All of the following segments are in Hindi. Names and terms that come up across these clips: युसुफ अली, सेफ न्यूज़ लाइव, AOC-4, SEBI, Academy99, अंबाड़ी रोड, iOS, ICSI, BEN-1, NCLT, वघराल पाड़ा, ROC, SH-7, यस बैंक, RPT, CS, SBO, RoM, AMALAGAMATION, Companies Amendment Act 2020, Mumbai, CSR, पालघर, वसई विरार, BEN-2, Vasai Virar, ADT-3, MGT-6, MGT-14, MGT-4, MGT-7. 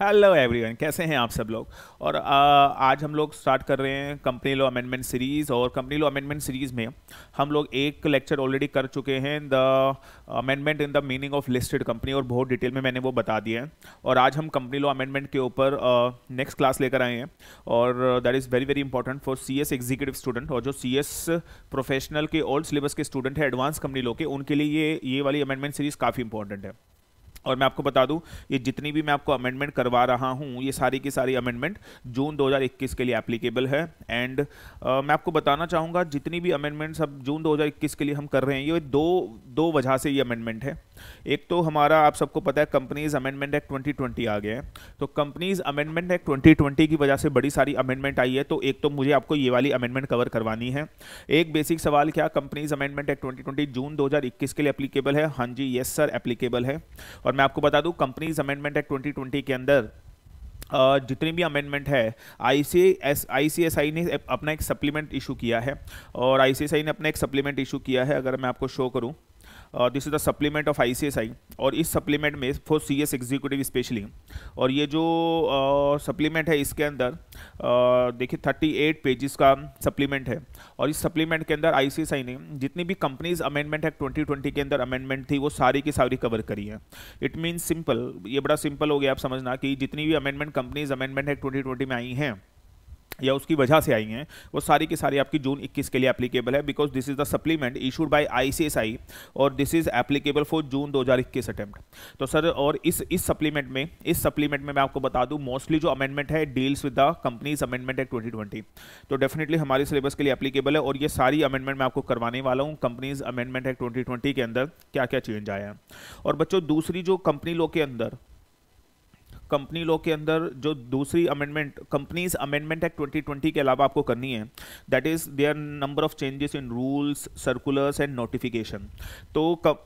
हेलो एवरीवन, कैसे हैं आप सब लोग। और आज हम लोग स्टार्ट कर रहे हैं कंपनी लॉ अमेंडमेंट सीरीज़। और कंपनी लॉ अमेंडमेंट सीरीज़ में हम लोग एक लेक्चर ऑलरेडी कर चुके हैं, the amendment in the meaning of listed company, और बहुत डिटेल में मैंने वो बता दिया है। और आज हम कंपनी लॉ अमेंडमेंट के ऊपर नेक्स्ट क्लास लेकर आए हैं, और that is very very important for CS executive student. और जो CS प्रोफेशनल के ओल्ड सिलेबस के स्टूडेंट हैं एडवांस कंपनी लॉ के, उनके लिए ये वाली अमेंडमेंट सीरीज़ काफ़ी इंपॉर्टेंट है। और मैं आपको बता दूं, ये जितनी भी मैं आपको अमेंडमेंट करवा रहा हूं, ये सारी की सारी अमेंडमेंट जून 2021 के लिए एप्लीकेबल है। एंड मैं आपको बताना चाहूँगा, जितनी भी अमेंडमेंट्स अब जून 2021 के लिए हम कर रहे हैं, ये दो वजह से ये अमेंडमेंट है। एक तो हमारा, आप सबको पता है, कंपनीज़ अमेंडमेंट एक्ट 2020 आ गया है। तो कंपनीज़ अमेंडमेंट एक्ट 2020 की वजह से बड़ी सारी अमेंडमेंट आई है। तो एक तो मुझे आपको ये वाली अमेंडमेंट कवर करवानी है। एक बेसिक सवाल, क्या कंपनीज़ अमेंडमेंट एक्ट 2020 जून 2021 के लिए एप्लीकेबल है? हाँ जी, येस सर, एप्लीकेबल है। और मैं आपको बता दूं, कंपनीज अमेंडमेंट एक्ट 2020 के अंदर जितनी भी अमेंडमेंट है, ICSI ने अपना एक सप्लीमेंट इशू किया है। और ICSI ने अपना एक सप्लीमेंट इशू किया है, अगर मैं आपको शो करूं, this is the supplement of ICSI। और इस सप्लीमेंट में फॉर CS एग्जीक्यूटिव स्पेशली, और ये जो सप्लीमेंट है, इसके अंदर देखिए 38 पेजेस का सप्लीमेंट है। और इस सप्लीमेंट के अंदर ICSI ने जितनी भी कंपनीज अमेंडमेंट एक्ट 2020 के अंदर अमेंडमेंट थी, वो सारी की सारी कवर करी है। इट मीन्स सिंपल, ये बड़ा सिंपल हो गया आप समझना, कि जितनी भी अमेंडमेंट कंपनीज अमेंडमेंट एक्ट 2020 में आई हैं या उसकी वजह से आई हैं, वो सारी की सारी आपकी जून 21 के लिए एप्लीकेबल है। Because this is the supplement issued by ICSI, और this is applicable for June 2021 attempt. तो सर, और इस सप्लीमेंट में मैं आपको बता दूं, मोस्टली जो अमेंडमेंट है deals with the companies amendment act 2020। तो डेफिनेटली हमारे सिलेबस के लिए एप्लीकेबल है। और ये सारी अमेंडमेंट मैं आपको करवाने वाला हूँ, कंपनीज अमेंडमेंट एक्ट 2020 के अंदर क्या क्या चेंज आया है। और बच्चों, दूसरी जो कंपनी लॉ के अंदर जो दूसरी अमेंडमेंट कंपनीज अमेंडमेंट एक्ट 2020 के अलावा आपको करनी है, that is there number of changes in rules, circulars and notification. तो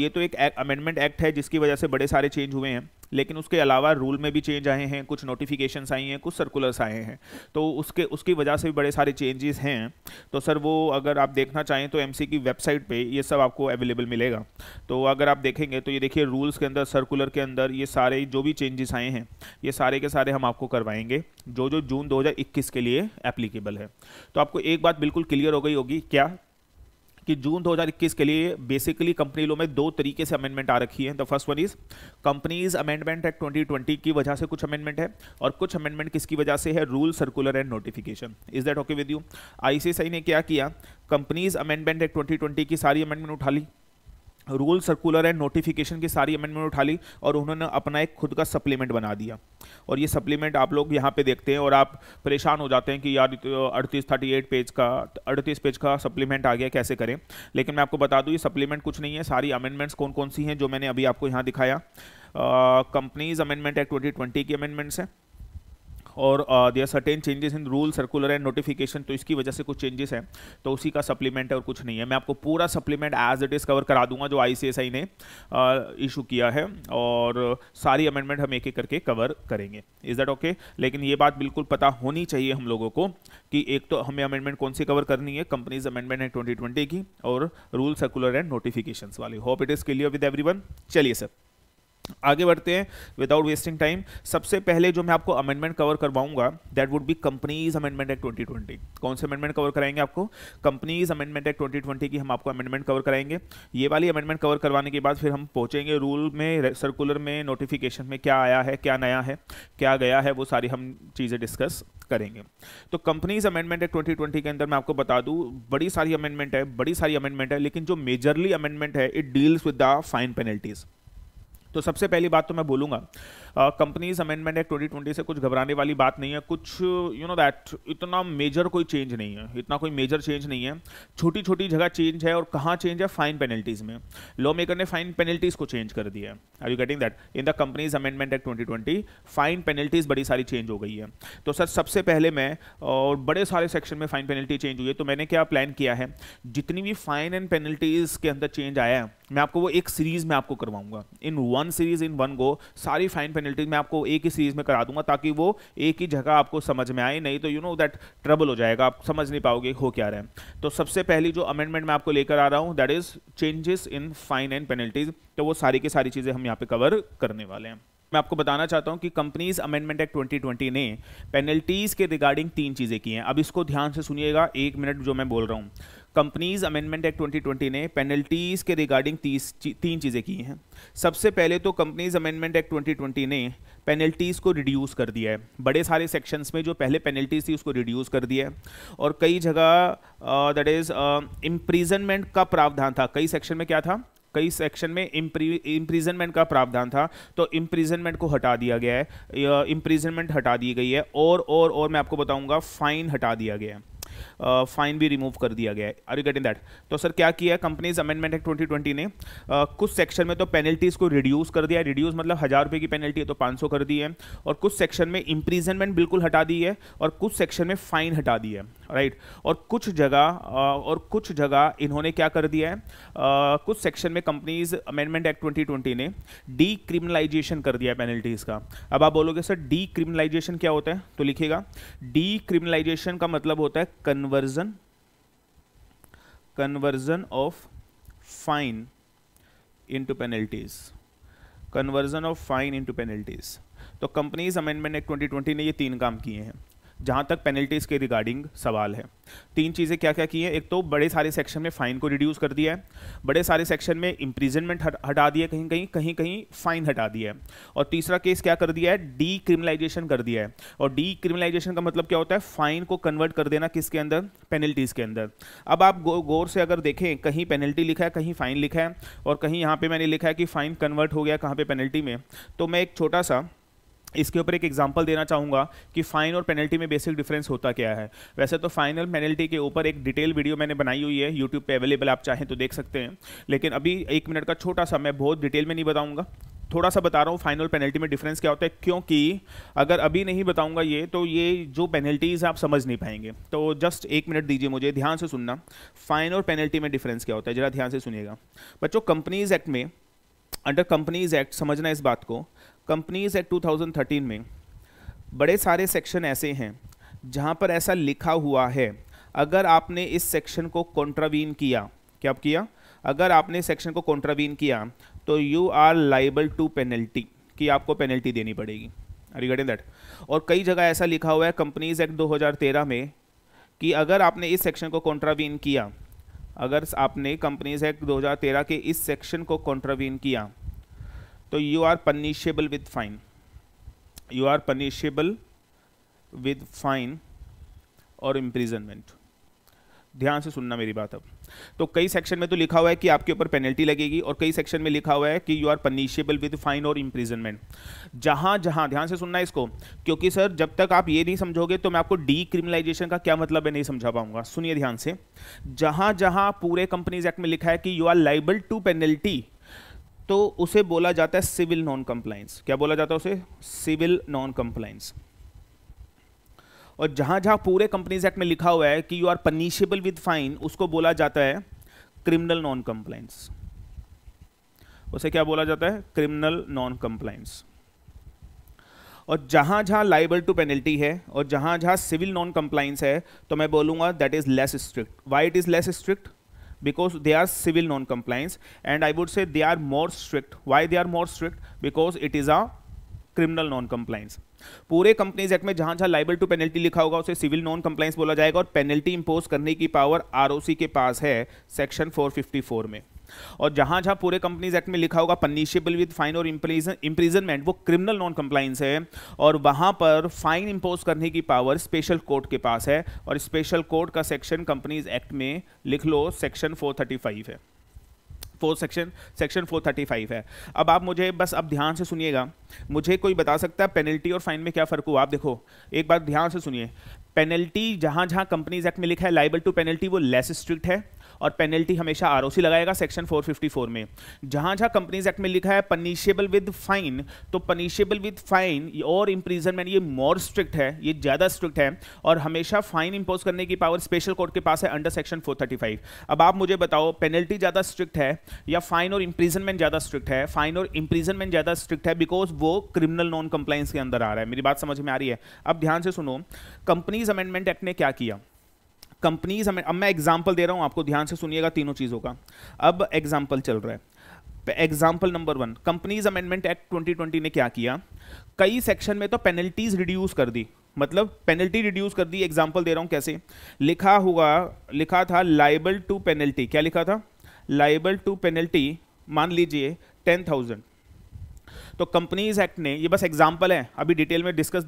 ये तो एक अमेंडमेंट एक्ट है जिसकी वजह से बड़े सारे चेंज हुए हैं, लेकिन उसके अलावा रूल में भी चेंज आए हैं, कुछ नोटिफिकेशंस आई हैं, कुछ सर्कुलर्स आए हैं। तो उसकी वजह से भी बड़े सारे चेंजेस हैं। तो सर, वो अगर आप देखना चाहें तो एमसी की वेबसाइट पे ये सब आपको अवेलेबल मिलेगा। तो अगर आप देखेंगे तो ये देखिए, रूल्स के अंदर, सर्कुलर के अंदर, ये सारे जो भी चेंजेस आए हैं, ये सारे के सारे हम आपको करवाएंगे, जो जून 2021 के लिए एप्लीकेबल है। तो आपको एक बात बिल्कुल क्लियर हो गई होगी, क्या कि जून 2021 के लिए बेसिकली कंपनी लॉ में दो तरीके से अमेंडमेंट आ रखी है। The first one is companies amendment act 2020 की वजह से कुछ अमेंडमेंट है, और कुछ अमेंडमेंट किसकी वजह से है? Rule, circular and notification. Is that okay with you? ICSI ने क्या किया, कंपनीज अमेंडमेंट एक्ट 2020 की सारी अमेंडमेंट उठा ली, रूल, सर्कुलर एंड नोटिफिकेशन की सारी अमेंडमेंट उठा ली, और उन्होंने अपना एक खुद का सप्लीमेंट बना दिया। और ये सप्लीमेंट आप लोग यहाँ पे देखते हैं, और आप परेशान हो जाते हैं कि यार 38 पेज का सप्लीमेंट आ गया, कैसे करें। लेकिन मैं आपको बता दूँ, ये सप्लीमेंट कुछ नहीं है। सारी अमेंडमेंट्स कौन कौन सी हैं जो मैंने अभी आपको यहाँ दिखाया, कंपनीज अमेंडमेंट एक्ट 2020 की अमेंडमेंट्स हैं। और there certain changes in rule, circular and notification, तो इसकी वजह से कुछ चेंजेस हैं, तो उसी का सप्लीमेंट है और कुछ नहीं है। मैं आपको पूरा supplement as it is cover करा दूंगा जो ICSI ने इशू किया है, और सारी अमेंडमेंट हम एक एक करके कवर करेंगे। Is that okay? लेकिन ये बात बिल्कुल पता होनी चाहिए हम लोगों को कि एक तो हमें अमेंडमेंट कौन सी कवर करनी है, कंपनीज अमेंडमेंट है 2020 की, और रूल, सर्कुलर एंड नोटिफिकेशन वाली। Hope it is clear with everyone. चलिए सर, आगे बढ़ते हैं विदाउट वेस्टिंग टाइम। सबसे पहले जो मैं आपको अमेंडमेंट कवर करवाऊंगा, that would be companies amendment act 2020। कौन से अमेंडमेंट कवर कराएंगे आपको? कंपनीज अमेंडमेंट एक्ट 2020 की हम आपको अमेंडमेंट कवर कराएंगे। ये वाली अमेंडमेंट कवर करवाने के बाद फिर हम पहुंचेंगे रूल में, सर्कुलर में, नोटिफिकेशन में, क्या आया है, क्या नया है, क्या गया है, वो सारी हम चीज़ें डिस्कस करेंगे। तो कंपनीज अमेंडमेंट एक्ट 2020 के अंदर मैं आपको बता दूं, बड़ी सारी अमेंडमेंट है, लेकिन जो मेजरली अमेंडमेंट है, it deals with the fine penalties. तो सबसे पहली बात तो मैं बोलूँगा, कंपनीज अमेंडमेंट एक्ट 2020 से कुछ घबराने वाली बात नहीं है। कुछ यू नो दैट इतना मेजर कोई चेंज नहीं है, छोटी छोटी जगह चेंज है। और कहाँ चेंज है? फाइन पेनल्टीज़ में। लॉ मेकर ने फाइन पेनल्टीज़ को चेंज कर दिया है। Are you getting that? In the companies amendment act 2020 fine penalties बड़ी सारी चेंज हो गई है। तो सर, सबसे पहले मैं, और बड़े सारे सेक्शन में फाइन पेनल्टी चेंज हुई है, तो मैंने क्या प्लान किया है, जितनी भी फाइन एंड पेनल्टीज़ के अंदर चेंज आया है, मैं आपको वो एक सीरीज़ में आपको करवाऊँगा। In one series, in one go, सारी फाइन पेनल्टीज मैं आपको एक ही सीरीज़ में करा दूंगा, ताकि वो एक ही जगह आपको समझ में आए, नहीं तो यू नो दैट ट्रबल हो जाएगा, आप समझ नहीं पाओगे हो क्या रहा है। तो सबसे पहली जो अमेंडमेंट मैं आपको लेकर आ रहा हूँ, that is changes in fine and penalties. तो वो सारी की सारी चीज़ें हम यहाँ पे कवर करने वाले हैं। मैं आपको बताना चाहता हूं कि कंपनीज अमेंडमेंट एक्ट 2020 ने पेनल्टीज के रिगार्डिंग तीन चीज़ें की हैं। अब इसको ध्यान से सुनिएगा, एक मिनट जो मैं बोल रहा हूं। कंपनीज अमेंडमेंट एक्ट 2020 ने पेनल्टीज के रिगार्डिंग तीन चीज़ें की हैं। सबसे पहले तो कंपनीज अमेंडमेंट एक्ट 2020 ने पेनल्टीज़ को रिड्यूस कर दिया है, बड़े सारे सेक्शंस में जो पहले पेनल्टीज थी उसको रिड्यूस कर दिया है, और कई जगह दैट इज़ इम्प्रिजनमेंट का प्रावधान था। कई सेक्शन में क्या था, कई सेक्शन में इम्प्रिजनमेंट का प्रावधान था, तो इम्प्रिजनमेंट को हटा दिया गया है, इम्प्रिजनमेंट हटा दी गई है, और मैं आपको बताऊंगा फाइन हटा दिया गया है, फाइन भी रिमूव कर दिया गया है। Are you getting that? तो सर क्या किया कंपनीज अमेंडमेंट एक्ट 2020 ने? कुछ सेक्शन में तो पेनल्टीज़ को रिड्यूस कर दिया है, रिड्यूस मतलब 1000 रुपये की पेनल्टी है तो 500 कर दी है, और कुछ सेक्शन में इम्प्रिजनमेंट बिल्कुल हटा दी है, और कुछ सेक्शन में फाइन हटा दिया है, राइट। और कुछ जगह इन्होंने क्या कर दिया है, कुछ सेक्शन में कंपनीज अमेंडमेंट एक्ट 2020 ने डीक्रिमिनलाइजेशन कर दिया है पेनल्टीज़ का। अब आप बोलोगे सर डीक्रिमिनलाइजेशन क्या होता है, तो लिखिएगा डीक्रिमिनलाइजेशन का मतलब होता है conversion of fine into penalties, conversion of fine into penalties. तो कंपनीज अमेंडमेंट एक्ट 2020 ने ये तीन काम किए हैं जहाँ तक पेनल्टीज़ के रिगार्डिंग सवाल है। तीन चीज़ें क्या क्या की हैं, एक तो बड़े सारे सेक्शन में फ़ाइन को रिड्यूस कर दिया है, बड़े सारे सेक्शन में इम्प्रिजनमेंट हटा दिया, कहीं कहीं फ़ाइन हटा दिया है, और तीसरा केस क्या कर दिया है, डीक्रिमिनलाइजेशन कर दिया है। और डीक्रिमिनलाइजेशन का मतलब क्या होता है, फ़ाइन को कन्वर्ट कर देना किसके अंदर, पेनल्टीज़ के अंदर। अब आप गौर से अगर देखें, कहीं पेनल्टी लिखा है, कहीं फ़ाइन लिखा है, और कहीं यहाँ पर मैंने लिखा है कि फ़ाइन कन्वर्ट हो गया कहाँ पर, पेनल्टी में। तो मैं एक छोटा सा इसके ऊपर एक एग्जांपल देना चाहूँगा कि फ़ाइन और पेनल्टी में बेसिक डिफरेंस होता क्या है। वैसे तो फाइन और पेनल्टी के ऊपर एक डिटेल वीडियो मैंने बनाई हुई है, यूट्यूब पे अवेलेबल, आप चाहें तो देख सकते हैं, लेकिन अभी एक मिनट का छोटा सा, मैं बहुत डिटेल में नहीं बताऊँगा, थोड़ा सा बता रहा हूँ फाइन और पेनल्टी में डिफरेंस क्या होता है, क्योंकि अगर अभी नहीं बताऊँगा ये तो ये जो पेनल्टीज़ आप समझ नहीं पाएंगे। तो जस्ट एक मिनट दीजिए मुझे, ध्यान से सुनना, फाइन और पेनल्टी में डिफरेंस क्या होता है, ज़रा ध्यान से सुनिएगा बच्चों। कंपनीज़ एक्ट में, अंडर कंपनीज़ एक्ट, समझना इस बात को, कंपनीज़ एक्ट 2013 में बड़े सारे सेक्शन ऐसे हैं जहां पर ऐसा लिखा हुआ है, अगर आपने इस सेक्शन को कॉन्ट्रावीन किया, क्या आप किया, अगर आपने सेक्शन को कॉन्ट्रावीन किया तो you are liable to penalty, कि आपको पेनल्टी देनी पड़ेगी, रिगार्डिंग दैट। और कई जगह ऐसा लिखा हुआ है कंपनीज़ एक्ट 2013 में कि अगर आपने इस सेक्शन को कॉन्ट्रावीन किया, अगर आपने कंपनीज़ एक्ट 2013 के इस सेक्शन को कॉन्ट्रावीन किया तो you are punishable with fine, you are punishable with fine और इम्प्रिजनमेंट। ध्यान से सुनना मेरी बात। अब तो कई सेक्शन में तो लिखा हुआ है कि आपके ऊपर पेनल्टी लगेगी, और कई सेक्शन में लिखा हुआ है कि you are punishable with fine और इम्प्रिजनमेंट। जहाँ ध्यान से सुनना इसको, क्योंकि सर जब तक आप ये नहीं समझोगे तो मैं आपको डीक्रिमिनलाइजेशन का क्या मतलब है नहीं समझा पाऊंगा। सुनिए ध्यान से, जहाँ पूरे कंपनीज एक्ट में लिखा है कि you are liable to penalty, तो उसे बोला जाता है सिविल नॉन कंप्लाइंस। क्या बोला जाता है उसे, सिविल नॉन कंप्लाइंस। और जहाँ पूरे कंपनीज एक्ट में लिखा हुआ है कि you are punishable with fine, उसको बोला जाता है क्रिमिनल नॉन कंप्लाइंस। उसे क्या बोला जाता है, क्रिमिनल नॉन कंप्लाइंस। और जहाँ लाइबल टू पेनल्टी है और जहाँ सिविल नॉन कंप्लाइंस है, तो मैं बोलूँगा that is less strict. Why it is less strict? because they are civil non-compliance, and I would say they are more strict. Why they are more strict? Because it is a criminal non-compliance. पूरे कंपनीज एक्ट में जहाँ लाइबल टू पेनल्टी लिखा होगा उसे सिविल नॉन कंप्लाइंस बोला जाएगा, और पेनल्टी इंपोज करने की पावर आरओसी के पास है सेक्शन 454 में। और जहाँ पूरे कंपनीज एक्ट में लिखा होगा पनिशेबल विद फाइन और इम्प्रिजनमेंट, वो क्रिमिनल नॉन कंप्लाइंस है, और वहाँ पर फाइन इंपोज करने की पावर स्पेशल कोर्ट के पास है, और स्पेशल कोर्ट का सेक्शन कंपनीज एक्ट में लिख लो सेक्शन 435 है, सेक्शन 435 है। अब आप मुझे बस, अब ध्यान से सुनिएगा, मुझे कोई बता सकता है पेनल्टी और फाइन में क्या फ़र्क हुआ? आप देखो एक बार ध्यान से सुनिए, पेनल्टी जहाँ कंपनीज एक्ट में लिखा है लाइबल टू पेनल्टी, वो लेस स्ट्रिक्ट है, और पेनल्टी हमेशा आरओसी लगाएगा सेक्शन 454 में। जहाँ कंपनीज एक्ट में लिखा है पनिशेबल विद फाइन, तो पनिशेबल विद फाइन और इम्प्रिजनमेंट ये मोर स्ट्रिक्ट है, ये ज़्यादा स्ट्रिक्ट है, और हमेशा फाइन इंपोज करने की पावर स्पेशल कोर्ट के पास है अंडर सेक्शन 435। अब आप मुझे बताओ पेनल्टी ज़्यादा स्ट्रिक्ट है या फाइन और इम्प्रिजनमेंट ज़्यादा स्ट्रिक्ट है? फाइन और इम्प्रिजनमेंट ज़्यादा स्ट्रिक्ट है, बिकॉज वो क्रिमिनल नॉन कंप्लाइंस के अंदर आ रहा है। मेरी बात समझ में आ रही है? अब ध्यान से सुनो, कंपनीज अमेंडमेंट एक्ट ने क्या किया, कंपनीज, अब मैं एग्जांपल दे रहा हूं आपको, ध्यान से सुनिएगा तीनों चीज़ों का। अब एग्जांपल चल रहा है, example number 1, companies amendment act 2020 ने क्या किया, कई सेक्शन में तो पेनल्टीज रिड्यूस कर दी, मतलब पेनल्टी रिड्यूस कर दी। एग्जाम्पल दे रहा हूं कैसे, लिखा था लाइबल टू पेनल्टी, क्या लिखा था, लाइबल टू पेनल्टी मान लीजिए 10,000। तो कंपनीज एक्ट ने, ये बस एग्जाम्पल है, अभी डिटेल में डिस्कस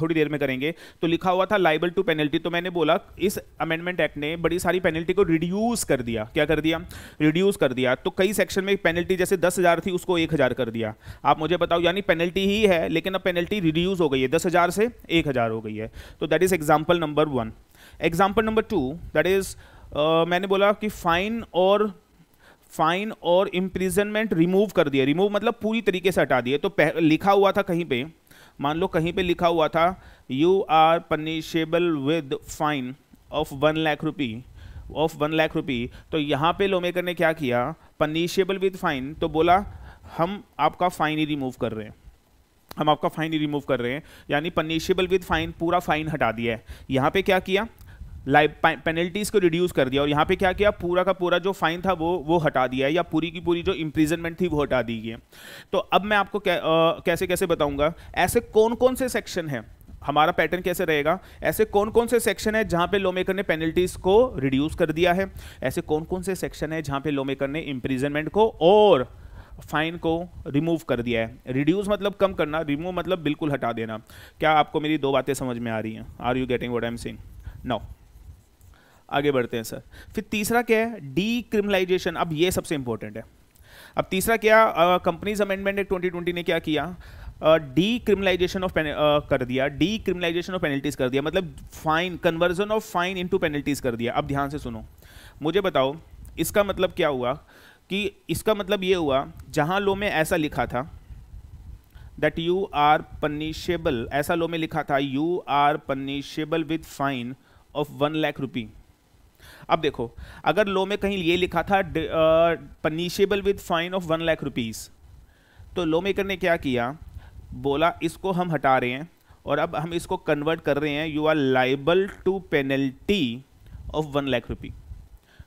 थोड़ी देर में करेंगे, तो लिखा हुआ था लाइबल टू पेनल्टी। तो मैंने बोला इस अमेंडमेंट एक्ट ने बड़ी सारी पेनल्टी को रिड्यूस कर दिया, क्या कर दिया, रिड्यूस कर दिया। तो कई सेक्शन में पेनल्टी जैसे 10,000 थी उसको 1,000 कर दिया। आप मुझे बताओ, यानी पेनल्टी ही है लेकिन अब पेनल्टी रिड्यूस हो गई है, 10,000 से 1,000 हो गई है। तो that is example number 1। Example number 2, that is मैंने बोला कि फाइन और इम्प्रिजनमेंट रिमूव कर दिया। रिमूव मतलब पूरी तरीके से हटा दिए। तो लिखा हुआ था कहीं पे, मान लो कहीं पे लिखा हुआ था you are punishable with fine of 1 lakh rupee, of 1 lakh rupee. तो यहाँ पे लोमेकर ने क्या किया, पनिशेबल विद फाइन, तो बोला हम आपका फाइन ही रिमूव कर रहे हैं, हम आपका फाइन ही रिमूव कर रहे हैं, यानी पनिशेबल विद फाइन, पूरा फाइन हटा दिया है। यहाँ पे क्या किया, पेनल्टीज को रिड्यूस कर दिया, और यहाँ पे क्या किया, पूरा का पूरा जो फाइन था वो हटा दिया है, या पूरी की पूरी जो इम्प्रिजनमेंट थी वो हटा दी गई है। तो अब मैं आपको कैसे बताऊंगा ऐसे कौन कौन से सेक्शन है, हमारा पैटर्न कैसे रहेगा, ऐसे कौन कौन से सेक्शन है जहाँ पे लॉमेकर ने पेनल्टीज को रिड्यूस कर दिया है, ऐसे कौन कौन से सेक्शन है जहाँ पे लॉमेकर ने इम्प्रिजनमेंट को और फाइन को रिमूव कर दिया है। रिड्यूस मतलब कम करना, रिमूव मतलब बिल्कुल हटा देना। क्या आपको मेरी दो बातें समझ में आ रही हैं? Are you getting what I am saying? No, आगे बढ़ते हैं सर। फिर तीसरा क्या है, डीक्रिमिनलाइजेशन। अब ये सबसे इंपॉर्टेंट है। अब तीसरा क्या, कंपनीज अमेंडमेंट एक्ट 2020 ने क्या किया, डीक्रिमिनलाइजेशन ऑफ कर दिया, डीक्रिमिनलाइजेशन ऑफ पेनल्टीज कर दिया, मतलब fine, conversion of fine into penalties कर दिया। अब ध्यान से सुनो, मुझे बताओ इसका मतलब क्या हुआ, कि इसका मतलब ये हुआ जहां लॉ में ऐसा लिखा था दैट यू आर पनिशेबल, ऐसा लॉ में लिखा था you are punishable with fine of 1 lakh rupee. अब देखो, अगर लॉ में कहीं ये लिखा था punishable with fine of 1 lakh rupees, तो लॉ मेकर ने क्या किया, बोला इसको हम हटा रहे हैं और अब हम इसको कन्वर्ट कर रहे हैं, you are liable to penalty of 1 lakh rupee,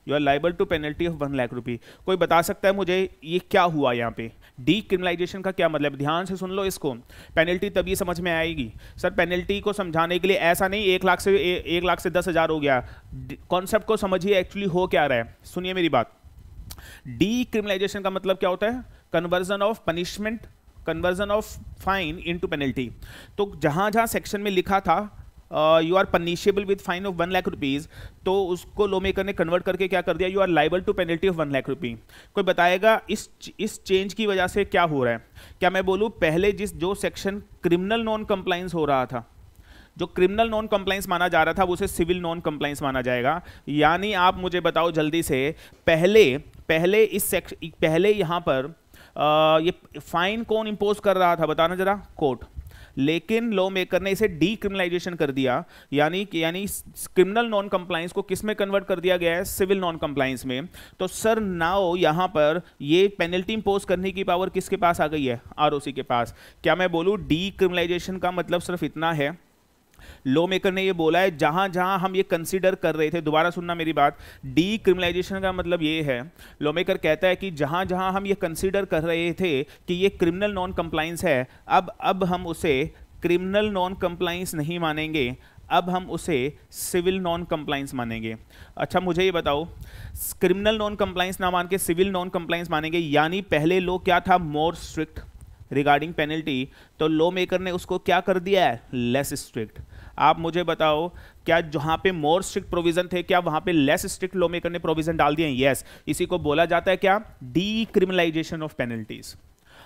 you are liable to penalty of 1 lakh rupee. कोई बता सकता है मुझे ये क्या हुआ यहाँ पे, डीक्रिमिनलाइजेशन का क्या मतलब? ध्यान से सुन लो इसको, पेनल्टी तभी समझ में आएगी। सर पेनल्टी को समझाने के लिए ऐसा नहीं 1 लाख से 10,000 हो गया, कॉन्सेप्ट को समझिए एक्चुअली हो क्या रहा है। सुनिए मेरी बात, डीक्रिमिनलाइजेशन का मतलब क्या होता है, conversion of punishment, conversion of fine into penalty. तो जहाँ जहाँ सेक्शन में लिखा था you are punishable with fine of 1 lakh rupees, तो उसको लॉ मेकर ने कन्वर्ट करके क्या कर दिया, you are liable to penalty of 1 lakh rupee. कोई बताएगा इस चेंज की वजह से क्या हो रहा है? क्या मैं बोलूँ, पहले जो सेक्शन क्रिमिनल नॉन कंप्लाइंस हो रहा था, जो क्रिमिनल नॉन कंप्लाइंस माना जा रहा था, उसे सिविल नॉन कंप्लाइंस माना जाएगा। यानी आप मुझे बताओ जल्दी से, पहले पहले यहाँ पर ये फाइन कौन इम्पोज कर रहा था, बताना जरा, कोर्ट। लेकिन लॉ मेकर ने इसे डीक्रिमिनलाइजेशन कर दिया, यानी क्रिमिनल नॉन कंप्लाइंस को किस में कन्वर्ट कर दिया गया है, सिविल नॉन कंप्लाइंस में। तो सर नाउ यहाँ पर ये पेनल्टी इंपोज करने की पावर किसके पास आ गई है, आरओसी के पास। क्या मैं बोलूँ डीक्रिमिनलाइजेशन का मतलब सिर्फ इतना है, लॉ मेकर ने ये बोला है जहाँ जहाँ हम ये कंसीडर कर रहे थे, दोबारा सुनना मेरी बात, डीक्रिमिनलाइजेशन का मतलब ये है, लॉ मेकर कहता है कि जहाँ जहाँ हम ये कंसीडर कर रहे थे कि ये क्रिमिनल नॉन कंप्लाइंस है, अब हम उसे क्रिमिनल नॉन कंप्लाइंस नहीं मानेंगे, अब हम उसे सिविल नॉन कंप्लाइंस मानेंगे। अच्छा मुझे ये बताओ, क्रिमिनल नॉन कंप्लाइंस ना मान के सिविल नॉन कंप्लाइंस मानेंगे, यानी पहले लॉ क्या था, मोर स्ट्रिक्ट रिगार्डिंग पेनल्टी, तो लॉ मेकर ने उसको क्या कर दिया है, लेस स्ट्रिक्ट। आप मुझे बताओ, क्या जहाँ पे मोर स्ट्रिक्ट प्रोविजन थे, क्या वहाँ पे लेस स्ट्रिक्ट लॉ मेकर ने प्रोविजन डाल दिए हैं? यस, इसी को बोला जाता है क्या, decriminalisation of penalties.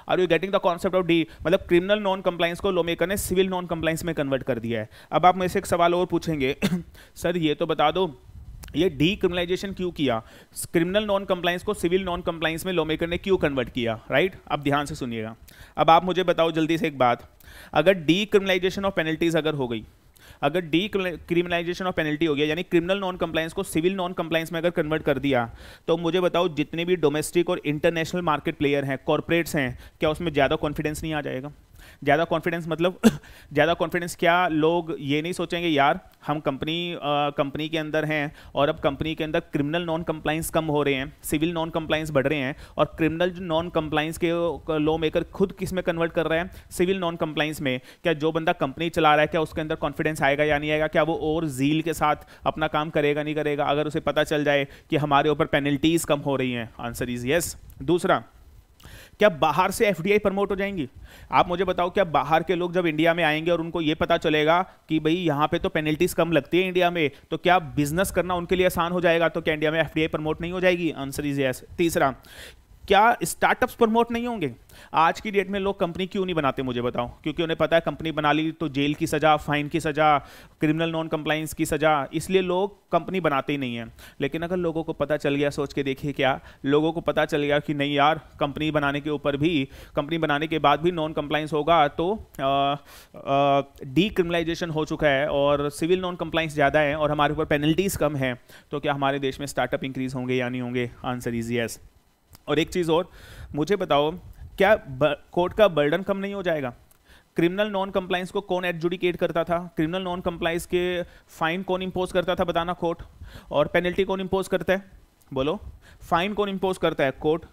Are you getting the concept of de, मतलब क्रिमिनल नॉन कंप्लाइंस को लॉ मेकर ने सिविल नॉन कंप्लाइंस में कन्वर्ट कर दिया है। अब आप मुझसे एक सवाल और पूछेंगे सर ये तो बता दो, ये डीक्रिमिनलाइजेशन क्यों किया, क्रिमिनल नॉन कंप्लाइंस को सिविल नॉन कंप्लाइंस में लॉ मेकर ने क्यों कन्वर्ट किया, राइट? अब ध्यान से सुनिएगा। अब आप मुझे बताओ जल्दी से एक बात, अगर डीक्रिमिनलाइजेशन ऑफ पेनल्टीज अगर हो गई, अगर डीक्रिमिनलाइजेशन ऑफ पेनल्टी हो गया, यानी क्रिमिनल नॉन कंप्लाइंस को सिविल नॉन कंप्लाइंस में अगर कन्वर्ट कर दिया, तो मुझे बताओ जितने भी डोमेस्टिक और इंटरनेशनल मार्केट प्लेयर हैं, कॉर्पोरेट्स हैं, क्या उसमें ज़्यादा कॉन्फिडेंस नहीं आ जाएगा? ज़्यादा कॉन्फिडेंस मतलब ज़्यादा कॉन्फिडेंस क्या, लोग ये नहीं सोचेंगे यार हम कंपनी के अंदर हैं और अब कंपनी के अंदर क्रिमिनल नॉन कंप्लाइंस कम हो रहे हैं, सिविल नॉन कंप्लाइंस बढ़ रहे हैं और क्रिमिनल नॉन कंप्लाइंस के लॉ मेकर खुद किस में कन्वर्ट कर रहा है, सिविल नॉन कंप्लाइंस में। क्या जो बंदा कंपनी चला रहा है क्या उसके अंदर कॉन्फिडेंस आएगा या नहीं आएगा, क्या वो और जील के साथ अपना काम करेगा नहीं करेगा अगर उसे पता चल जाए कि हमारे ऊपर पेनल्टीज कम हो रही हैं। Answer is yes. दूसरा, क्या बाहर से एफडीआई प्रमोट हो जाएंगी? आप मुझे बताओ क्या बाहर के लोग जब इंडिया में आएंगे और उनको ये पता चलेगा कि भाई यहाँ पे तो पेनल्टीज कम लगती है इंडिया में, तो क्या बिजनेस करना उनके लिए आसान हो जाएगा? तो क्या इंडिया में एफडीआई प्रमोट नहीं हो जाएगी? Answer is yes. तीसरा, क्या स्टार्टअप्स प्रमोट नहीं होंगे? आज की डेट में लोग कंपनी क्यों नहीं बनाते मुझे बताओ, क्योंकि उन्हें पता है कंपनी बना ली तो जेल की सज़ा, फाइन की सज़ा, क्रिमिनल नॉन कंप्लाइंस की सज़ा, इसलिए लोग कंपनी बनाते ही नहीं हैं। लेकिन अगर लोगों को पता चल गया, सोच के देखिए, क्या लोगों को पता चल गया कि नहीं यार कंपनी बनाने के ऊपर भी, कंपनी बनाने के बाद भी नॉन कंप्लाइंस होगा तो डीक्रिमिनलाइजेशन हो चुका है और सिविल नॉन कंप्लाइंस ज़्यादा है और हमारे ऊपर पेनल्टीज़ कम हैं, तो क्या हमारे देश में स्टार्टअप इंक्रीज़ होंगे या नहीं होंगे? Answer is yes. और एक चीज़ और मुझे बताओ, क्या कोर्ट का बर्डन कम नहीं हो जाएगा? क्रिमिनल नॉन कंप्लाइंस को कौन एडजुडिकेट करता था, क्रिमिनल नॉन कंप्लाइंस के फाइन कौन इंपोज करता था बताना? कोर्ट। और पेनल्टी कौन इंपोज करता है बोलो? फाइन कौन इंपोज करता है? कोर्ट।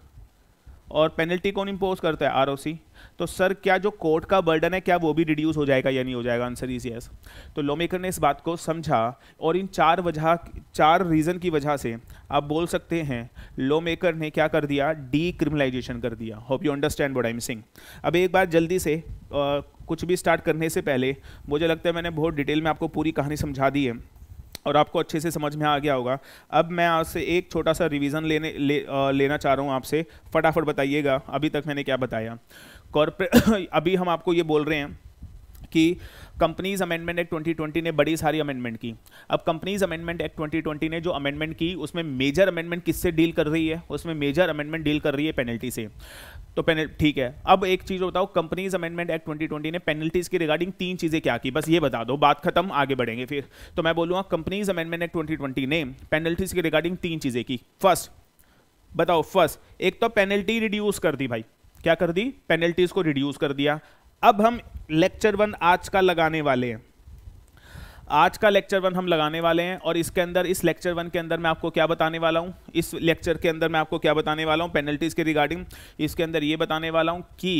और पेनल्टी कौन इंपोज करता है? आरओसी। तो सर क्या जो कोर्ट का बर्डन है क्या वो भी रिड्यूस हो जाएगा या नहीं हो जाएगा? Answer is yes. तो लॉ मेकर ने इस बात को समझा और इन चार रीज़न की वजह से आप बोल सकते हैं लॉ मेकर ने क्या कर दिया, डीक्रिमिनलाइजेशन कर दिया। Hope you understand what I am missing. अब एक बार जल्दी से कुछ भी स्टार्ट करने से पहले, मुझे लगता है मैंने बहुत डिटेल में आपको पूरी कहानी समझा दी है और आपको अच्छे से समझ में आ गया होगा। अब मैं आपसे एक छोटा सा रिवीजन लेना चाह रहा हूँ आपसे, फटाफट बताइएगा अभी तक मैंने क्या बताया। कॉर्पोरेट, अभी हम आपको ये बोल रहे हैं कि कंपनीज़ अमेंडमेंट एक्ट 2020 ने बड़ी सारी अमेंडमेंट की। अब कंपनीज़ अमेंडमेंट एक्ट 2020 ने जो अमेंडमेंट की उसमें मेजर अमेंडमेंट किससे डील कर रही है? उसमें मेजर अमेंडमेंट डील कर रही है पेनल्टी से। तो पेनल्टी, ठीक है। अब एक चीज़ बताओ, कंपनीज़ अमेंडमेंट एक्ट 2020 ने पेनल्टीज़ की रिगार्डिंग तीन चीज़ें क्या की, बस ये बता दो, बात खत्म, आगे बढ़ेंगे फिर। तो मैं बोलूँगा कंपनीज़ अमेंडमेंट एक्ट 2020 ने पेनल्टीज़ की रिगार्डिंग तीन चीज़ें की। फर्स्ट बताओ, फर्स्ट एक तो पेनल्टी रिड्यूस कर दी भाई, क्या कर दी? पेनल्टीज़ को रिड्यूस कर दिया। अब हम लेक्चर 1 आज का लगाने वाले हैं, आज का लेक्चर 1 हम लगाने वाले हैं और इसके अंदर, इस लेक्चर 1 के अंदर मैं आपको क्या बताने वाला हूँ, इस लेक्चर के अंदर मैं आपको क्या बताने वाला हूँ पेनल्टीज़ के रिगार्डिंग। इसके अंदर ये बताने वाला हूँ कि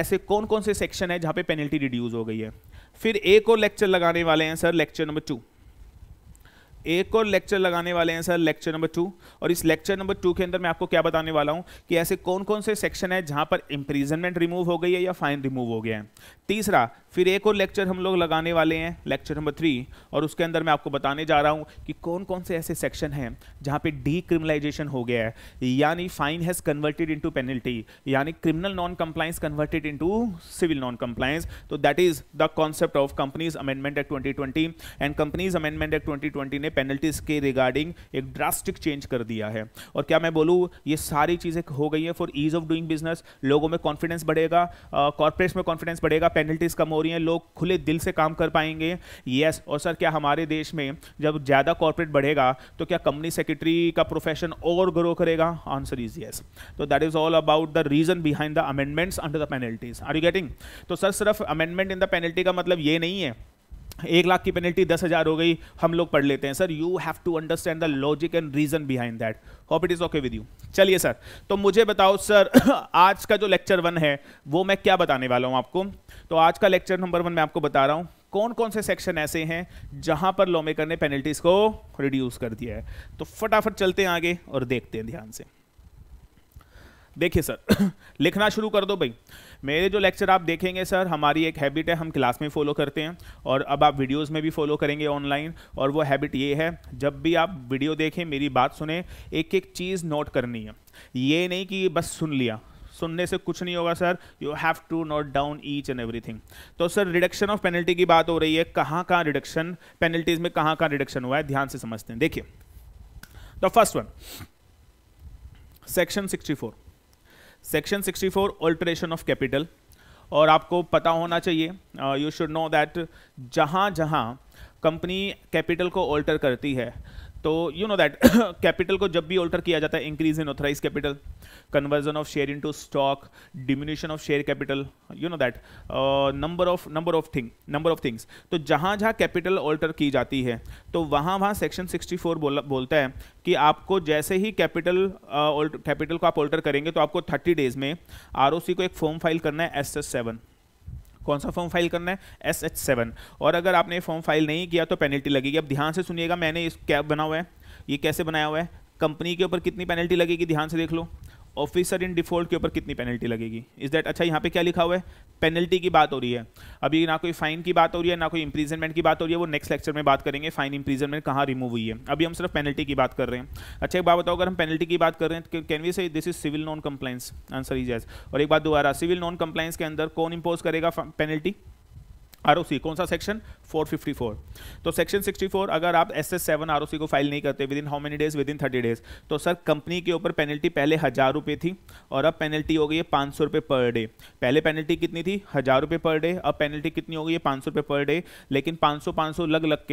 ऐसे कौन कौन से सेक्शन है जहाँ पे पेनल्टी रिड्यूस हो गई है। फिर एक और लेक्चर लगाने वाले हैं सर, लेक्चर नंबर 2, एक और लेक्चर लगाने वाले हैं सर, लेक्चर नंबर 2। और इस लेक्चर नंबर 2 के अंदर मैं आपको क्या बताने वाला हूँ कि ऐसे कौन कौन से सेक्शन है जहाँ पर इम्प्रीजनमेंट रिमूव हो गई है या फाइन रिमूव हो गया है। तीसरा, फिर एक और लेक्चर हम लोग लगाने वाले हैं, लेक्चर नंबर 3, और उसके अंदर मैं आपको बताने जा रहा हूँ कि कौन कौन से ऐसे सेक्शन हैं जहाँ पर डीक्रिमिनलाइजेशन हो गया है, यानी fine has converted into penalty, यानी criminal non compliance converted into civil non compliance. तो that is the concept of companies amendment act 2020 and companies amendment act 2020 ने पेनल्टीज के रिगार्डिंग एक ड्रास्टिक चेंज कर दिया है। और क्या मैं बोलूँ, ये सारी चीज़ें हो गई है for ease of doing business, लोगों में कॉन्फिडेंस बढ़ेगा, कॉर्पोरेट्स में कॉन्फिडेंस बढ़ेगा, पेनल्टीज कम हो रही हैं, लोग खुले दिल से काम कर पाएंगे। यस। और सर क्या हमारे देश में जब ज़्यादा कॉर्पोरेट बढ़ेगा तो क्या कंपनी सेक्रेटरी का प्रोफेशन और ग्रो करेगा? Answer is yes. तो that is all about the reason behind the amendments under the penalties. Are you getting? तो सर सिर्फ अमेंडमेंट इन द पेनल्टी का मतलब ये नहीं है 1 लाख की पेनल्टी 10,000 हो गई हम लोग पढ़ लेते हैं। Sir you have to understand the logic and reason behind that. Hope it is okay with you. चलिए सर, तो मुझे बताओ सर आज का जो लेक्चर 1 है वो मैं क्या बताने वाला हूँ आपको? तो आज का लेक्चर नंबर 1 मैं आपको बता रहा हूँ कौन कौन से सेक्शन ऐसे हैं जहाँ पर लॉ मेकर ने पेनल्टीज को रिड्यूस कर दिया है। तो फटाफट चलते हैं आगे और देखते हैं ध्यान से। देखिए सर लिखना शुरू कर दो भाई। मेरे जो लेक्चर आप देखेंगे सर, हमारी एक हैबिट है, हम क्लास में फॉलो करते हैं और अब आप वीडियोस में भी फॉलो करेंगे ऑनलाइन। और वो हैबिट ये है, जब भी आप वीडियो देखें, मेरी बात सुने, एक एक चीज़ नोट करनी है। ये नहीं कि बस सुन लिया, सुनने से कुछ नहीं होगा sir, you have to note down each and everything. तो सर रिडक्शन ऑफ पेनल्टी की बात हो रही है, कहाँ कहाँ रिडक्शन, पेनल्टीज में कहाँ कहाँ रिडक्शन हुआ है, ध्यान से समझते हैं। देखिए the first one, section 64, section 64 alteration of capital. और आपको पता होना चाहिए, यू शुड नो दैट, जहाँ जहाँ कंपनी कैपिटल को ऑल्टर करती है तो यू नो दैट कैपिटल को जब भी ऑल्टर किया जाता है, increase in authorise capital, conversion of share into stock, diminution of share capital, you know that number of things, तो जहाँ जहाँ कैपिटल ऑल्टर की जाती है तो वहाँ सेक्शन 64 बोलता है कि आपको जैसे ही कैपिटल को आप ऑल्टर करेंगे तो आपको 30 डेज में आरओसी को एक फॉर्म फाइल करना है SH-7. कौन सा फॉर्म फाइल करना है? SH-7. और अगर आपने फॉर्म फाइल नहीं किया तो पेनल्टी लगेगी. अब ध्यान से सुनिएगा, मैंने इस क्या बना हुआ है, ये कैसे बनाया हुआ है, कंपनी के ऊपर कितनी पेनल्टी लगेगी ध्यान से देख लो, ऑफिसर इन डिफॉल्ट के ऊपर कितनी पेनल्टी लगेगी, इज दैट. अच्छा यहाँ पे क्या लिखा हुआ है, पेनल्टी की बात हो रही है, अभी ना कोई फाइन की बात हो रही है ना कोई इंप्रीजनमेंट की बात हो रही है, वो नेक्स्ट लेक्चर में बात करेंगे फाइन इंप्रीजनमेंट कहाँ रिमूव हुई है, अभी हम सिर्फ पेनल्टी की बात कर रहे हैं. अच्छा एक बात बताओ, अगर हम पेनल्टी की बात कर रहे हैं, can we say this is civil non compliance, answer is yes. और एक बात दोबारा, सिविल नॉन कंप्लाइंस के अंदर कौन इंपोज करेगा पेनल्टी, आरओसी. कौन सा सेक्शन? 454. तो सेक्शन 64, अगर आप SS-7 आरओसी को फाइल नहीं करते within how many days, within 30 days, तो सर कंपनी के ऊपर पेनल्टी पहले 1000 रुपये थी और अब पेनल्टी हो गई है 500 रुपये पर डे. पहले पेनल्टी कितनी थी? 1000 रुपये पर डे. अब पेनल्टी कितनी हो गई है? 500 रुपये पर डे. लेकिन 500 लग लग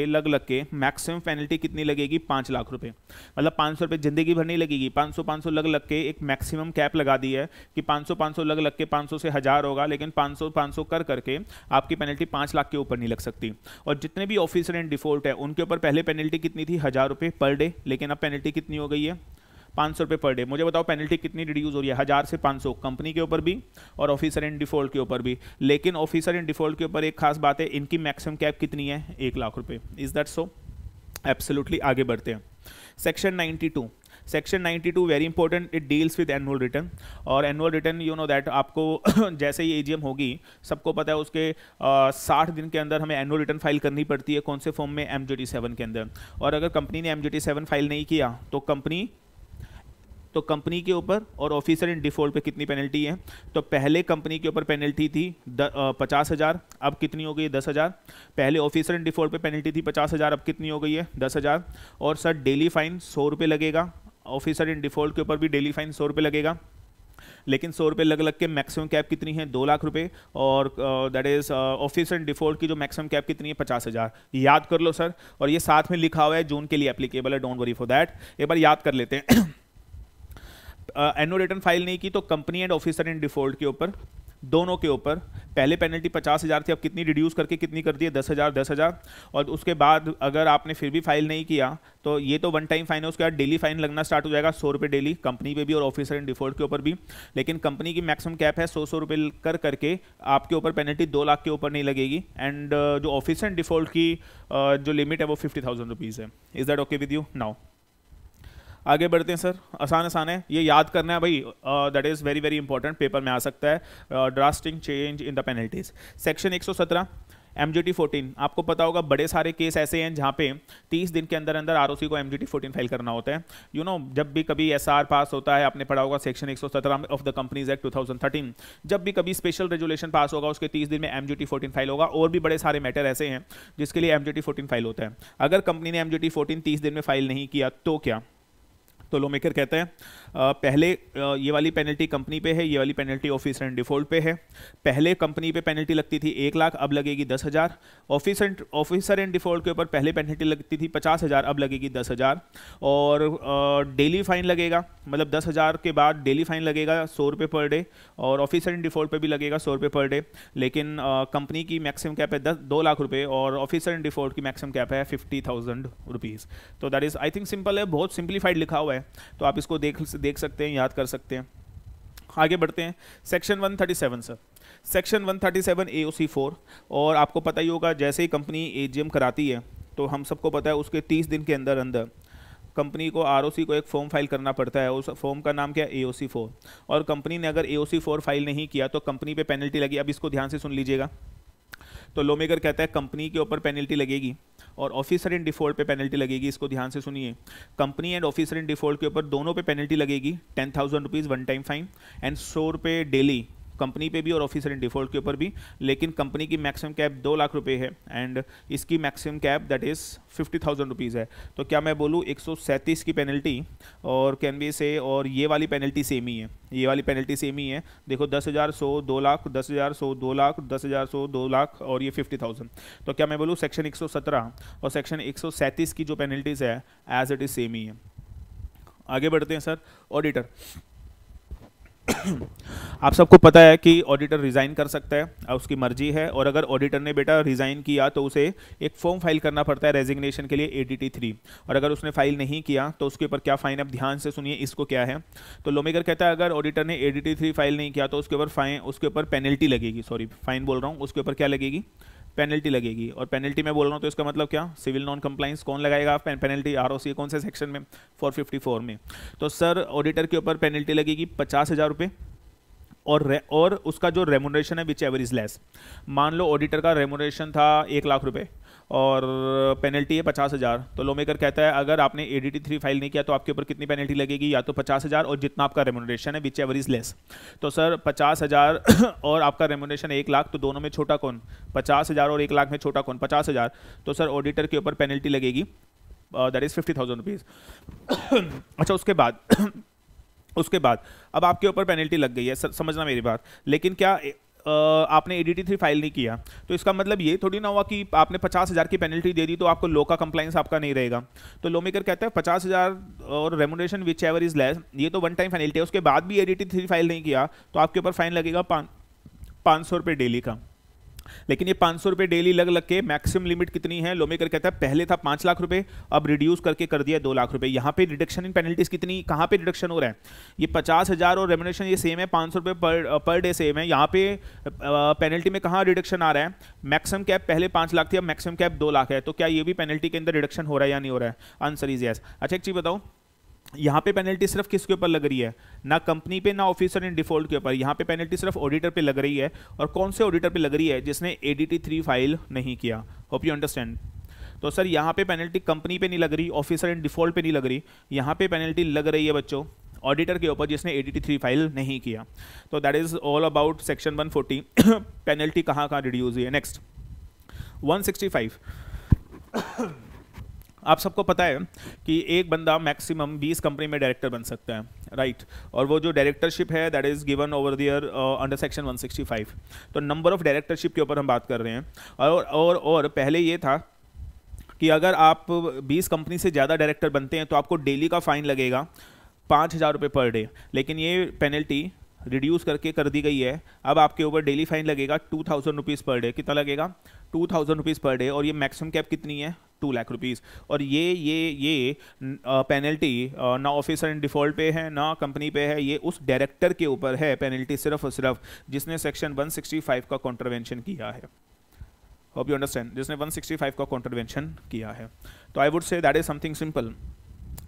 के मैक्सिमम पेनल्टी कितनी लगेगी? 5 लाख रुपये. मतलब 500 रुपये जिंदगी भर नहीं लगेगी, 500 लग के एक मैक्सिमम कैप लगा दी है कि 500 लग के 500 से 1000 होगा, लेकिन 500 करके आपकी पेनल्टी 5 लाख के ऊपर नहीं लग सकती. और जितने भी ऑफिसर इन डिफॉल्ट है उनके ऊपर पहले पेनल्टी कितनी थी? 1000 रुपये पर डे. लेकिन अब पेनल्टी कितनी हो गई है? 500 रुपये पर डे. मुझे बताओ पेनल्टी कितनी रिड्यूस हो रही है? 1000 से 500 कंपनी के ऊपर भी और ऑफिसर इन डिफॉल्ट के ऊपर भी. लेकिन ऑफिसर इन डिफॉल्ट के ऊपर एक खास बात है, इनकी मैक्सिमम कैप कितनी है? 1 लाख रुपये. Is that so? एब्सोल्युटली. आगे बढ़ते हैं. Section 92 very important, it deals with annual return. और annual return you know that आपको जैसे ही एजीएम होगी सबको पता है उसके 60 दिन के अंदर हमें एनुअल रिटर्न फाइल करनी पड़ती है. कौन से फॉर्म में? MGT-7 के अंदर. और अगर कंपनी ने MGT-7 फाइल नहीं किया तो कंपनी के ऊपर और ऑफिसर इन डिफॉल्ट पे कितनी पेनल्टी है? तो पहले कंपनी के ऊपर पेनल्टी थी 50,000, अब कितनी हो गई है? 10,000. पहले ऑफिसर इन डिफॉल्ट पे पेनल्टी थी 50,000, अब कितनी हो गई है? 10,000. और सर डेली फाइन 100 रुपये लगेगा, ऑफिसर इन डिफॉल्ट के ऊपर भी डेली फाइन 100 रुपये लगेगा. लेकिन 100 रुपये लग के मैक्सिमम कैप कितनी है? 2 लाख रुपये. और that is officer in default की जो मैक्सिमम कैप कितनी है? 50,000. याद कर लो सर, और ये साथ में लिखा हुआ है, जून के लिए एप्लीकेबल है, डोंट वरी फॉर दैट. एक बार याद कर लेते हैं. एनुअल रिटर्न फाइल नहीं की तो company and officer in default के ऊपर, दोनों के ऊपर पहले पेनल्टी 50,000 थी, अब कितनी रिड्यूस करके कितनी कर दी है? 10,000. और उसके बाद अगर आपने फिर भी फाइल नहीं किया तो ये तो वन टाइम फाइन है, उसके बाद डेली फाइन लगना स्टार्ट हो जाएगा. 100 रुपये डेली कंपनी पे भी और ऑफिसर इन डिफॉल्ट के ऊपर भी. लेकिन कंपनी की मैक्सिमम कैप है 100 रुपये करके आपके ऊपर पेनल्टी 2 लाख के ऊपर नहीं लगेगी. एंड जो ऑफिसर इन डिफॉल्ट की जो लिमिट है वो 50,000 रुपीज़ है. Is that okay with you? Now आगे बढ़ते हैं सर. आसान है, ये याद करना है भाई, that is very very important, paper में आ सकता है. Drastic change in the penalties. Section 117 MGT-14. आपको पता होगा बड़े सारे केस ऐसे हैं जहाँ पे 30 दिन के अंदर अंदर आरओसी को MGT-14 फाइल करना होता है. यू नो, जब भी कभी SR पास होता है, आपने पढ़ा होगा section 117 of the companies act 2013, जब भी कभी स्पेशल रेजुलेशन पास होगा उसके 30 दिन में MGT-14 फाइल होगा. और भी बड़े सारे मैटर ऐसे हैं जिसके लिए MGT-14 फाइल होता है. अगर कंपनी ने MGT-14 30 दिन में फाइल नहीं किया तो क्या? तो लॉ मेकर कहते हैं पहले ये वाली पेनल्टी कंपनी पे है, ये वाली पेनल्टी ऑफिसर एंड डिफॉल्ट पे है. पहले कंपनी पे पेनल्टी लगती थी 1 लाख, अब लगेगी 10,000. ऑफिसर एंड डिफॉल्ट के ऊपर पहले पेनल्टी लगती थी 50,000, अब लगेगी 10,000. और डेली फाइन लगेगा, मतलब 10,000 के बाद डेली फाइन लगेगा 100 रुपये पर डे. और ऑफिसर एंड डिफॉल्ट पर भी लगेगा 100 रुपये पर डे. लेकिन कंपनी की मैक्सिमम कैप है 2 लाख रुपये और ऑफिसर एंड डिफॉल्ट की मैक्सिमम कैप है 50,000 रुपीज़. तो that is I think simple है, बहुत सिंप्लीफाइड लिखा हुआ है, तो आप इसको देख सकते हैं, याद कर सकते हैं. आगे बढ़ते हैं. Section 137 sir. Section 137 AOC-4. और आपको पता ही होगा जैसे ही कंपनी एजीएम कराती है तो हम सबको पता है उसके 30 दिन के अंदर अंदर कंपनी को आरओसी को एक फॉर्म फाइल करना पड़ता है. उस फॉर्म का नाम क्या है? AOC-4. और कंपनी ने अगर AOC-4 फाइल नहीं किया तो कंपनी पर पेनल्टी लगी. अब इसको ध्यान से सुन लीजिएगा. तो लॉ मेकर कहता है कंपनी के ऊपर पेनल्टी लगेगी और ऑफिसर इन डिफॉल्ट पे पेनल्टी लगेगी. इसको ध्यान से सुनिए, company and officer in default के ऊपर दोनों पे पेनल्टी लगेगी 10,000 rupees one time fine and 100 रुपये डेली कंपनी पे भी और ऑफिसर इन डिफॉल्ट के ऊपर भी, लेकिन कंपनी की मैक्सिमम कैप 2 लाख रुपए है एंड इसकी maximum cap that is 50,000 rupees है। तो क्या मैं बोलूँ 137 की पेनल्टी और कैन बी से, और ये वाली पेनल्टी सेम ही है, ये वाली पेनल्टी सेम ही है। देखो 10,000, 100, 2 लाख, 10,000, 100, 2 लाख, 10,000, 100, 2 लाख और ये 50,000। तो क्या मैं बोलूँ सेक्शन 117 और सेक्शन 137 की जो पेनल्टीज़ है एज इट इज़ सेम ही है। आगे बढ़ते हैं सर, ऑडिटर। आप सबको पता है कि ऑडिटर रिज़ाइन कर सकता है, उसकी मर्जी है, और अगर ऑडिटर ने बेटा रिज़ाइन किया तो उसे एक फॉर्म फाइल करना पड़ता है रेजिग्नेशन के लिए ADT-3, और अगर उसने फाइल नहीं किया तो उसके ऊपर क्या फ़ाइन, आप ध्यान से सुनिए इसको क्या है। तो लोमेकर कहता है अगर ऑडिटर ने ADT-3 फाइल नहीं किया तो उसके ऊपर फाइन, उसके ऊपर पेनल्टी लगेगी, सॉरी फाइन बोल रहा हूँ, उसके ऊपर क्या लगेगी, पेनल्टी लगेगी। और पेनल्टी मैं बोल रहा हूँ तो इसका मतलब क्या, सिविल नॉन कंप्लाइंस। कौन लगाएगा पेनल्टी, ROC कौन से सेक्शन में, 454 में। तो सर ऑडिटर के ऊपर पेनल्टी लगेगी 50,000 रुपये और उसका जो रेमोनरेशन है विच एवर इज लेस। मान लो ऑडिटर का रेमोनरेशन था 1 लाख रुपये और पेनल्टी है 50,000। तो लोमेकर कहता है अगर आपने ADT-3 फाइल नहीं किया तो आपके ऊपर कितनी पेनल्टी लगेगी, या तो 50,000 और जितना आपका रेमोनरेशन है विच एवर इज लेस। तो सर 50,000 और आपका रेमोनरेशन 1 लाख, तो दोनों में छोटा कौन, 50,000 और 1 लाख में छोटा कौन, 50,000। तो सर ऑडिटर के ऊपर पेनल्टी लगेगी दैट इज़ 50,000 रुपीज़। अच्छा उसके बाद अब आपके ऊपर पेनल्टी लग गई है सर, समझना मेरी बात। लेकिन क्या आपने ADT-3 फाइल नहीं किया तो इसका मतलब ये थोड़ी ना हुआ कि आपने 50,000 की पेनल्टी दे दी तो आपको लो का कंप्लाइंस आपका नहीं रहेगा। तो लोमेकर कहता है 50,000 और remuneration whichever is less, ये तो वन टाइम पेनल्टी है। उसके बाद भी ADT-3 फाइल नहीं किया तो आपके ऊपर फाइन लगेगा 500 रुपये डेली का। लेकिन ये 500 रुपये डेली लग के मैक्सिमम लिमिट कितनी है, लोमेकर कहता है पहले था 5 लाख रुपए, अब रिड्यूस करके कर दिया 2 लाख रुपए। यहाँ पे रिडक्शन इन पेनल्टीज कितनी, कहाँ पे रिडक्शन हो रहा है, ये 50,000 और रेमोनेशन ये सेम है, 500 रुपये पर डे सेम है। यहाँ पे पेनल्टी में कहाँ रिडक्शन आ रहा है, मैक्सिमम कैप पहले 5 लाख थी अब मैक्सिमम कैप 2 लाख है। तो क्या ये भी पेनल्टी के अंदर रिडक्शन हो रहा है या नहीं हो रहा है, आंसर इज यस। अच्छा एक चीज़ बताओ, यहाँ पे पेनल्टी सिर्फ किसके ऊपर लग रही है, ना कंपनी पे ना ऑफिसर इन डिफॉल्ट के ऊपर, यहाँ पे पेनल्टी सिर्फ ऑडिटर पे लग रही है। और कौन से ऑडिटर पे लग रही है, जिसने ADT-3 फाइल नहीं किया। Hope you understand. तो सर यहाँ पे पेनल्टी कंपनी पे नहीं लग रही, ऑफिसर इन डिफॉल्ट पे नहीं लग रही, यहाँ पे पेनल्टी लग रही है बच्चों ऑडिटर के ऊपर जिसने ADT-3 फाइल नहीं किया। तो that is all about section 140 penalty कहाँ कहाँ रिड्यूस हुई है। नेक्स्ट 165 आप सबको पता है कि एक बंदा मैक्सिमम 20 कंपनी में डायरेक्टर बन सकता है, राइट। और वो जो डायरेक्टरशिप है that is given over there under section 165। तो नंबर ऑफ डायरेक्टरशिप के ऊपर हम बात कर रहे हैं। और पहले ये था कि अगर आप 20 कंपनी से ज़्यादा डायरेक्टर बनते हैं तो आपको डेली का फाइन लगेगा 5,000 रुपये पर डे। लेकिन ये पेनल्टी रिड्यूस करके कर दी गई है, अब आपके ऊपर डेली फाइन लगेगा 2,000 रुपीज़ पर डे। कितना लगेगा, 2,000 रुपीज़ पर डे। और ये मैक्सिमम कैप कितनी है, 2 लाख रुपीज़। और ये पेनल्टी ना ऑफिसर इन डिफ़ॉल्ट पे है ना कंपनी पे है, ये उस डायरेक्टर के ऊपर है पेनल्टी सिर्फ और सिर्फ जिसने सेक्शन 165 का कॉन्ट्रवेंशन किया है। होप यू अंडरस्टैंड, जिसने 165 का कॉन्ट्रवेंशन किया है। तो I would say that is something simple.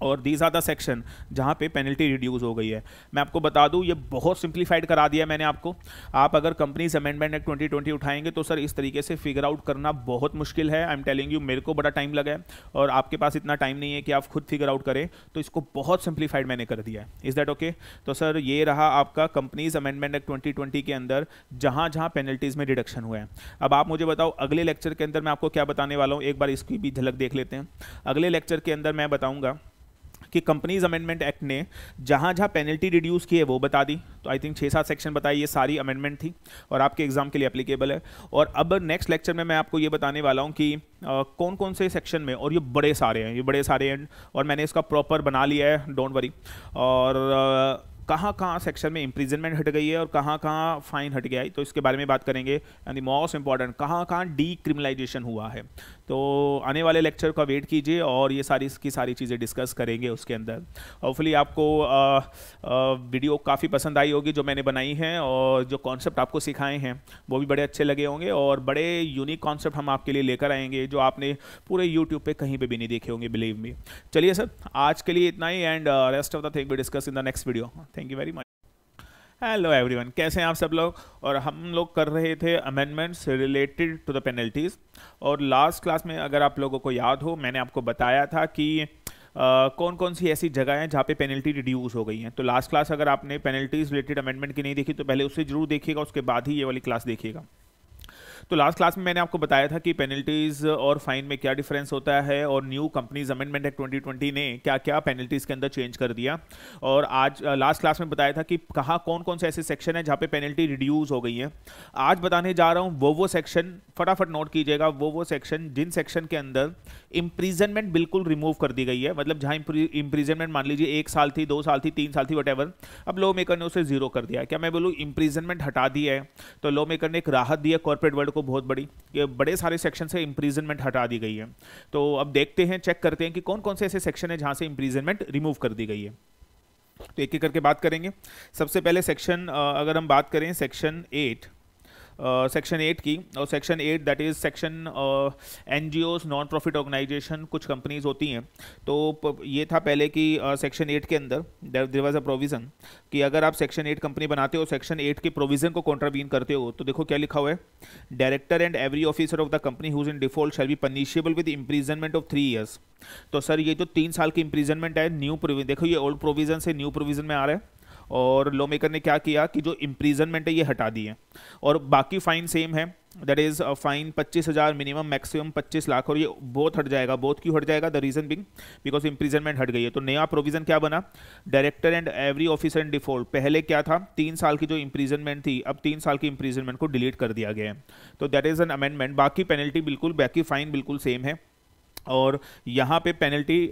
और दीज आर द सेक्शन जहाँ पे पेनल्टी रिड्यूस हो गई है। मैं आपको बता दूँ ये बहुत सिंप्लीफाइड करा दिया मैंने आपको। आप अगर कंपनीज अमेंडमेंट एक्ट 2020 उठाएंगे तो सर इस तरीके से फिगर आउट करना बहुत मुश्किल है। आई एम टेलिंग यू, मेरे को बड़ा टाइम लगा है और आपके पास इतना टाइम नहीं है कि आप खुद फिगर आउट करें, तो इसको बहुत सिंप्लीफाइड मैंने कर दिया है। Is that okay? तो सर ये रहा आपका कंपनीज अमेंडमेंट एक्ट 2020 के अंदर जहाँ जहाँ पेनल्टीज़ में रिडक्शन हुआ है। अब आप मुझे बताओ अगले लेक्चर के अंदर मैं आपको क्या बताने वाला हूँ, एक बार इसकी भी झलक देख लेते हैं। अगले लेक्चर के अंदर मैं बताऊँगा कि कंपनीज अमेंडमेंट एक्ट ने जहाँ जहाँ पेनल्टी रिड्यूस की है वो बता दी। तो आई थिंक 6-7 सेक्शन बताइए, ये सारी अमेंडमेंट थी और आपके एग्जाम के लिए एप्लीकेबल है। और अब नेक्स्ट लेक्चर में मैं आपको ये बताने वाला हूँ कि कौन कौन से सेक्शन में, और ये बड़े सारे हैं, ये बड़े सारे हैं और मैंने इसका प्रॉपर बना लिया है, डोंट वरी। और कहाँ कहाँ सेक्शन में इम्प्रिजनमेंट हट गई है और कहाँ कहाँ फाइन हट गया है, तो इसके बारे में बात करेंगे। यानी मोस्ट इंपॉर्टेंट कहाँ कहाँ डीक्रिमिनलाइजेशन हुआ है। तो आने वाले लेक्चर का वेट कीजिए और ये सारी की सारी चीज़ें डिस्कस करेंगे उसके अंदर। होपफुली आपको वीडियो काफ़ी पसंद आई होगी जो मैंने बनाई है, और जो कॉन्सेप्ट आपको सिखाए हैं वो भी बड़े अच्छे लगे होंगे और बड़े यूनिक कॉन्सेप्ट हम आपके लिए लेकर आएंगे जो आपने पूरे यूट्यूब पर कहीं पर भी नहीं देखे होंगे, बिलीव मी। चलिए सर आज के लिए इतना ही and rest of the thing we discuss in the next video. Thank you very much. Hello everyone, कैसे हैं आप सब लोग। और हम लोग कर रहे थे amendments related to the penalties. और लास्ट क्लास में अगर आप लोगों को याद हो मैंने आपको बताया था कि कौन कौन सी ऐसी जगह हैं जहाँ पे पेनल्टी रिड्यूस हो गई हैं। तो लास्ट क्लास अगर आपने पेनल्टीज रिलेटेड अमेंडमेंट की नहीं देखी तो पहले उससे जरूर देखिएगा, उसके बाद ही ये वाली क्लास देखिएगा। तो लास्ट क्लास में मैंने आपको बताया था कि पेनल्टीज़ और फाइन में क्या डिफरेंस होता है और न्यू कंपनीज अमेंडमेंट एक्ट 2020 ने क्या क्या पेनल्टीज़ के अंदर चेंज कर दिया। और आज लास्ट क्लास में बताया था कि कहाँ कौन कौन से ऐसे सेक्शन है जहाँ पे पेनल्टी रिड्यूस हो गई है। आज बताने जा रहा हूँ वो सेक्शन, फटाफट नोट कीजिएगा, वो सेक्शन जिन सेक्शन के अंदर इम्प्रीजनमेंट बिल्कुल रिमूव कर दी गई है। मतलब जहाँ इम्प्रीजनमेंट मान लीजिए 1 साल थी, 2 साल थी, 3 साल थी, वटेवर, अब लॉ मेकर ने उसे जीरो कर दिया। क्या मैं बोलूँ इम्प्रीजनमेंट हटा दिया है? तो लॉ मेकर ने एक राहत दी है कॉर्पोरेट वर्ल्ड को, बहुत बड़ी, ये बड़े सारे सेक्शन से इम्प्रीजनमेंट हटा दी गई है। तो अब देखते हैं, चेक करते हैं कि कौन कौन से ऐसे सेक्शन है जहाँ से इम्प्रीजनमेंट रिमूव कर दी गई है। तो एक एक करके बात करेंगे। सबसे पहले सेक्शन, अगर हम बात करें सेक्शन 8 की, और section 8 that is section NGOs, non profit organisation, कुछ कंपनीज होती हैं। तो ये था पहले कि सेक्शन 8 के अंदर देयर वाज अ प्रोविज़न कि अगर आप सेक्शन 8 कंपनी बनाते हो, सेक्शन 8 के प्रोविज़न को कॉन्ट्रावीन करते हो, तो देखो क्या लिखा हुआ है, director and every officer of the company who's in default shall be punishable with imprisonment of 3 years. तो सर ये जो 3 साल की इम्प्रीजनमेंट है, न्यू प्रोविजन, देखो ये ओल्ड प्रोविज़न से न्यू प्रोविज़न में आ रहा है, और लॉ मेकर ने क्या किया कि जो इम्प्रीजनमेंट है ये हटा दी है और बाकी फ़ाइन सेम है। That is fine 25,000 minimum, maximum 25 lakh, और ये बहुत हट जाएगा। बहुत क्यों हट जाएगा? The reason being because imprisonment हट गई है। तो नया प्रोविज़न क्या बना, director and every officer in default. पहले क्या था, 3 साल की जो इम्प्रीजनमेंट थी, अब 3 साल की इम्प्रीजनमेंट को डिलीट कर दिया गया है। तो दैट इज़ एन अमेंडमेंट। बाकी पेनल्टी बिल्कुल, बाकी फ़ाइन बिल्कुल सेम है, और यहाँ पे पेनल्टी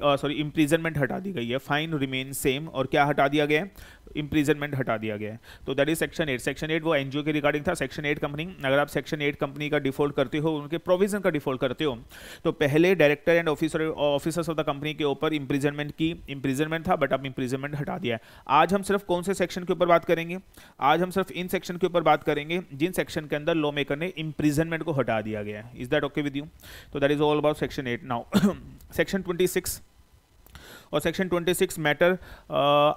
इम्प्रीजनमेंट हटा दी गई है, फाइन रिमेन सेम, और क्या हटा दिया गया है, इम्प्रीजनमेंट हटा दिया गया है। तो दैट इज सेक्शन 8। सेक्शन 8 वो एनजीओ के रिगार्डिंग था। सेक्शन 8 कंपनी, अगर आप सेक्शन 8 कंपनी का डिफॉल्ट करते हो, उनके प्रोविज़न का डिफॉल्ट करते हो, तो पहले director and officers of the company के ऊपर इम्प्रीजनमेंट था, बट अब इम्प्रीजनमेंट हटा दिया है। आज हम सिर्फ कौन से सेक्शन के ऊपर बात करेंगे? आज हम सिर्फ इन सेक्शन के ऊपर बात करेंगे जिन सेक्शन के अंदर लॉ मेकर ने इम्प्रीजनमेंट को हटा दिया गया है। Is that okay with you? तो that is all about section 8 now. Section 26 और सेक्शन 26 मैटर,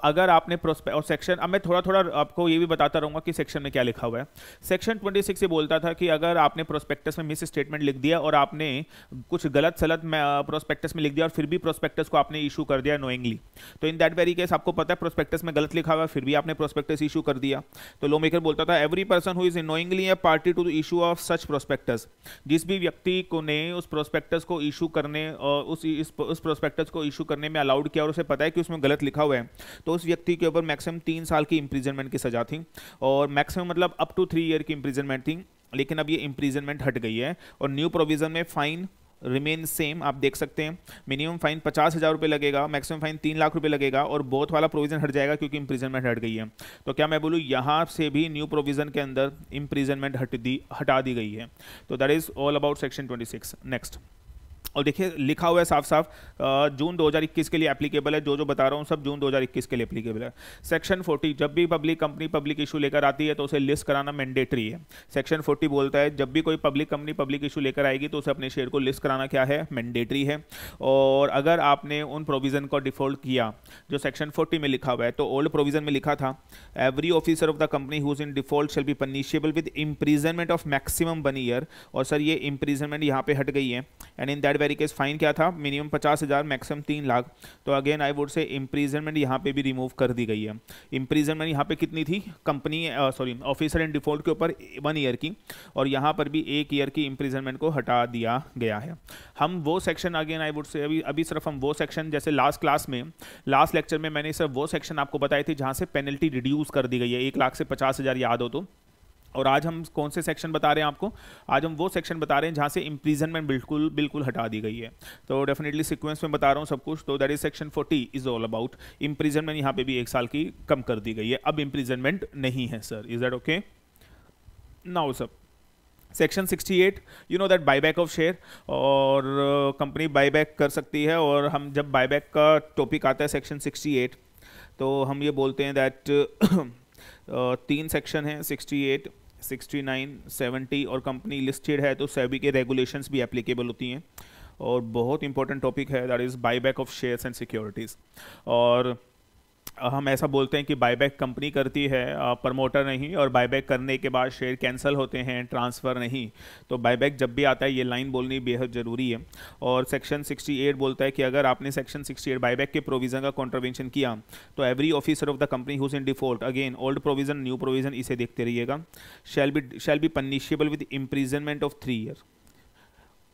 अगर आपने प्रोस्पेक्ट और सेक्शन, अब मैं थोड़ा थोड़ा आपको ये भी बताता रहूँगा कि सेक्शन में क्या लिखा हुआ है। सेक्शन 26 ये बोलता था कि अगर आपने प्रोस्पेक्टस में मिस स्टेटमेंट लिख दिया और आपने कुछ गलत सलत प्रोस्पेक्टस में लिख दिया और फिर भी प्रोस्पेक्टस को आपने इशू कर दिया नोइंगली, तो इन दैट वेरी केस आपको पता है प्रोस्पेक्टस में गलत लिखा हुआ है, फिर भी आपने प्रोस्पेक्टस इशू कर दिया। तो लॉ मेकर बोलता था every person who is knowingly a party to the issue of such prospectus. जिस भी व्यक्ति को ने उस प्रोस्पेक्टस को इशू करने और उस प्रोस्पेक्टस को इशू करने में अलाउड किया और उसे पता है कि उसमें गलत लिखा हुआ है, तो उस व्यक्ति के ऊपर मैक्सिमम 3 साल की इंप्रीजनमेंट की सजा थी, और मैक्सिमम मतलब अप टू 3 ईयर की इंप्रीजनमेंट थी, लेकिन अब ये इंप्रीजनमेंट हट गई है। और न्यू प्रोविजन में फाइन रिमेन सेम, आप देख सकते हैं, मिनिमम फाइन 50,000 रुपये लगेगा, मैक्सिमम फाइन 3 लाख रुपये लगेगा, और बहुत वाला प्रोविज़न हट जाएगा क्योंकि इम्प्रीजनमेंट हट गई है। तो क्या मैं बोलूँ यहाँ से भी न्यू प्रोविज़न के अंदर इम्प्रीजनमेंट हटा दी गई है। तो that is all about section 26। Next, और देखिए लिखा हुआ है साफ साफ जून 2021 के लिए एप्लीकेबल है, जो बता रहा हूँ सब जून 2021 के लिए एप्लीकेबल है। सेक्शन 40, जब भी पब्लिक कंपनी पब्लिक इशू लेकर आती है तो उसे लिस्ट कराना मैंडेटरी है। सेक्शन 40 बोलता है जब भी कोई पब्लिक कंपनी पब्लिक इशू लेकर आएगी तो उसे अपने शेयर को लिस्ट कराना क्या है, मैंडेटरी है। और अगर आपने उन प्रोविज़न को डिफॉल्ट किया जो सेक्शन 40 में लिखा हुआ है, तो ओल्ड प्रोविज़न में लिखा था every officer of the company who's in default shall be punishable with imprisonment of maximum 1 year, और सर ये इम्प्रीजनमेंट यहाँ पे हट गई है। And in that very case fine क्या था, मिनिमम 50,000 मैक्सिमम 3 लाख। तो again I would say imprisonment यहाँ पे भी रिमूव कर दी गई है। इम्प्रीजनमेंट यहाँ पे कितनी थी, कंपनी ऑफिसर इन डिफॉल्ट के ऊपर 1 ईयर की, और यहाँ पर भी 1 ईयर की इम्प्रीजनमेंट को हटा दिया गया है। हम वो सेक्शन, अगेन आई वुड से अभी सिर्फ हम वो सेक्शन, जैसे लास्ट क्लास में, लास्ट लेक्चर में मैंने सिर्फ वो सेक्शन आपको बताए थे जहाँ से पेनल्टी रिड्यूस कर दी गई है 1 लाख से 50,000, याद हो तो। और आज हम कौन से सेक्शन बता रहे हैं आपको, आज हम वो सेक्शन बता रहे हैं जहाँ से इम्प्रीजनमेंट बिल्कुल हटा दी गई है। तो डेफिनेटली सीक्वेंस में बता रहा हूँ सब कुछ। तो that is section 40 is all about imprisonment, यहाँ पे भी 1 साल की कम कर दी गई है, अब इम्प्रीजनमेंट नहीं है sir. Is that okay now सब। Section 68, you know that buyback of share, और कंपनी बायबैक कर सकती है। और हम जब बायबैक का टॉपिक आता है सेक्शन 68, तो हम ये बोलते हैं दैट 3 सेक्शन हैं 68, 69, 70, और कंपनी लिस्टेड है तो सेबी के रेगुलेशंस भी एप्लीकेबल होती हैं। और बहुत इंपॉर्टेंट टॉपिक है that is buyback of shares and securities. और हम ऐसा बोलते हैं कि बायबैक कंपनी करती है, प्रमोटर नहीं, और बायबैक करने के बाद शेयर कैंसिल होते हैं, ट्रांसफ़र नहीं। तो बायबैक जब भी आता है ये लाइन बोलनी बेहद ज़रूरी है। और सेक्शन 68 बोलता है कि अगर आपने सेक्शन 68 बायबैक के प्रोविज़न का कॉन्ट्रवेंशन किया तो every officer of the company who's in default, again old provision new provision इसे देखते रहिएगा, shall be punishable with imprisonment of 3 year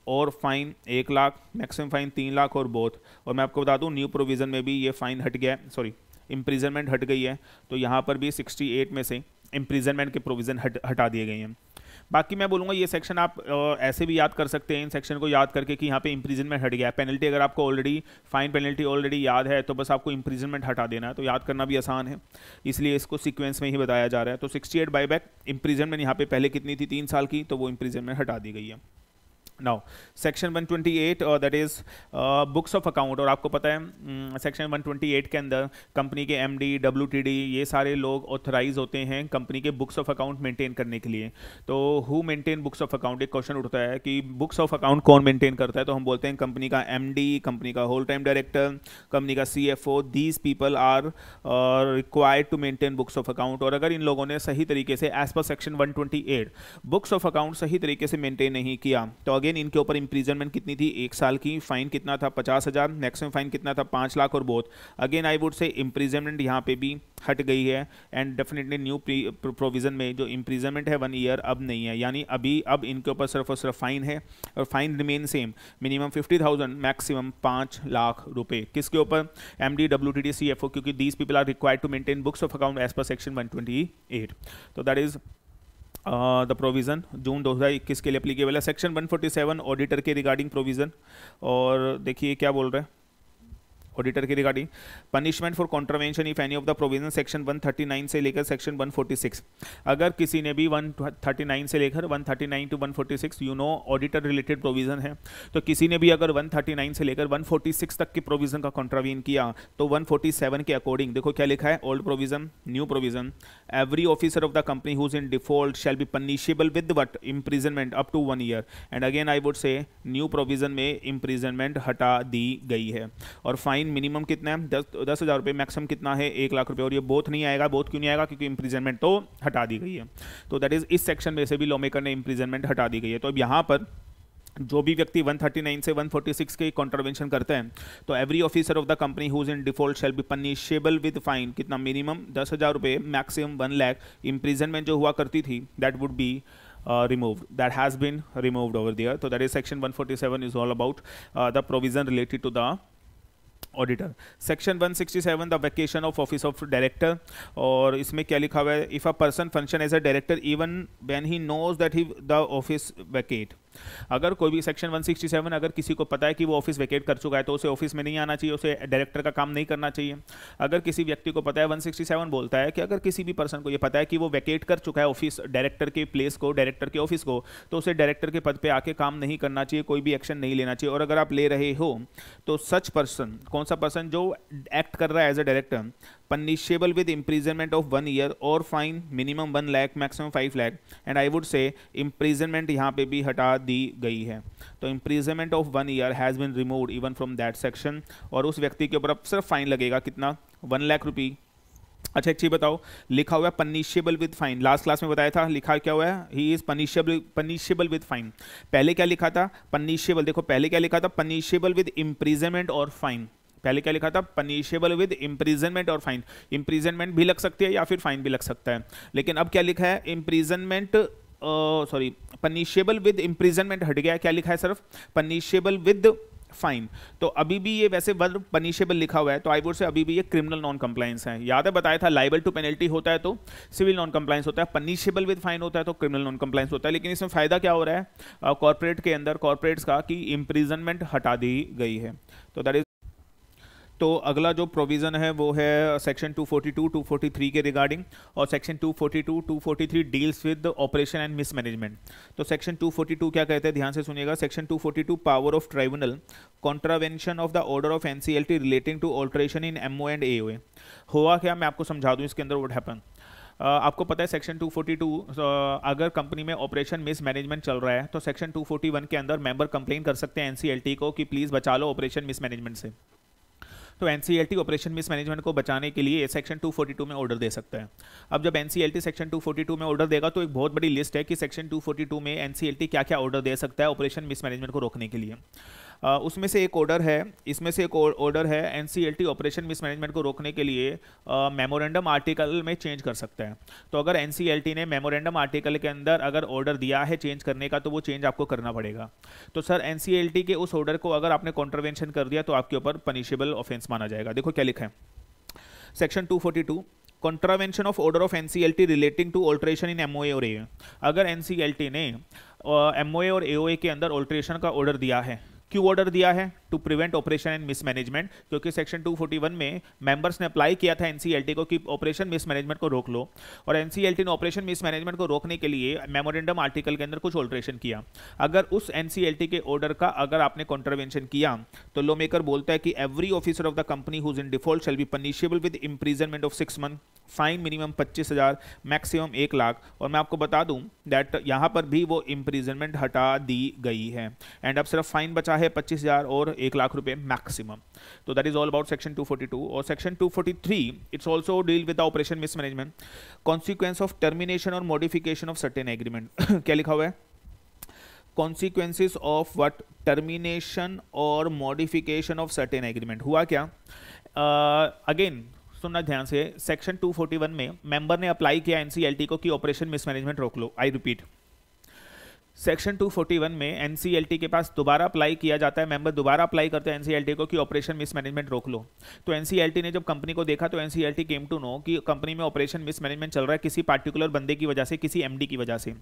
और fine 1 lakh, maximum fine 3 lakh और बोथ। और मैं आपको बता दूं न्यू प्रोविज़न में भी ये फाइन हट गया है, सॉरी इम्प्रिजनमेंट हट गई है, तो यहाँ पर भी 68 में से इम्प्रिजनमेंट के प्रोविज़न हटा दिए गए हैं। बाकी मैं बोलूँगा ये सेक्शन आप ऐसे भी याद कर सकते हैं, इन सेक्शन को याद करके कि यहाँ पे इम्प्रिजनमेंट हट गया है। पेनल्टी अगर आपको ऑलरेडी फाइन पेनल्टी ऑलरेडी याद है तो बस आपको इम्प्रिजनमेंट हटा देना है, तो याद करना भी आसान है, इसलिए इसको सीक्वेंस में ही बताया जा रहा है। तो 68 बायबैक इम्प्रिजनमेंट यहाँ पे पहले कितनी थी 3 साल की, तो वो इम्प्रिजनमेंट हटा दी गई है। Now section 128 that is books of account, और आपको पता है सेक्शन 128 के अंदर कंपनी के एमडी, डब्ल्यूटीडी ये सारे लोग ऑथराइज होते हैं कंपनी के बुक्स ऑफ अकाउंट मेंटेन करने के लिए। तो who maintain books of account, एक क्वेश्चन उठता है कि बुक्स ऑफ अकाउंट कौन मेंटेन करता है, तो हम बोलते हैं कंपनी का एमडी, कंपनी का होल टाइम डायरेक्टर, कंपनी का CFO, these people are required to maintain books of account. और अगर इन लोगों ने सही तरीके से as per section 128 books of account सही तरीके से मेंटेन नहीं किया तो इनके ऊपर इंप्रिजनमेंट कितनी थी 1 साल की, फाइन कितना था 50,000, मैक्सिमम फाइन कितना था 5 लाख और both. Again I would say imprisonment यहाँ पे भी हट गई है, एंड डेफिनेटली न्यू प्रोविजन में जो इंप्रिजनमेंट है 1 ईयर अब नहीं है, यानी अभी अब इनके ऊपर सिर्फ और सिर्फ फाइन है, और fine remain same, minimum 50,000 maximum 5 lakh रुपए। किसके ऊपर? एमडी, डब्ल्यूटीडी, सीएफओ, क्योंकि these people are required to maintain books of account as per section 128। तो that is the provision June 2021 के लिए अप्लीकेबल है। सेक्शन 147 ऑडिटर के रिगार्डिंग प्रोविज़न, और देखिए क्या बोल रहे हैं ऑडिटर के regarding, punishment for contravention if any of the provision section 139 से लेकर सेक्शन 146। अगर किसी ने भी 139 से लेकर 139 to 146 you know auditor related provision है, तो किसी ने भी अगर 139 से लेकर 146 तक के प्रोविजन का कॉन्ट्रावीन किया तो 147 के अकॉर्डिंग देखो क्या लिखा है, old provision new provision, every officer of the company who's in default shall be punishable with what imprisonment up to 1 year. And again I would say new provision में इम्प्रिजनमेंट हटा दी गई है। और फाइन मिनिमम कितना है 10,000 रुपये, मैक्सिमम कितना है 1 लाख रुपए, और ये बोथ नहीं आएगा। बोथ क्यों नहीं आएगा? क्योंकि इंप्रिजनमेंट तो हटा दी गई है। तो दैट इज इस सेक्शन में से भी लॉ मेकर ने इंप्रिजनमेंट हटा दी गई है। तो अब यहाँ पर जो भी व्यक्ति 139 से 146 के कॉन्ट्रवेंशन करते हैं तो every officer of the company who's in default shall be punishable with fine कितना मिनिमम 10,000 रुपये, मैक्सिमम 1 लाख। इंप्रिजनमेंट जो हुआ करती थी that would be removed, that has been removed over there. तो that is section 147 is all about the provision related to the auditor. Section 167 the vacation of office of director, और इसमें क्या लिखा हुआ है, if a person function as a director even when he knows that he the office vacate. अगर कोई भी सेक्शन 167 अगर किसी को पता है कि वो ऑफिस वेकेट कर चुका है तो उसे ऑफिस में नहीं आना चाहिए, उसे डायरेक्टर का काम नहीं करना चाहिए। अगर किसी व्यक्ति को पता है 167 बोलता है कि अगर किसी भी पर्सन को ये पता है कि वो वेकेट कर चुका है ऑफिस डायरेक्टर के प्लेस को, डायरेक्टर के ऑफिस को, तो उसे डायरेक्टर के पद पे आके काम नहीं करना चाहिए, कोई भी एक्शन नहीं लेना चाहिए। और अगर आप ले रहे हो तो सच पर्सन, कौन सा पर्सन जो एक्ट कर रहा है as a director, punishable with imprisonment of 1 year और fine minimum 1 lakh maximum 5 lakh. And I would say imprisonment यहाँ पे भी हटा दी गई है। तो imprisonment of 1 year has been removed even from that section, और उस व्यक्ति के ऊपर अब सिर्फ फाइन लगेगा कितना 1 लाख रुपये। अच्छा एक चीज़ बताओ, लिखा हुआ है punishable with fine, last class में बताया था लिखा क्या हुआ है, he is punishable with fine. पहले क्या लिखा था पनिशेबल, देखो पहले क्या लिखा था पनिशेबल विद इम्प्रिजनमेंट और फाइन, पहले क्या लिखा था पनिशेबल विद इम्प्रिजनमेंट और फाइन। इम्प्रिजनमेंट भी लग सकती है या फिर फाइन भी लग सकता है, लेकिन अब क्या लिखा है imprisonment sorry punishable with imprisonment हट गया, क्या लिखा है सिर्फ पनिशेबल विद फाइन। तो अभी भी ये वैसे वर्ब पनिशेबल लिखा हुआ है, तो आई वुड से अभी भी ये क्रिमिनल नॉन कंप्लायंस है। याद है बताया था लाइबल टू पेनल्टी होता है तो सिविल नॉन कंप्लायंस होता है, पनिशेबल विद फाइन होता है तो क्रिमिनल नॉन कंप्लायंस होता है। लेकिन इसमें फ़ायदा क्या हो रहा है कॉर्पोरेट के अंदर, कॉर्पोरेट्स का, कि इम्प्रिजनमेंट हटा दी गई है। तो दैट इज, तो अगला जो प्रोविज़न है वो है सेक्शन 242, 243 के रिगार्डिंग, और section 242, 243 deals with operation and mismanagement. तो सेक्शन 242 क्या कहते हैं ध्यान से सुनिएगा, section 242 power of tribunal contravention of the order of NCLT relating to alteration in MO and AOA. हुआ क्या मैं आपको समझा दूँ इसके अंदर व्हाट हैपन। आपको पता है सेक्शन 242 अगर कंपनी में ऑपरेशन मिसमैनेजमेंट चल रहा है तो सेक्शन 241 के अंदर मेंबर कंप्लेन कर सकते हैं एनसीएलटी को कि प्लीज़ बचा लो ऑपरेशन मिसमैनेजमेंट से। तो एनसीएलटी ऑपरेशन मिसमैनेजमेंट को बचाने के लिए सेक्शन 242 में ऑर्डर दे सकता है। अब जब एनसीएलटी सेक्शन 242 में ऑर्डर देगा तो एक बहुत बड़ी लिस्ट है कि सेक्शन 242 में एनसीएलटी क्या क्या ऑर्डर दे सकता है ऑपरेशन मिसमैनेजमेंट को रोकने के लिए। उसमें से एक ऑर्डर है, इसमें से एक ऑर्डर है एनसीएलटी ऑपरेशन मिसमैनेजमेंट को रोकने के लिए मेमोरेंडम आर्टिकल में चेंज कर सकता है। तो अगर एनसीएलटी ने मेमोरेंडम आर्टिकल के अंदर अगर ऑर्डर दिया है चेंज करने का तो वो चेंज आपको करना पड़ेगा। तो सर एनसीएलटी के उस ऑर्डर को अगर आपने कॉन्ट्रवेंशन कर दिया तो आपके ऊपर पनिशेबल ऑफेंस माना जाएगा। देखो क्या लिखा है section 242 contravention of order of NCLT relating to alteration in MOA और एओए। अगर एनसीएलटी ने एमओए और एओए के अंदर ऑल्ट्रेशन का ऑर्डर दिया है, क्यों ऑर्डर दिया है? To prevent operation and mismanagement, क्योंकि सेक्शन 241 में मेंबर्स ने अप्लाई किया था एनसीएलटी को कि ऑपरेशन मिसमैनेजमेंट को रोक लो, और एनसीएलटी ने ऑपरेशन मिसमैनेजमेंट को रोकने के लिए मेमोरेंडम आर्टिकल के अंदर कुछ ऑल्ट्रेशन किया। अगर उस एनसीएलटी के ऑर्डर का अगर आपने कॉन्ट्रवेंशन किया तो लॉ मेकर बोलता है कि every officer of the company who's in default shall be punishable with imprisonment of 6 month, fine minimum 25,000, maximum 1 lakh. और मैं आपको बता दूं दैट यहाँ पर भी वो इम्प्रीजनमेंट हटा दी गई है एंड अब सिर्फ फाइन बचा है 25,000 और 1 लाख रुपए मैक्सिमम। तो that is all about section 242। और section 243 it's also deal with operation mismanagement consequence of termination और मॉडिफिकेशन ऑफ सर्टेन एग्रीमेंट। क्या लिखा हुआ है? Consequences of what? टर्मिनेशन और मॉडिफिकेशन ऑफ सर्टेन एग्रीमेंट। हुआ क्या? अगेन सुनना ध्यान से, सेक्शन 241 में मेंबर ने अप्लाई किया एनसीएलटी को कि ऑपरेशन मिसमैनेजमेंट रोक लो। आई रिपीट, सेक्शन 241 में एनसीएलटी के पास दोबारा अप्लाई किया जाता है, मेंबर दोबारा अप्लाई करते हैं एनसीएलटी को कि ऑपरेशन मिसमैनेजमेंट रोक लो। तो एनसीएलटी ने जब कंपनी को देखा तो एनसीएलटी केम टू नो कि कंपनी में ऑपरेशन मिसमैनेजमेंट चल रहा है किसी पार्टिकुलर बंदे की वजह से, किसी एमडी की वजह से।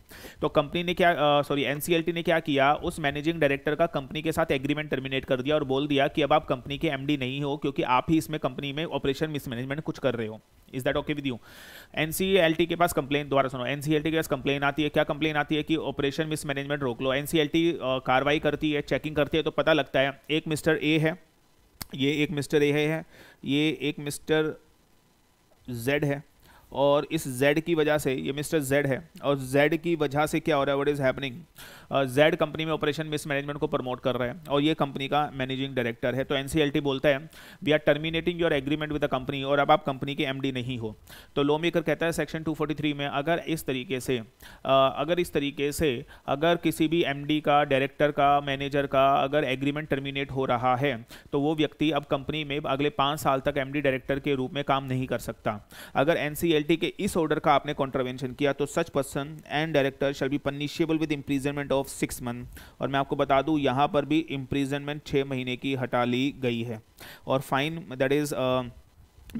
तो कंपनी ने क्या, सॉरी एनसीएलटी ने क्या किया, उस मैनेजिंग डायरेक्टर का कंपनी के साथ एग्रीमेंट टर्मिनेट कर दिया और बोल दिया कि अब आप कंपनी के एमडी नहीं हो क्योंकि आप ही इसमें कंपनी में ऑपरेशन मिसमैनेजमेंट कुछ कर रहे हो। Is that okay with you? NCLT के पास कंप्लेन, दोबारा सुनो, एनसीएलटी के पास कंप्लेन आती है। क्या कंप्लेन आती है? कि ऑपरेशन मैनेजमेंट रोक लो। एनसीएलटी कार्रवाई करती है, चेकिंग करती है तो पता लगता है एक मिस्टर ए है, ये एक मिस्टर ए है, ये एक मिस्टर जेड है, और इस जेड की वजह से, ये मिस्टर जेड है और जेड की वजह से क्या हो रहा है, what is happening, Z company में ऑपरेशन मिसमैनेजमेंट को प्रमोट कर रहा है और ये कंपनी का मैनेजिंग डायरेक्टर है। तो एनसीएलटी बोलता है we are terminating your agreement with the company, और अब आप कंपनी के एमडी नहीं हो। तो लॉ मेकर कहता है सेक्शन 243 में अगर किसी भी एमडी का, डायरेक्टर का, मैनेजर का अगर एग्रीमेंट टर्मिनेट हो रहा है तो वो व्यक्ति अब कंपनी में अगले 5 साल तक एमडी डायरेक्टर के रूप में काम नहीं कर सकता। अगर एनसीएलटी के इस ऑर्डर का आपने कॉन्ट्रवेंशन किया तो such person and director shall be punishable with imprisonment of 6 month. और मैं आपको बता दूं यहां पर भी इम्प्रीजनमेंट 6 महीने की हटा ली गई है, और fine that is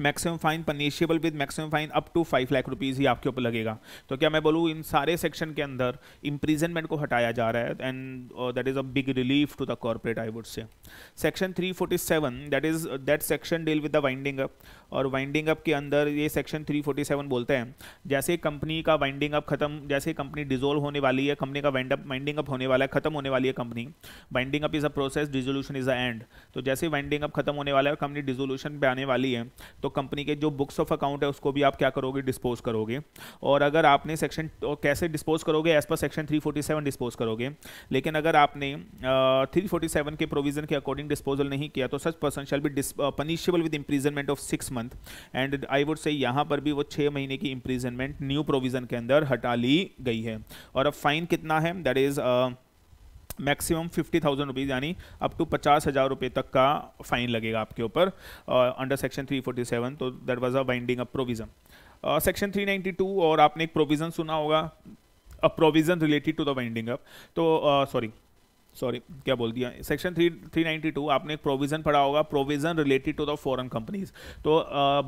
maximum fine punishable with maximum fine up to 5 lakh rupees ही आपके ऊपर लगेगा। तो क्या मैं बोलूँ इन सारे सेक्शन के अंदर इम्प्रीजनमेंट को हटाया जा रहा है, and that is a big relief to the corporate I would say. Section 347 that section deal with the winding up, और वाइंडिंग अप के अंदर ये सेक्शन 347 बोलते हैं जैसे कंपनी का वाइंडिंग अप खत्म, जैसे कंपनी डिजोल्व होने वाली है, कंपनी का वाइंडिंग अप होने वाला है, खत्म होने वाली है company, winding up is a process, dissolution is a end. तो जैसे वाइंडिंग अप खत्म होने वाला है, कंपनी डिजोल्यूशन पे आने वाली है, तो कंपनी के जो बुक्स ऑफ अकाउंट है उसको भी आप क्या करोगे, डिस्पोज करोगे। और अगर आपने सेक्शन, कैसे डिस्पोज करोगे, एज पर सेक्शन 347 डिस्पोज करोगे। लेकिन अगर आपने 347 के प्रोविजन के अकॉर्डिंग डिस्पोजल नहीं किया तो such person shall be punishable with imprisonment of 6 month, and I would say यहाँ पर भी वो 6 महीने की इम्प्रीजनमेंट न्यू प्रोविजन के अंदर हटा ली गई है। और अब फाइन कितना है, दैट इज मैक्सिमम 50,000 रुपीज़, यानी अप टू 50,000 रुपये तक का फाइन लगेगा आपके ऊपर अंडर सेक्शन 347। तो that was a winding up provision. Section 392, और आपने एक प्रोविज़न सुना होगा, a provision related to the winding up, तो सॉरी क्या बोल दिया, सेक्शन 392 आपने एक प्रोविज़न पढ़ा होगा, provision related to the foreign companies. तो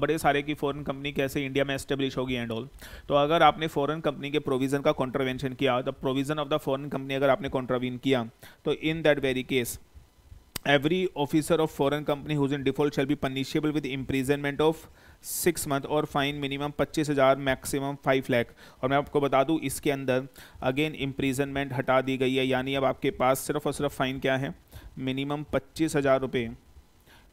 बड़े सारे की फॉरेन कंपनी कैसे इंडिया में एस्टेब्लिश होगी एंड ऑल। तो अगर आपने फॉरेन कंपनी के प्रोविज़न का कॉन्ट्रवेंशन किया, the provision of the foreign company अगर आपने कॉन्ट्रवीन किया तो in that very case every officer of foreign company who's in default shall be punishable with imprisonment of 6 month और फाइन मिनिमम 25,000 मैक्सिमम 5 लाख। और मैं आपको बता दूं इसके अंदर अगेन इम्प्रीजनमेंट हटा दी गई है, यानी अब आपके पास सिर्फ और सिर्फ फाइन क्या है, मिनिमम 25,000 रुपये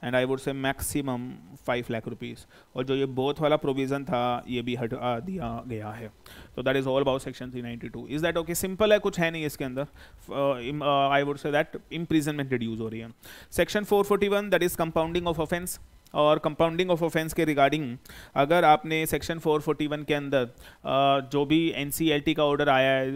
and I would say maximum 5 lakh rupees. और जो ये बोथ वाला प्रोविज़न था ये भी हटा दिया गया है। तो that is all about section 392। Is that okay? Simple है, कुछ है नहीं इसके अंदर। I would say that imprisonment reduce हो रही है। Section 441 that is compounding of offence. और कंपाउंडिंग ऑफ ऑफेंस के रिगार्डिंग अगर आपने सेक्शन 441 के अंदर जो भी एनसीएलटी का ऑर्डर आया है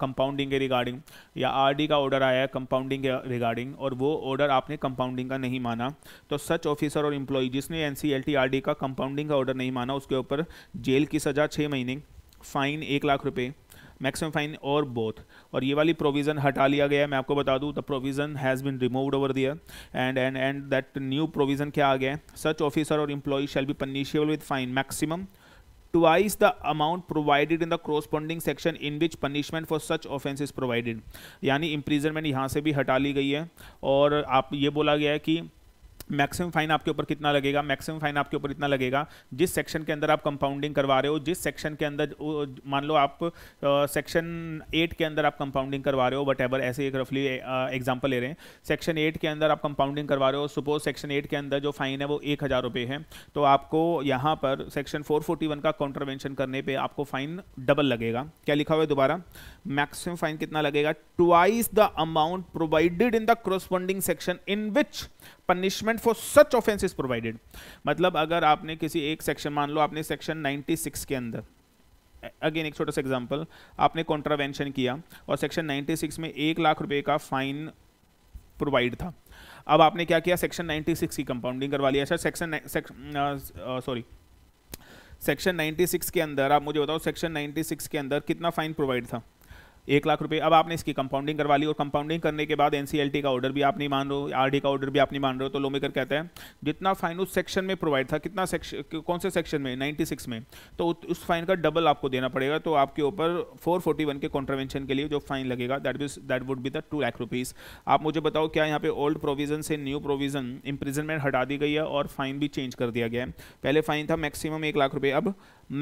कंपाउंडिंग के रिगार्डिंग या आरडी का ऑर्डर आया है कंपाउंडिंग के रिगार्डिंग और वो ऑर्डर आपने कंपाउंडिंग का नहीं माना, तो सच ऑफिसर और एम्प्लॉई जिसने एनसीएलटी आरडी का कंपाउंडिंग का ऑर्डर नहीं माना उसके ऊपर जेल की सज़ा 6 महीने, फ़ाइन 1 लाख रुपये मैक्सिमम फाइन और बोथ। और ये वाली प्रोविज़न हटा लिया गया है, मैं आपको बता दूं the provision has been removed over there and that new provision क्या आ गया है, सच ऑफिसर और employee shall be punishable with fine maximum twice the amount provided in the corresponding section in which punishment for such offense is provided। यानी इम्प्रीजनमेंट यहाँ से भी हटा ली गई है और आप ये बोला गया है कि मैक्सिमम फाइन आपके ऊपर कितना लगेगा, मैक्सिमम फाइन आपके ऊपर इतना लगेगा जिस सेक्शन के अंदर आप कंपाउंडिंग करवा रहे हो, जिस सेक्शन के अंदर मान लो आप सेक्शन 8 के अंदर आप कंपाउंडिंग करवा रहे हो, वट एवर ऐसे एक रफली एग्जांपल ले रहे हैं, सेक्शन 8 के अंदर आप कंपाउंडिंग करवा रहे हो, सपोज सेक्शन 8 के अंदर जो फाइन है वो 1000 रुपये है, तो आपको यहाँ पर सेक्शन 441 का कॉन्ट्रवेंशन करने पर आपको फाइन डबल लगेगा। क्या लिखा हुआ है दोबारा, मैक्सिमम फाइन कितना लगेगा, twice the amount provided in the corresponding section in which punishment for such offence is provided. मतलब अगर आपने किसी एक सेक्शन, मान लो आपने सेक्शन 96 के अंदर, अगेन एक छोटा सा एग्जांपल, आपने कॉन्ट्रावेंशन किया और सेक्शन 96 में 1 लाख रुपए का फाइन प्रोवाइड था, अब आपने क्या किया सेक्शन 96 की कंपाउंडिंग करवा लिया। सर सेक्शन 96 के अंदर आप मुझे बताओ सेक्शन 96 के अंदर कितना फाइन प्रोवाइड था, 1 लाख रुपए। अब आपने इसकी कंपाउंडिंग करवा ली और कंपाउंडिंग करने के बाद एनसीएलटी का ऑर्डर भी आप नहीं मान रहे हो, आरडी का ऑर्डर भी आप नहीं मान रहे हो, तो लो मेकर कहता है जितना फाइन उस सेक्शन में प्रोवाइड था, कितना सेक्शन, कौन से सेक्शन में, 96 में, तो उस फाइन का डबल आपको देना पड़ेगा। तो आपके ऊपर 441 के कॉन्ट्रवेंशन के लिए जो फाइन लगेगा that would be the 2 lakh rupees. आप मुझे बताओ क्या यहाँ पे ओल्ड प्रोविज़न से न्यू प्रोविज़न इम्प्रिजनमेंट हटा दी गई है और फाइन भी चेंज कर दिया गया है। पहले फाइन था मैक्सिमम 1 लाख रुपये, अब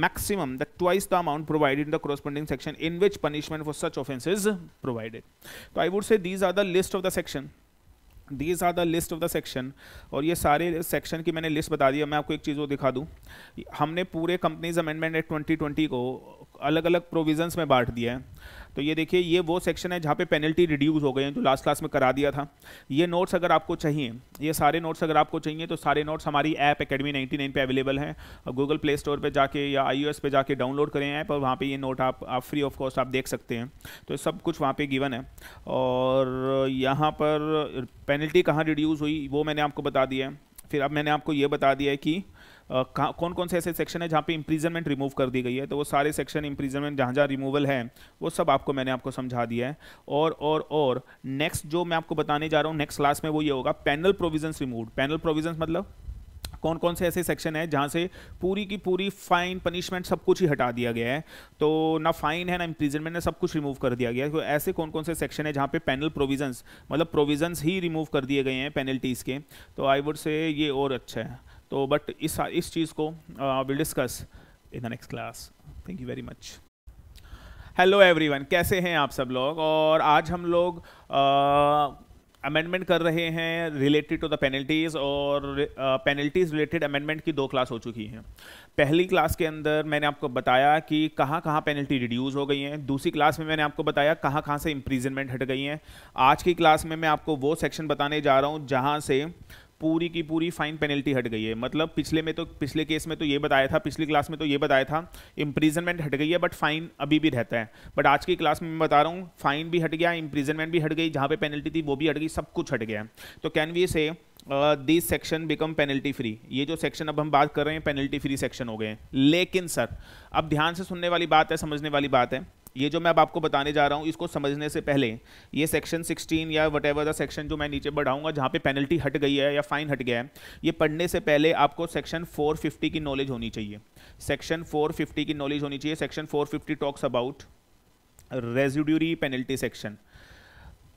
maximum the twice the amount provided in the corresponding section in which punishment for such offence is provided। So I would say these are the list of the section, these are the list of the section। और ये सारे सेक्शन की मैंने लिस्ट बता दी है। मैं आपको एक चीज़ वो दिखा दूँ, हमने पूरे कंपनीज अमेंडमेंट एक्ट 2020 को अलग अलग प्रोविजंस में बांट दिया है। तो ये देखिए, ये वो सेक्शन है जहाँ पे पेनल्टी रिड्यूस हो गए हैं जो लास्ट क्लास में करा दिया था। ये नोट्स अगर आपको चाहिए, ये सारे नोट्स अगर आपको चाहिए तो सारे नोट्स हमारी ऐप Academy99 पे अवेलेबल हैं। गूगल प्ले स्टोर पे जाके या iOS पे जाके डाउनलोड करें ऐप और वहाँ पे ये नोट आप फ्री ऑफ कॉस्ट आप देख सकते हैं। तो सब कुछ वहाँ पर गिवन है और यहाँ पर पेनल्टी कहाँ रिड्यूस हुई वो मैंने आपको बता दिया है। फिर अब मैंने आपको ये बता दिया है कि कौन कौन से ऐसे सेक्शन है जहाँ पे इम्प्रीजनमेंट रिमूव कर दी गई है। तो वो सारे सेक्शन इम्प्रीजनमेंट जहाँ जहाँ रिमूवल है वो सब आपको मैंने आपको समझा दिया है। और नेक्स्ट जो मैं आपको बताने जा रहा हूँ नेक्स्ट क्लास में वो ये होगा, penal provisions removed. Penal provisions मतलब कौन कौन से ऐसे सेक्शन है जहाँ से पूरी की पूरी फाइन, पनिशमेंट, सब कुछ ही हटा दिया गया है। तो ना फाइन है ना इम्प्रीजनमेंट है, सब कुछ रिमूव कर दिया गया है। तो ऐसे कौन कौन से सेक्शन है जहाँ पे पैनल प्रोविजंस मतलब प्रोविजंस ही रिमूव कर दिए गए हैं पेनल्टीज़ के। तो आई वुड से ये और अच्छा है। तो बट इस चीज़ को will discuss in the next class. Thank you very much. Hello everyone, कैसे हैं आप सब लोग। और आज हम लोग अमेंडमेंट कर रहे हैं रिलेटेड टू द पेनल्टीज़ और पेनल्टीज़ रिलेटेड अमेंडमेंट की 2 क्लास हो चुकी हैं। पहली क्लास के अंदर मैंने आपको बताया कि कहाँ कहाँ पेनल्टी रिड्यूस हो गई हैं। दूसरी क्लास में मैंने आपको बताया कहाँ कहाँ से इम्प्रीजनमेंट हट गई हैं। आज की क्लास में मैं आपको वो सेक्शन बताने जा रहा हूँ जहाँ से पूरी की पूरी फाइन पेनल्टी हट गई है। मतलब पिछले केस में तो ये बताया था, पिछली क्लास में तो ये बताया था इम्प्रीजनमेंट हट गई है बट फाइन अभी भी रहता है। बट आज की क्लास में मैं बता रहा हूँ फाइन भी हट गया, इम्प्रीजनमेंट भी हट गई, जहाँ पे पेनल्टी थी वो भी हट गई, सब कुछ हट गया। तो can we say this section become penalty free. ये जो सेक्शन अब हम बात कर रहे हैं पेनल्टी फ्री सेक्शन हो गए हैं। लेकिन सर अब ध्यान से सुनने वाली बात है, समझने वाली बात है। ये जो मैं अब आपको बताने जा रहा हूँ इसको समझने से पहले ये सेक्शन 16 या वट एवर द सेक्शन जो मैं नीचे बढ़ाऊँगा जहाँ पे पेनल्टी हट गई है या फाइन हट गया है, ये पढ़ने से पहले आपको सेक्शन 450 की नॉलेज होनी चाहिए। सेक्शन 450 की नॉलेज होनी चाहिए। Section 450 talks about residuary penalty section.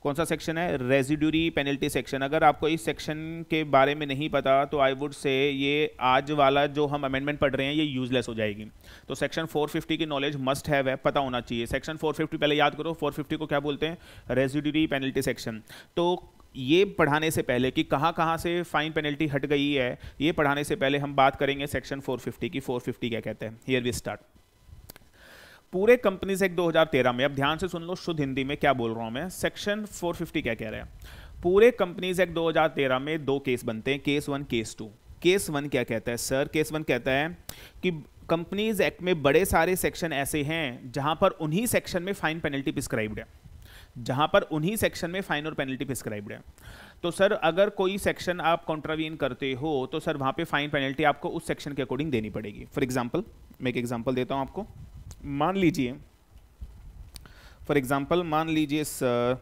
कौन सा सेक्शन है? Residuary penalty section. अगर आपको इस सेक्शन के बारे में नहीं पता तो आई वुड से ये आज वाला जो हम अमेंडमेंट पढ़ रहे हैं ये यूजलेस हो जाएगी। तो सेक्शन 450 की नॉलेज मस्ट हैव है, पता होना चाहिए। सेक्शन 450 पहले याद करो। 450 को क्या बोलते हैं? Residuary penalty section. तो ये पढ़ाने से पहले कि कहाँ कहाँ से फाइन पेनल्टी हट गई है, ये पढ़ाने से पहले हम बात करेंगे सेक्शन 450 की। 450 क्या कहते हैं? Here we start. पूरे कंपनीज एक्ट 2013 में, अब ध्यान से सुन लो शुद्ध हिंदी में क्या बोल रहा हूँ मैं। सेक्शन 450 क्या कह रहा है? पूरे कंपनीज एक्ट 2013 में 2 केस बनते हैं, केस 1 केस 2। केस वन क्या कहता है सर? केस वन कहता है कि कंपनीज एक्ट में बड़े सारे सेक्शन ऐसे हैं जहां पर उन्हीं सेक्शन में फाइन पेनल्टी प्रिस्क्राइब्ड है, जहां पर उन्हीं सेक्शन में फाइन और पेनल्टी प्रिस्क्राइब्ड है। तो सर अगर कोई सेक्शन आप कॉन्ट्रावीन करते हो तो सर वहां पे फाइन पेनल्टी आपको उस सेक्शन के अकॉर्डिंग देनी पड़ेगी। फॉर एग्जाम्पल, मैं एक एग्जाम्पल देता हूँ आपको। मान लीजिए, फॉर एग्जाम्पल मान लीजिए सर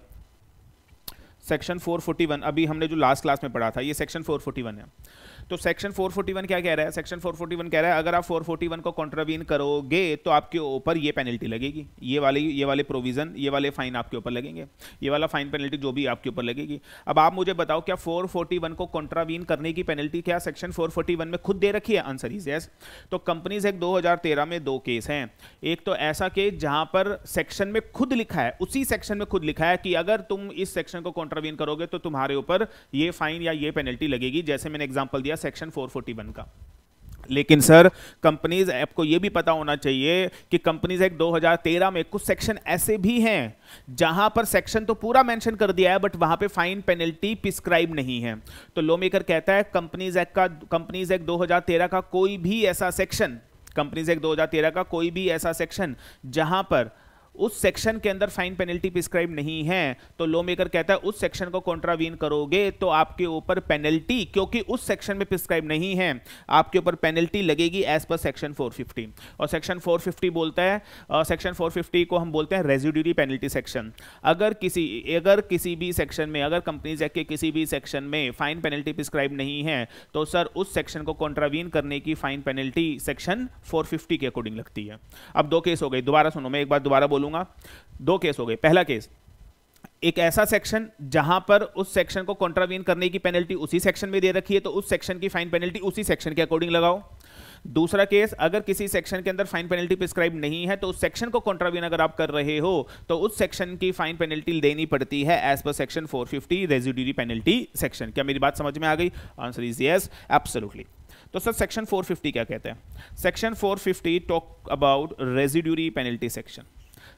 सेक्शन 441, अभी हमने जो लास्ट क्लास में पढ़ा था ये सेक्शन 441 है। तो सेक्शन 441 क्या कह रहा है? सेक्शन 441 कह रहा है अगर आप 441 को कॉन्ट्रावीन करोगे तो आपके ऊपर ये पेनल्टी लगेगी, ये वाले प्रोविज़न, ये वाले फाइन आपके ऊपर लगेंगे, ये वाला फाइन पेनल्टी जो भी आपके ऊपर लगेगी। अब आप मुझे बताओ क्या 441 को कॉन्ट्रावीन करने की पेनल्टी क्या सेक्शन 441 में खुद दे रखी है? Answer is yes. तो कंपनीज एक्ट 2013 में दो केस हैं, एक तो ऐसा केस जहाँ पर सेक्शन में खुद लिखा है, उसी सेक्शन में खुद लिखा है कि अगर तुम इस सेक्शन को कॉन्ट्रावीन करोगे तो तुम्हारे ऊपर ये फाइन या ये पेनल्टी लगेगी, जैसे मैंने एग्जांपल दिया सेक्शन 441 का। लेकिन सर कंपनीज एक्ट को ये भी पता होना चाहिए कि कंपनीज एक्ट 2013 में कुछ सेक्शन ऐसे भी हैं जहां पर सेक्शन तो पूरा मेंशन कर दिया है बट वहां पे फाइन पेनल्टी प्रिस्क्राइब नहीं है। तो लॉ मेकर कहता है कंपनीज एक्ट 2013 का कोई भी ऐसा सेक्शन, कंपनीज एक्ट 2013 का कोई भी ऐसा सेक्शन जहां पर उस सेक्शन के अंदर फाइन पेनल्टी प्रिस्क्राइब नहीं है, तो लॉ मेकर कहता है उस सेक्शन को कॉन्ट्रावीन करोगे तो आपके ऊपर पेनल्टी, क्योंकि उस सेक्शन में प्रिस्क्राइब नहीं है, आपके ऊपर पेनल्टी लगेगी एज पर सेक्शन 450। और सेक्शन 450 बोलता है, सेक्शन 450 को हम बोलते हैं रेजिड्यूरी पेनल्टी सेक्शन। अगर किसी भी सेक्शन में, अगर कंपनीज एक्ट के किसी भी सेक्शन में फाइन पेनल्टी प्रिस्क्राइब नहीं है तो सर उस सेक्शन को कॉन्ट्रावीन करने की फाइन पेनल्टी सेक्शन 450 के अकॉर्डिंग लगती है। अब दो केस हो गए, दोबारा सुनो, मैं एक बार दोबारा बोलूंगा, दो केस हो गए। पहला केस, एक ऐसा सेक्शन जहां पर उस सेक्शन को कॉन्ट्रावीन करने की पेनल्टी उसी सेक्शन में दे रखी है तो उस सेक्शन की फाइन पेनल्टी उसी सेक्शन के अकॉर्डिंग लगाओ। दूसरा केस, अगर किसी सेक्शन के अंदर फाइन पेनल्टी प्रिस्क्राइब नहीं है तो उस सेक्शन को कॉन्ट्रावीन अगर आप कर रहे हो तो उस सेक्शन की फाइन पेनल्टी देनी पड़ती है as per section 450 residuary penalty section. क्या मेरी बात समझ में आ गई? Answer is yes, absolutely. तो सर सेक्शन 450 क्या कहते हैं? Section 450 talk about residuary penalty section.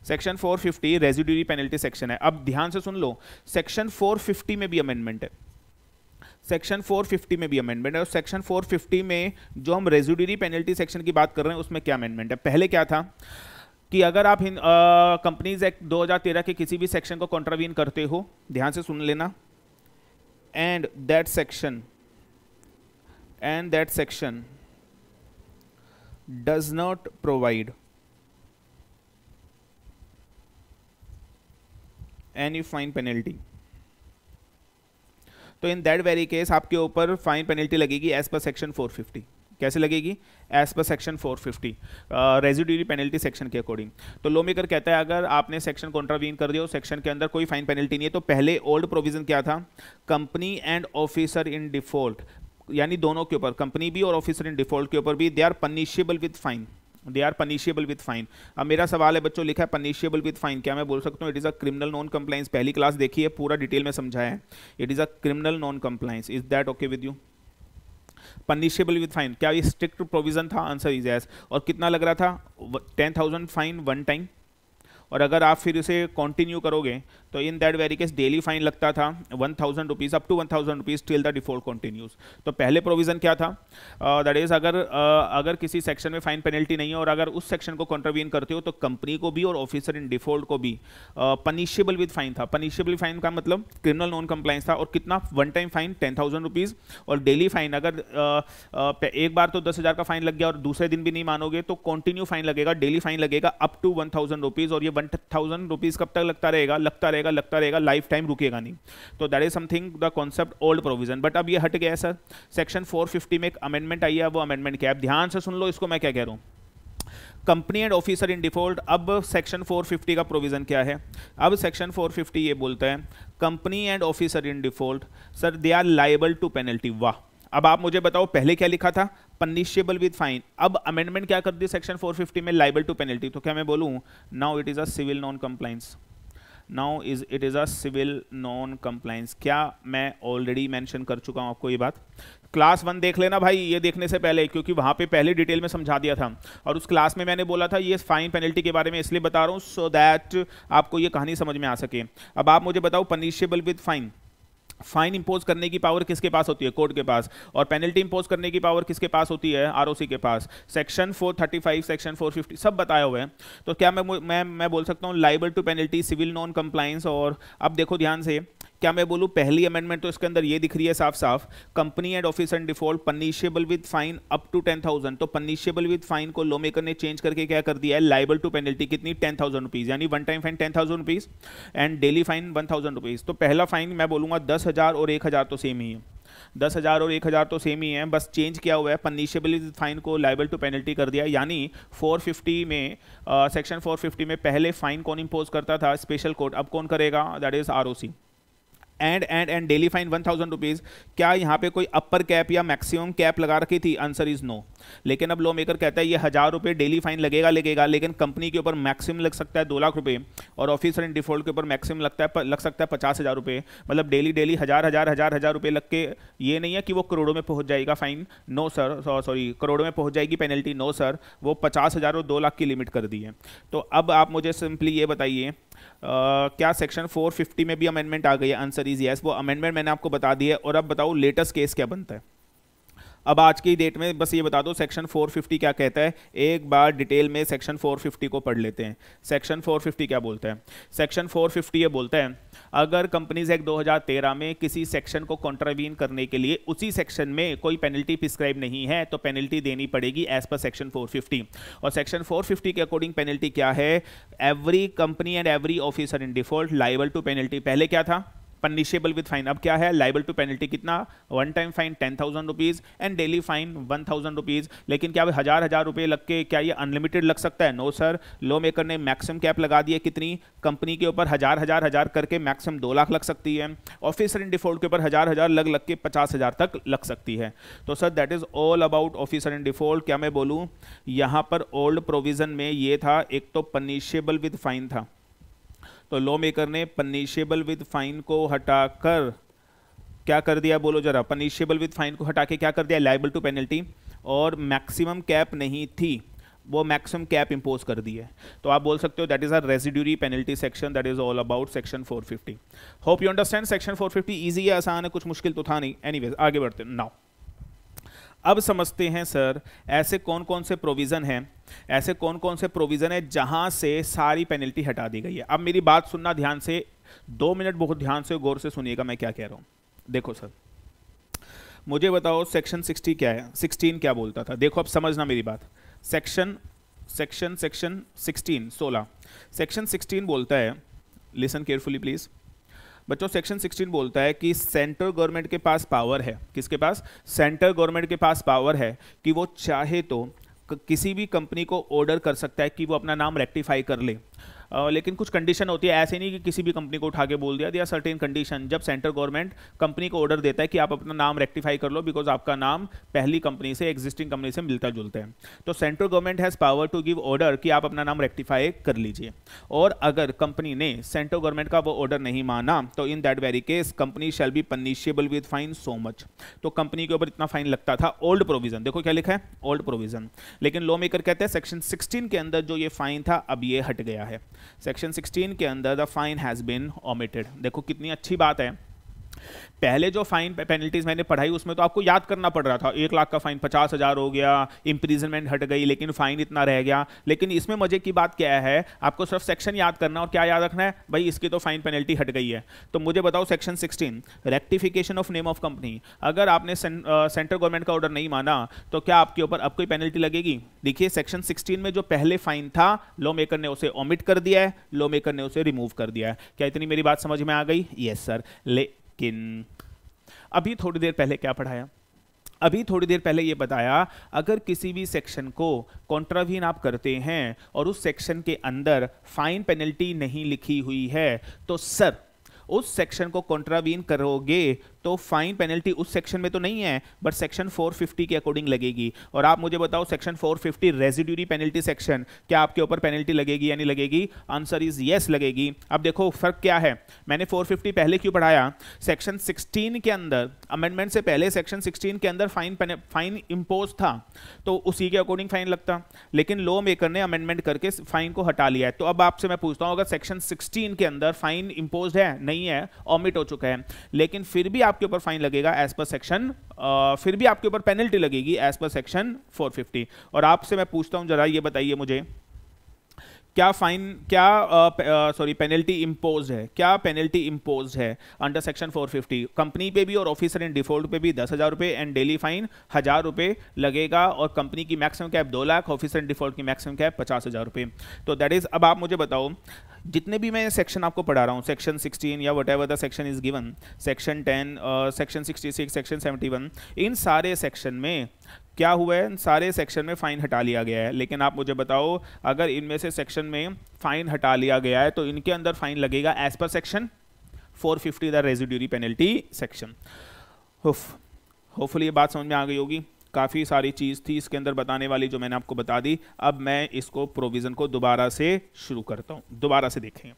Section 450 residuary penalty section है। अब ध्यान से सुन लो, सेक्शन 450 में भी अमेंडमेंट है, सेक्शन 450 में भी अमेंडमेंट है। और सेक्शन 450 में जो हम रेजिड्यूरी पेनल्टी सेक्शन की बात कर रहे हैं उसमें क्या अमेंडमेंट है? पहले क्या था कि अगर आप कंपनीज एक्ट 2013 के किसी भी सेक्शन को कॉन्ट्रावीन करते हो, ध्यान से सुन लेना, and that section does not provide any fine penalty, तो इन दैट वेरी केस आपके ऊपर फाइन पेनल्टी लगेगी एज पर सेक्शन 450। कैसे लगेगी? As per section 450 residuary penalty section के अकॉर्डिंग। तो लॉ मेकर कहता है अगर आपने सेक्शन कॉन्ट्रावीन कर दिया, सेक्शन के अंदर कोई फाइन पेनल्टी नहीं है, तो पहले ओल्ड प्रोविजन क्या था? Company and officer in default, यानी दोनों के ऊपर, कंपनी भी और ऑफिसर इन डिफॉल्ट के ऊपर भी they are punishable with fine. अब मेरा सवाल है बच्चों, लिखा है पनिशेबल विद फाइन, क्या मैं बोल सकता हूँ it is a criminal non compliance? पहली क्लास देखी है, पूरा डिटेल में समझाया है, it is a criminal non compliance. Is that okay with you? Punishable with fine, क्या ये स्ट्रिक्ट प्रोविजन था? Answer is yes. और कितना लग रहा था? 10,000 फाइन वन टाइम, और अगर आप फिर उसे कंटिन्यू करोगे तो in that very case daily fine लगता था 1,000 rupees, up to 1,000 rupees till the default continues. तो पहले प्रोविज़न क्या था? दैट इज़ अगर किसी सेक्शन में फाइन पेनल्टी नहीं है और अगर उस सेक्शन को कॉन्ट्रावीन करते हो तो कंपनी को भी और ऑफिसर इन डिफॉल्ट को भी पनिशेबल विद फाइन था। पनिशेबल फाइन का मतलब क्रिमिनल नॉन कंप्लाइंस था। और कितना? वन टाइम फाइन 10,000 रुपीज़, और डेली फाइन। अगर एक बार तो 10,000 का फाइन लग गया और दूसरे दिन भी नहीं मानोगे तो कंटिन्यू फाइन लगेगा, डेली फाइन लगेगा अप टू 1,000 रुपीज़। और ये 1,000 रुपीज़ कब तक लगता रहेगा, लाइफ टाइम रुकेगा नहीं। तो that is something the concept old provision, but अब ये हट गया है सर। सेक्शन 450 में एक अमेंडमेंट आई है, वो अमेंडमेंट क्या है? ध्यान से सुन लो, इसको मैं क्या कह रहा हूँ, company and officer in default. अब सेक्शन 450 का प्रोविजन क्या है? अब सेक्शन 450 ये बोलता है company and officer in default sir they are liable to penalty. वाह! अब आप मुझे बताओ, पहले क्या लिखा था? Punishable with fine. अब अमेंडमेंट क्या कर दी सेक्शन 450 में? Liable to penalty. तो क्या मैं बोलूँ now it is a civil non compliance? Now is it is a civil non compliance. क्या मैं ऑलरेडी मेंशन कर चुका हूँ आपको ये बात? क्लास वन देख लेना भाई, ये देखने से पहले, क्योंकि वहाँ पे पहले डिटेल में समझा दिया था। और उस क्लास में मैंने बोला था ये फाइन पेनल्टी के बारे में, इसलिए बता रहा हूँ सो दैट आपको ये कहानी समझ में आ सके। अब आप मुझे बताओ, punishable with fine fine impose करने की पावर किसके पास होती है? कोर्ट के पास। और पेनल्टी इंपोज करने की पावर किसके पास होती है? आरओसी के पास। सेक्शन 435, सेक्शन 450 सब बताए हुए हैं। तो क्या मैं बोल सकता हूँ liable to penalty, civil non compliance. और अब देखो ध्यान से, क्या मैं बोलूँ पहली अमेंडमेंट तो इसके अंदर ये दिख रही है साफ साफ, company and officer in default punishable with fine up to 10,000। तो पनिशेबल विद फाइन को लॉ मेकर ने चेंज करके क्या कर दिया है? लाइबल टू पेनल्टी कितनी? 10,000 रुपीज़, यानी one time fine 10,000 rupees and daily fine 1,000 rupees. तो पहला फाइन मैं बोलूँगा 10,000 और 1,000 तो सेम ही है, 10,000 और 1,000 तो सेम ही है, बस चेंज किया हुआ है, पनिशेबल विद फाइन को लाइबल टू पेनल्टी कर दिया। यानी 450 में सेक्शन 450 में पहले फाइन कौन इंपोज करता था? Special court. अब कौन करेगा? That is ROC. And daily fine 1,000 rupees. क्या यहाँ पे कोई अपर कैप या मैक्सिमम कैप लगा रखी थी? Answer is no. लेकिन अब लॉ मेकर कहता है ये 1,000 रुपये डेली फाइन लगेगा, लेकिन कंपनी के ऊपर मैक्सिमम लग सकता है 2 लाख रुपये और ऑफिसर इन डिफॉल्ट के ऊपर मैक्सिमम लग सकता है 50,000 रुपये। मतलब डेली हज़ार हज़ार रुपये लग के ये नहीं है कि वो करोड़ों में पहुँच जाएगा फाइन, नो सर, सॉरी करोड़ों में पहुँच जाएगी पेनल्टी, नो सर। वो 50,000 और 2 लाख की लिमिट कर दी है। तो अब आप मुझे सिंपली ये बताइए क्या सेक्शन 450 में भी अमेंडमेंट आ गई है? Answer is yes. वो अमेंडमेंट मैंने आपको बता दी है। और अब बताओ लेटेस्ट केस क्या बनता है? अब आज की डेट में बस ये बता दो सेक्शन 450 क्या कहता है। एक बार डिटेल में सेक्शन 450 को पढ़ लेते हैं। सेक्शन 450 क्या बोलता है? सेक्शन 450 ये बोलता है अगर कंपनीज एक्ट 2013 में किसी सेक्शन को कॉन्ट्रावीन करने के लिए उसी सेक्शन में कोई पेनल्टी प्रिस्क्राइब नहीं है तो पेनल्टी देनी पड़ेगी एज पर सेक्शन 450। और सेक्शन 450 के अकॉर्डिंग पेनल्टी क्या है? Every company and every officer in default liable to penalty. पहले क्या था? Punishable with fine. अब क्या है? Liable to penalty. कितना? One time fine 10,000 rupees and daily fine 1,000 rupees. लेकिन क्या हज़ार हज़ार रुपये लग के क्या ये अनलिमिटेड लग सकता है? No sir. लॉ मेकर ने मैक्सिमम कैप लगा दी है कितनी? कंपनी के ऊपर हज़ार हज़ार करके मैक्सिमम 2 लाख लग सकती है, ऑफिसर इन डिफॉल्ट के ऊपर हज़ार हज़ार लग के 50,000 तक लग सकती है। तो sir that is all about officer in default. क्या मैं बोलूँ यहाँ पर ओल्ड प्रोविज़न में ये था, एक तो पनिशेबल विद फाइन था, तो लॉ मेकर ने पनिशेबल विद फाइन को हटाकर क्या कर दिया? बोलो जरा। पनिशेबल विद फाइन को हटा के क्या कर दिया? Liable to penalty. और मैक्सिमम कैप नहीं थी, वो मैक्सिमम कैप इंपोज कर दी है। तो आप बोल सकते हो that is a residuary penalty section. That is all about section 450। Hope you understand section 450। Easy है, आसान है, कुछ मुश्किल तो था नहीं। एनीवेज आगे बढ़ते हैं। नाउ अब समझते हैं सर ऐसे कौन कौन से प्रोविज़न हैं, ऐसे कौन कौन से प्रोविज़न है जहां से सारी पेनल्टी हटा दी गई है। अब मेरी बात सुनना ध्यान से, 2 मिनट बहुत ध्यान से गौर से सुनिएगा मैं क्या कह रहा हूँ। देखो सर मुझे बताओ सेक्शन 60 क्या है, 16 क्या बोलता था? देखो अब समझना मेरी बात। सेक्शन 16 बोलता है, लिसन केयरफुली प्लीज़ बच्चों। सेक्शन 16 बोलता है कि सेंट्रल गवर्नमेंट के पास पावर है, किसके पास? सेंट्रल गवर्नमेंट के पास पावर है कि वो चाहे तो किसी भी कंपनी को ऑर्डर कर सकता है कि वो अपना नाम रेक्टिफाई कर ले, लेकिन कुछ कंडीशन होती है। ऐसे नहीं कि किसी भी कंपनी को उठा के बोल दिया, दिया सर्टेन कंडीशन। जब सेंट्रल गवर्नमेंट कंपनी को ऑर्डर देता है कि आप अपना नाम रेक्टिफाई कर लो बिकॉज आपका नाम पहली कंपनी से, एग्जिस्टिंग कंपनी से मिलता जुलता है, तो central government has power to give order कि आप अपना नाम रेक्टिफाई कर लीजिए। और अगर कंपनी ने सेंट्रल गवर्नमेंट का वो ऑर्डर नहीं माना तो in that very case company shall be punishable with fine so much. तो कंपनी के ऊपर इतना फाइन लगता था, ओल्ड प्रोविजन। देखो क्या लिखा है, ओल्ड प्रोविजन। लेकिन लॉ मेकर कहते हैं सेक्शन 16 के अंदर जो ये फाइन था अब ये हट गया है। सेक्शन 16 के अंदर the fine has been omitted. देखो कितनी अच्छी बात है। पहले जो फाइन पेनल्टीज मैंने पढ़ाई उसमें तो आपको याद करना पड़ रहा था, 1 लाख का फाइन 50,000 हो गया, इंप्रिजनमेंट हट गई लेकिन फाइन इतना रह गया। लेकिन इसमें मजे की बात क्या है, आपको सिर्फ सेक्शन याद करना और क्या याद रखना है, भाई इसकी तो फाइन पेनल्टी हट गई है। तो मुझे बताओ section 16 rectification of name of company, अगर आपने सेंट्रल गवर्नमेंट का ऑर्डर नहीं माना तो क्या आपके ऊपर अब कोई पेनल्टी लगेगी? देखिए सेक्शन 16 में जो पहले फाइन था लॉ मेकर ने उसे ओमिट कर दिया है, लॉ मेकर ने उसे रिमूव कर दिया है। क्या इतनी मेरी बात समझ में आ गई? Yes sir. लेकिन अभी थोड़ी देर पहले क्या पढ़ाया? अभी थोड़ी देर पहले ये बताया अगर किसी भी सेक्शन को कॉन्ट्रावीन आप करते हैं और उस सेक्शन के अंदर फाइन पेनल्टी नहीं लिखी हुई है तो सर उस सेक्शन को कॉन्ट्रावीन करोगे तो फाइन पेनल्टी उस सेक्शन में तो नहीं है, बट सेक्शन 450 के अकॉर्डिंग लगेगी। और आप मुझे बताओ सेक्शन 450 रेजिड्यूरी पेनल्टी सेक्शन, क्या आपके ऊपर पेनल्टी लगेगी या नहीं लगेगी? आंसर इज यस लगेगी। अब देखो फर्क क्या है, मैंने 450 पहले क्यों पढ़ाया, सेक्शन 16 के अंदर अमेंडमेंट से पहले सेक्शन 16 के अंदर फाइन इम्पोज था, तो उसी के अकॉर्डिंग फाइन लगता, लेकिन लॉ मेकर ने अमेंडमेंट करके फाइन को हटा लिया है। तो अब आपसे मैं पूछता हूं, अगर सेक्शन 16 के अंदर फाइन इम्पोज है, नहीं है, ऑमिट हो चुका है, लेकिन फिर भी आपके ऊपर फाइन लगेगा एज पर सेक्शन, फिर भी आपके ऊपर पेनल्टी लगेगी एज पर सेक्शन 450। और आपसे मैं पूछता हूं, जरा ये बताइए मुझे, क्या फाइन, क्या सॉरी पेनल्टी इम्पोज है, क्या पेनल्टी इम्पोज है अंडर सेक्शन 450? कंपनी पे भी और ऑफिसर इन डिफॉल्ट पे भी 10,000 रुपये एंड डेली फाइन 1,000 रुपये लगेगा, और कंपनी की maximum cap 2 lakh, officer in default की मैक्सिमम कैप 50,000 रुपये। तो दैट इज़, अब आप मुझे बताओ, जितने भी मैं सेक्शन आपको पढ़ा रहा हूँ, सेक्शन 16 या whatever the section is given, section 10, section 66, section 71, इन सारे सेक्शन में क्या हुआ है, इन सारे सेक्शन में फ़ाइन हटा लिया गया है। लेकिन आप मुझे बताओ, अगर इनमें से सेक्शन में फ़ाइन हटा लिया गया है तो इनके अंदर फ़ाइन लगेगा as per section 450 the residuary penalty section. Hopefully ये बात समझ में आ गई होगी। काफ़ी सारी चीज़ थी इसके अंदर बताने वाली जो मैंने आपको बता दी। अब मैं इसको प्रोविज़न को दोबारा से शुरू करता हूँ, दोबारा से देखें।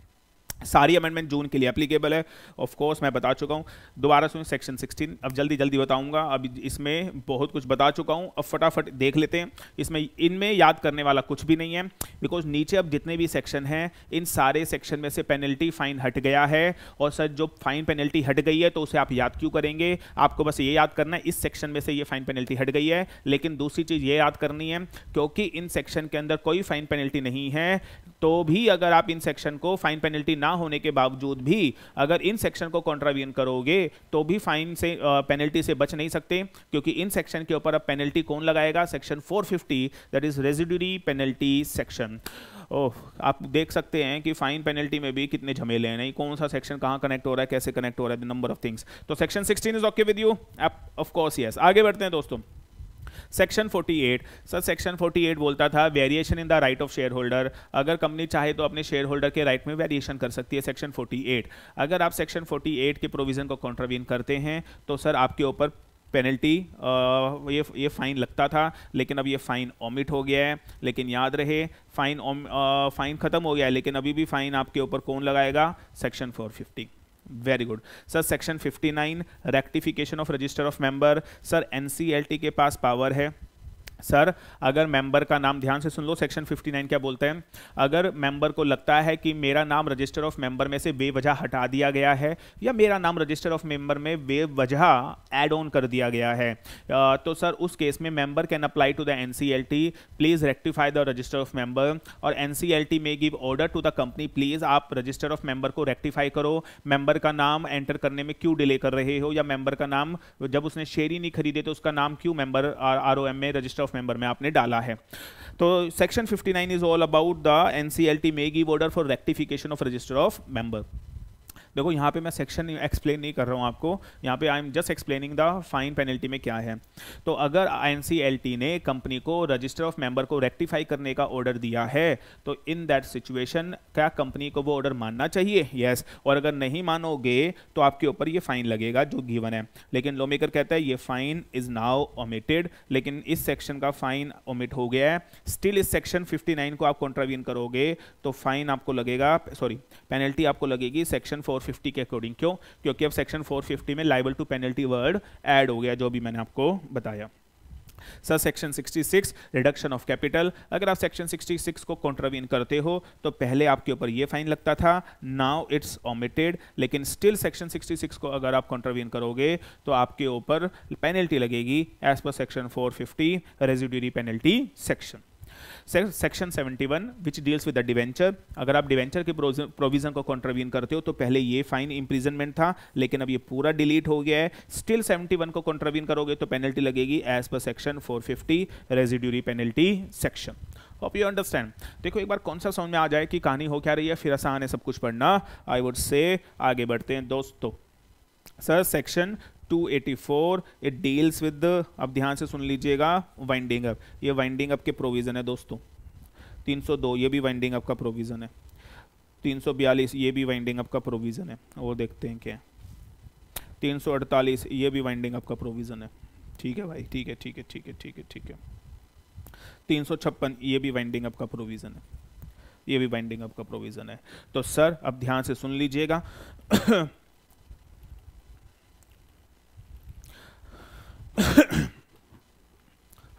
सारी अमेंडमेंट जून के लिए एप्लीकेबल है, ऑफ कोर्स मैं बता चुका हूँ। दोबारा सुन सेक्शन 16, अब जल्दी जल्दी बताऊँगा, अब इसमें बहुत कुछ बता चुका हूँ। अब फटाफट देख लेते हैं, इसमें इनमें याद करने वाला कुछ भी नहीं है, बिकॉज नीचे अब जितने भी सेक्शन हैं इन सारे सेक्शन में से पेनल्टी फाइन हट गया है। और सर जो फाइन पेनल्टी हट गई है तो उसे आप याद क्यों करेंगे? आपको बस ये याद करना है इस सेक्शन में से ये फाइन पेनल्टी हट गई है। लेकिन दूसरी चीज़ ये याद करनी है, क्योंकि इन सेक्शन के अंदर कोई फाइन पेनल्टी नहीं है, तो भी अगर आप इन सेक्शन को फाइन पेनल्टी ना होने के बावजूद भी अगर इन सेक्शन को कॉन्ट्रावियन करोगे तो भी फाइन से पेनल्टी से बच नहीं सकते, क्योंकि इन सेक्शन के ऊपर अब पेनल्टी कौन लगाएगा? Section 450 that is residuary penalty section. ओह, आप देख सकते हैं कि फाइन पेनल्टी में भी कितने झमेले हैं, नहीं कौन सा सेक्शन कहाँ कनेक्ट हो रहा है, कैसे कनेक्ट हो रहा है, द नंबर ऑफ थिंग्स। तो section 16 is okay with you? Of course yes. आगे बढ़ते हैं दोस्तों, सेक्शन 48। सर सेक्शन 48 बोलता था variation in the right of share holder, अगर कंपनी चाहे तो अपने शेयर होल्डर के राइट में वेरिएशन कर सकती है। सेक्शन 48, अगर आप सेक्शन 48 के प्रोविज़न को कॉन्ट्रावीन करते हैं तो सर आपके ऊपर पेनल्टी, ये फाइन लगता था, लेकिन अब ये फाइन ऑमिट हो गया है। लेकिन याद रहे फाइन ख़त्म हो गया है, लेकिन अभी भी फाइन आपके ऊपर कौन लगाएगा? Section 450। Very good. Sir section 59 rectification of register of member, sir NCLT के पास पावर है। सर अगर मेंबर का नाम, ध्यान से सुन लो सेक्शन 59 क्या बोलते हैं, अगर मेंबर को लगता है कि मेरा नाम रजिस्टर ऑफ मेंबर में से बेवजह हटा दिया गया है या मेरा नाम रजिस्टर ऑफ मेंबर में बेवजह ऐड ऑन कर दिया गया है, तो सर उस केस में member can apply to the NCLT, please rectify the register of member, और एनसीएलटी में give order to the company, please आप रजिस्टर ऑफ मेंबर को रेक्टिफाई करो। मेंबर का नाम एंटर करने में क्यों डिले कर रहे हो, या मेंबर का नाम जब उसने शेयर ही नहीं खरीदे तो उसका नाम क्यों मेंबर आरओएम में, रजिस्टर मेंबर में आपने डाला है? तो section 59 is all about the NCLT may give order for rectification of register of member. देखो यहाँ पे मैं सेक्शन एक्सप्लेन नहीं कर रहा हूँ आपको, यहाँ पे I am just explaining the fine penalty में क्या है। तो अगर एनसीएलटी ने कंपनी को रजिस्टर ऑफ मेंबर को रेक्टिफाई करने का ऑर्डर दिया है तो इन दैट सिचुएशन क्या कंपनी को वो ऑर्डर मानना चाहिए? यस। और अगर नहीं मानोगे तो आपके ऊपर ये फाइन लगेगा जो गिवन है। लेकिन लॉ मेकर कहता है ये फाइन इज नाउ ओमिटेड, लेकिन इस सेक्शन का फाइन ओमिट हो गया है। स्टिल इस सेक्शन 59 को आप कॉन्ट्रावीन करोगे तो फाइन आपको लगेगा, सॉरी पेनल्टी आपको लगेगी सेक्शन 450 के अकॉर्डिंग। क्यों? क्योंकि अब सेक्शन 450 में liable to penalty word add हो गया, जो भी मैंने आपको बताया। Sir section 66 reduction of capital, अगर आप सेक्शन 66 को कॉन्ट्रावीन करते हो तो पहले आपके ऊपर ये फाइन लगता था, नाउ इट्स ओमिटेड, लेकिन स्टिल सेक्शन 66 को अगर आप कॉन्ट्रावीन करोगे तो आपके ऊपर पेनल्टी लगेगी as per section 450 residuary penalty section. Section 71 which deals with the debenture, अगर आप डिवेंचर के प्रोविजन को कॉन्ट्रावीन करते हो तो पहले ये फाइन इम्प्रिजनमेंट था, लेकिन अब ये पूरा डिलीट हो गया है। स्टिल 71 को कॉन्ट्रावीन करोगे तो पेनल्टी लगेगी as per section 450 residuary penalty section. Hope you understand. देखो एक बार कौन सा समझ में आ जाए कि कहानी हो क्या रही है, फिर आसान है सब कुछ पढ़ना, आई वुड से। आगे बढ़ते हैं दोस्तों, sir section 284 it deals with, अब ध्यान से सुन लीजिएगा, वाइंडिंग अप। ये वाइंडिंग अप के प्रोविज़न है दोस्तों। 302 ये भी वाइंडिंग अप का प्रोविज़न है। 342 ये भी वाइंडिंग अप का प्रोविज़न है। और देखते हैं क्या 348 ये भी वाइंडिंग आपका प्रोविज़न है। ठीक है भाई, ठीक है ठीक है ठीक है ठीक है ठीक है। 356 ये भी वाइंडिंग आपका प्रोविज़न है, ये भी बाइंडिंग आपका प्रोविज़न है। तो सर अब ध्यान से सुन लीजिएगा,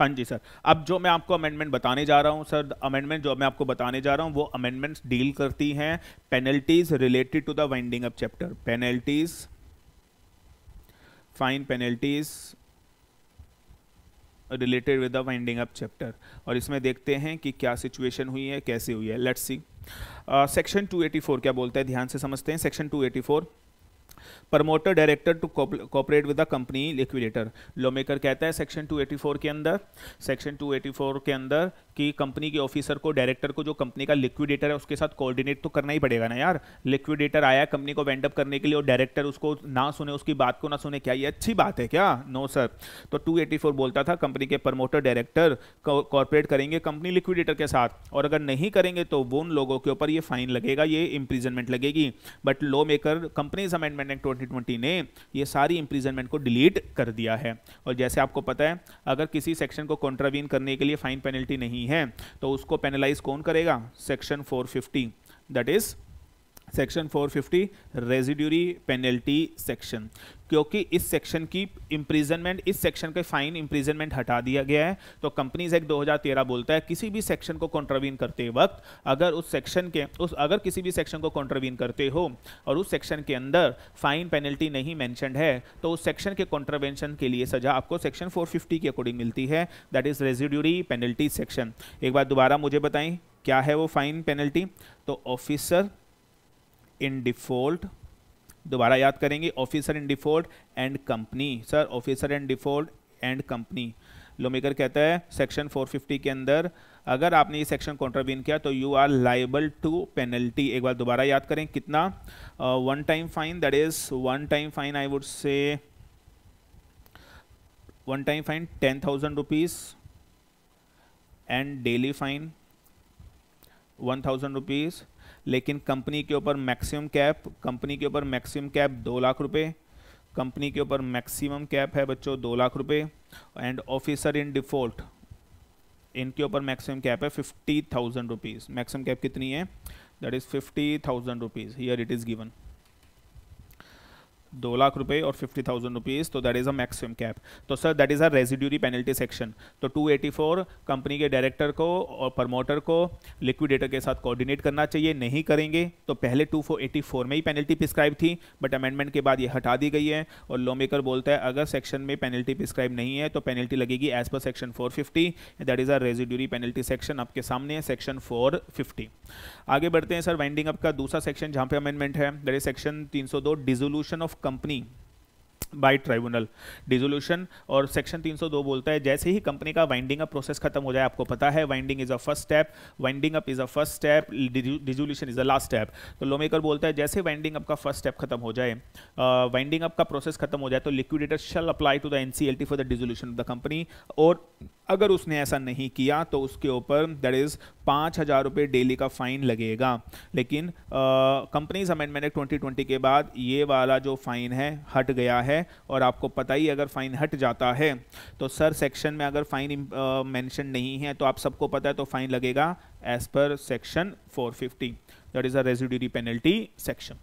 हाँ जी सर। अब जो मैं आपको अमेंडमेंट बताने जा रहा हूं सर, अमेंडमेंट जो मैं आपको बताने जा रहा हूं वो अमेंडमेंट्स डील करती हैं penalties related to the winding up chapter, penalties, fine penalties related with the winding up chapter. और इसमें देखते हैं कि क्या सिचुएशन हुई है, कैसे हुई है, लेट्स सी। सेक्शन 284 क्या बोलता है, ध्यान से समझते हैं। Section 284, promoter director to cooperate with the company liquidator. Lawmaker कहता है सेक्शन 284 के अंदर, सेक्शन 284 के अंदर कि कंपनी के ऑफिसर को, डायरेक्टर को, जो कंपनी का लिक्विडेटर है उसके साथ कोऑर्डिनेट तो करना ही पड़ेगा ना यार। लिक्विडेटर आया कंपनी को वेंडअप करने के लिए और डायरेक्टर उसको ना सुने, उसकी बात को ना सुने, क्या ये अच्छी बात है क्या? No sir. तो 284 बोलता था कंपनी के प्रमोटर डायरेक्टर कॉर्पोरेट करेंगे कंपनी लिक्विडेटर के साथ, और अगर नहीं करेंगे तो वो उन लोगों के ऊपर ये फाइन लगेगा, ये इम्प्रीजनमेंट लगेगी। But law maker companies amendment act 2020 ने ये सारी इम्प्रीजनमेंट को डिलीट कर दिया है। और जैसे आपको पता है अगर किसी सेक्शन को कॉन्ट्रावीन करने के लिए फाइन पेनल्टी नहीं है तो उसको पेनलाइज कौन करेगा? Section 450, that is section 450 residuary penalty section. क्योंकि इस सेक्शन की इम्प्रीजनमेंट, इस सेक्शन के फाइन इम्प्रीजनमेंट हटा दिया गया है। तो कंपनीज एक्ट 2013 बोलता है किसी भी सेक्शन को कॉन्ट्रावीन करते वक्त अगर उस सेक्शन के अगर किसी भी सेक्शन को कॉन्ट्रावीन करते हो और उस सेक्शन के अंदर फाइन पेनल्टी नहीं मैंशनड है तो उस सेक्शन के कॉन्ट्रावेंशन के लिए सजा आपको सेक्शन 450 के अकॉर्डिंग मिलती है, that is residuary penalty section. एक बार दोबारा मुझे बताएं क्या है वो फाइन पेनल्टी? तो ऑफिसर इन डिफॉल्ट, दोबारा याद करेंगे, officer in default and company. Sir officer in default and company, lawmaker कहता है सेक्शन 450 के अंदर अगर आपने ये सेक्शन कॉन्ट्रावीन किया तो you are liable to penalty. एक बार दोबारा याद करें कितना, one time fine, that is one time fine, I would say one time fine 10,000 rupees and daily fine 1,000 rupees. लेकिन कंपनी के ऊपर मैक्सिमम कैप, कंपनी के ऊपर मैक्सिमम कैप 2 लाख रुपए, कंपनी के ऊपर मैक्सिमम कैप है बच्चों 2 लाख रुपए। एंड ऑफिसर इन डिफॉल्ट, इनके ऊपर मैक्सिमम कैप है 50,000 रुपीज़। मैक्सिमम कैप कितनी है? That is 50,000 rupees, here it is given 2 lakh रुपए और 50,000 रुपीज़, तो that is a maximum cap. तो sir that is a residuary penalty section. तो 284 कंपनी के डायरेक्टर को और प्रमोटर को लिक्विडेटर के साथ कोऑर्डिनेट करना चाहिए, नहीं करेंगे तो पहले 284 में ही पेनल्टी प्रिस्क्राइब थी बट अमेंडमेंट के बाद ये हटा दी गई है। और लॉमेकर बोलता है अगर सेक्शन में पेनल्टी प्रिस्क्राइब नहीं है तो पेनल्टी लगेगी as per section 450, that is a residuary penalty section. आपके सामने है सेक्शन 450। आगे बढ़ते हैं सर, वाइंडिंग अप का दूसरा सेक्शन जहाँ पे अमेंडमेंट है, that is section 302 dissolution of company by tribunal, dissolution. और सेक्शन 302 बोलता है जैसे ही कंपनी का वाइंडिंग अप प्रोसेस खत्म हो जाए, आपको पता है winding is a first step, winding up is a first step, dissolution is a last step. तो लॉमेकर बोलता है जैसे वाइंडिंग अप का फर्स्ट स्टेप खत्म हो जाए, वाइंडिंग अप का प्रोसेस खत्म हो जाए तो liquidator shall apply to the NCLT for the dissolution of the company. और अगर उसने ऐसा नहीं किया तो उसके ऊपर दैट इज़ 5,000 रुपये डेली का फाइन लगेगा। लेकिन कंपनीज अमेंडमेंट एक्ट 2020 के बाद ये वाला जो फाइन है हट गया है। और आपको पता ही अगर फाइन हट जाता है तो सर सेक्शन में अगर फाइन मेंशन नहीं है तो आप सबको पता है तो फाइन लगेगा as per section 450, that is a residuary penalty section.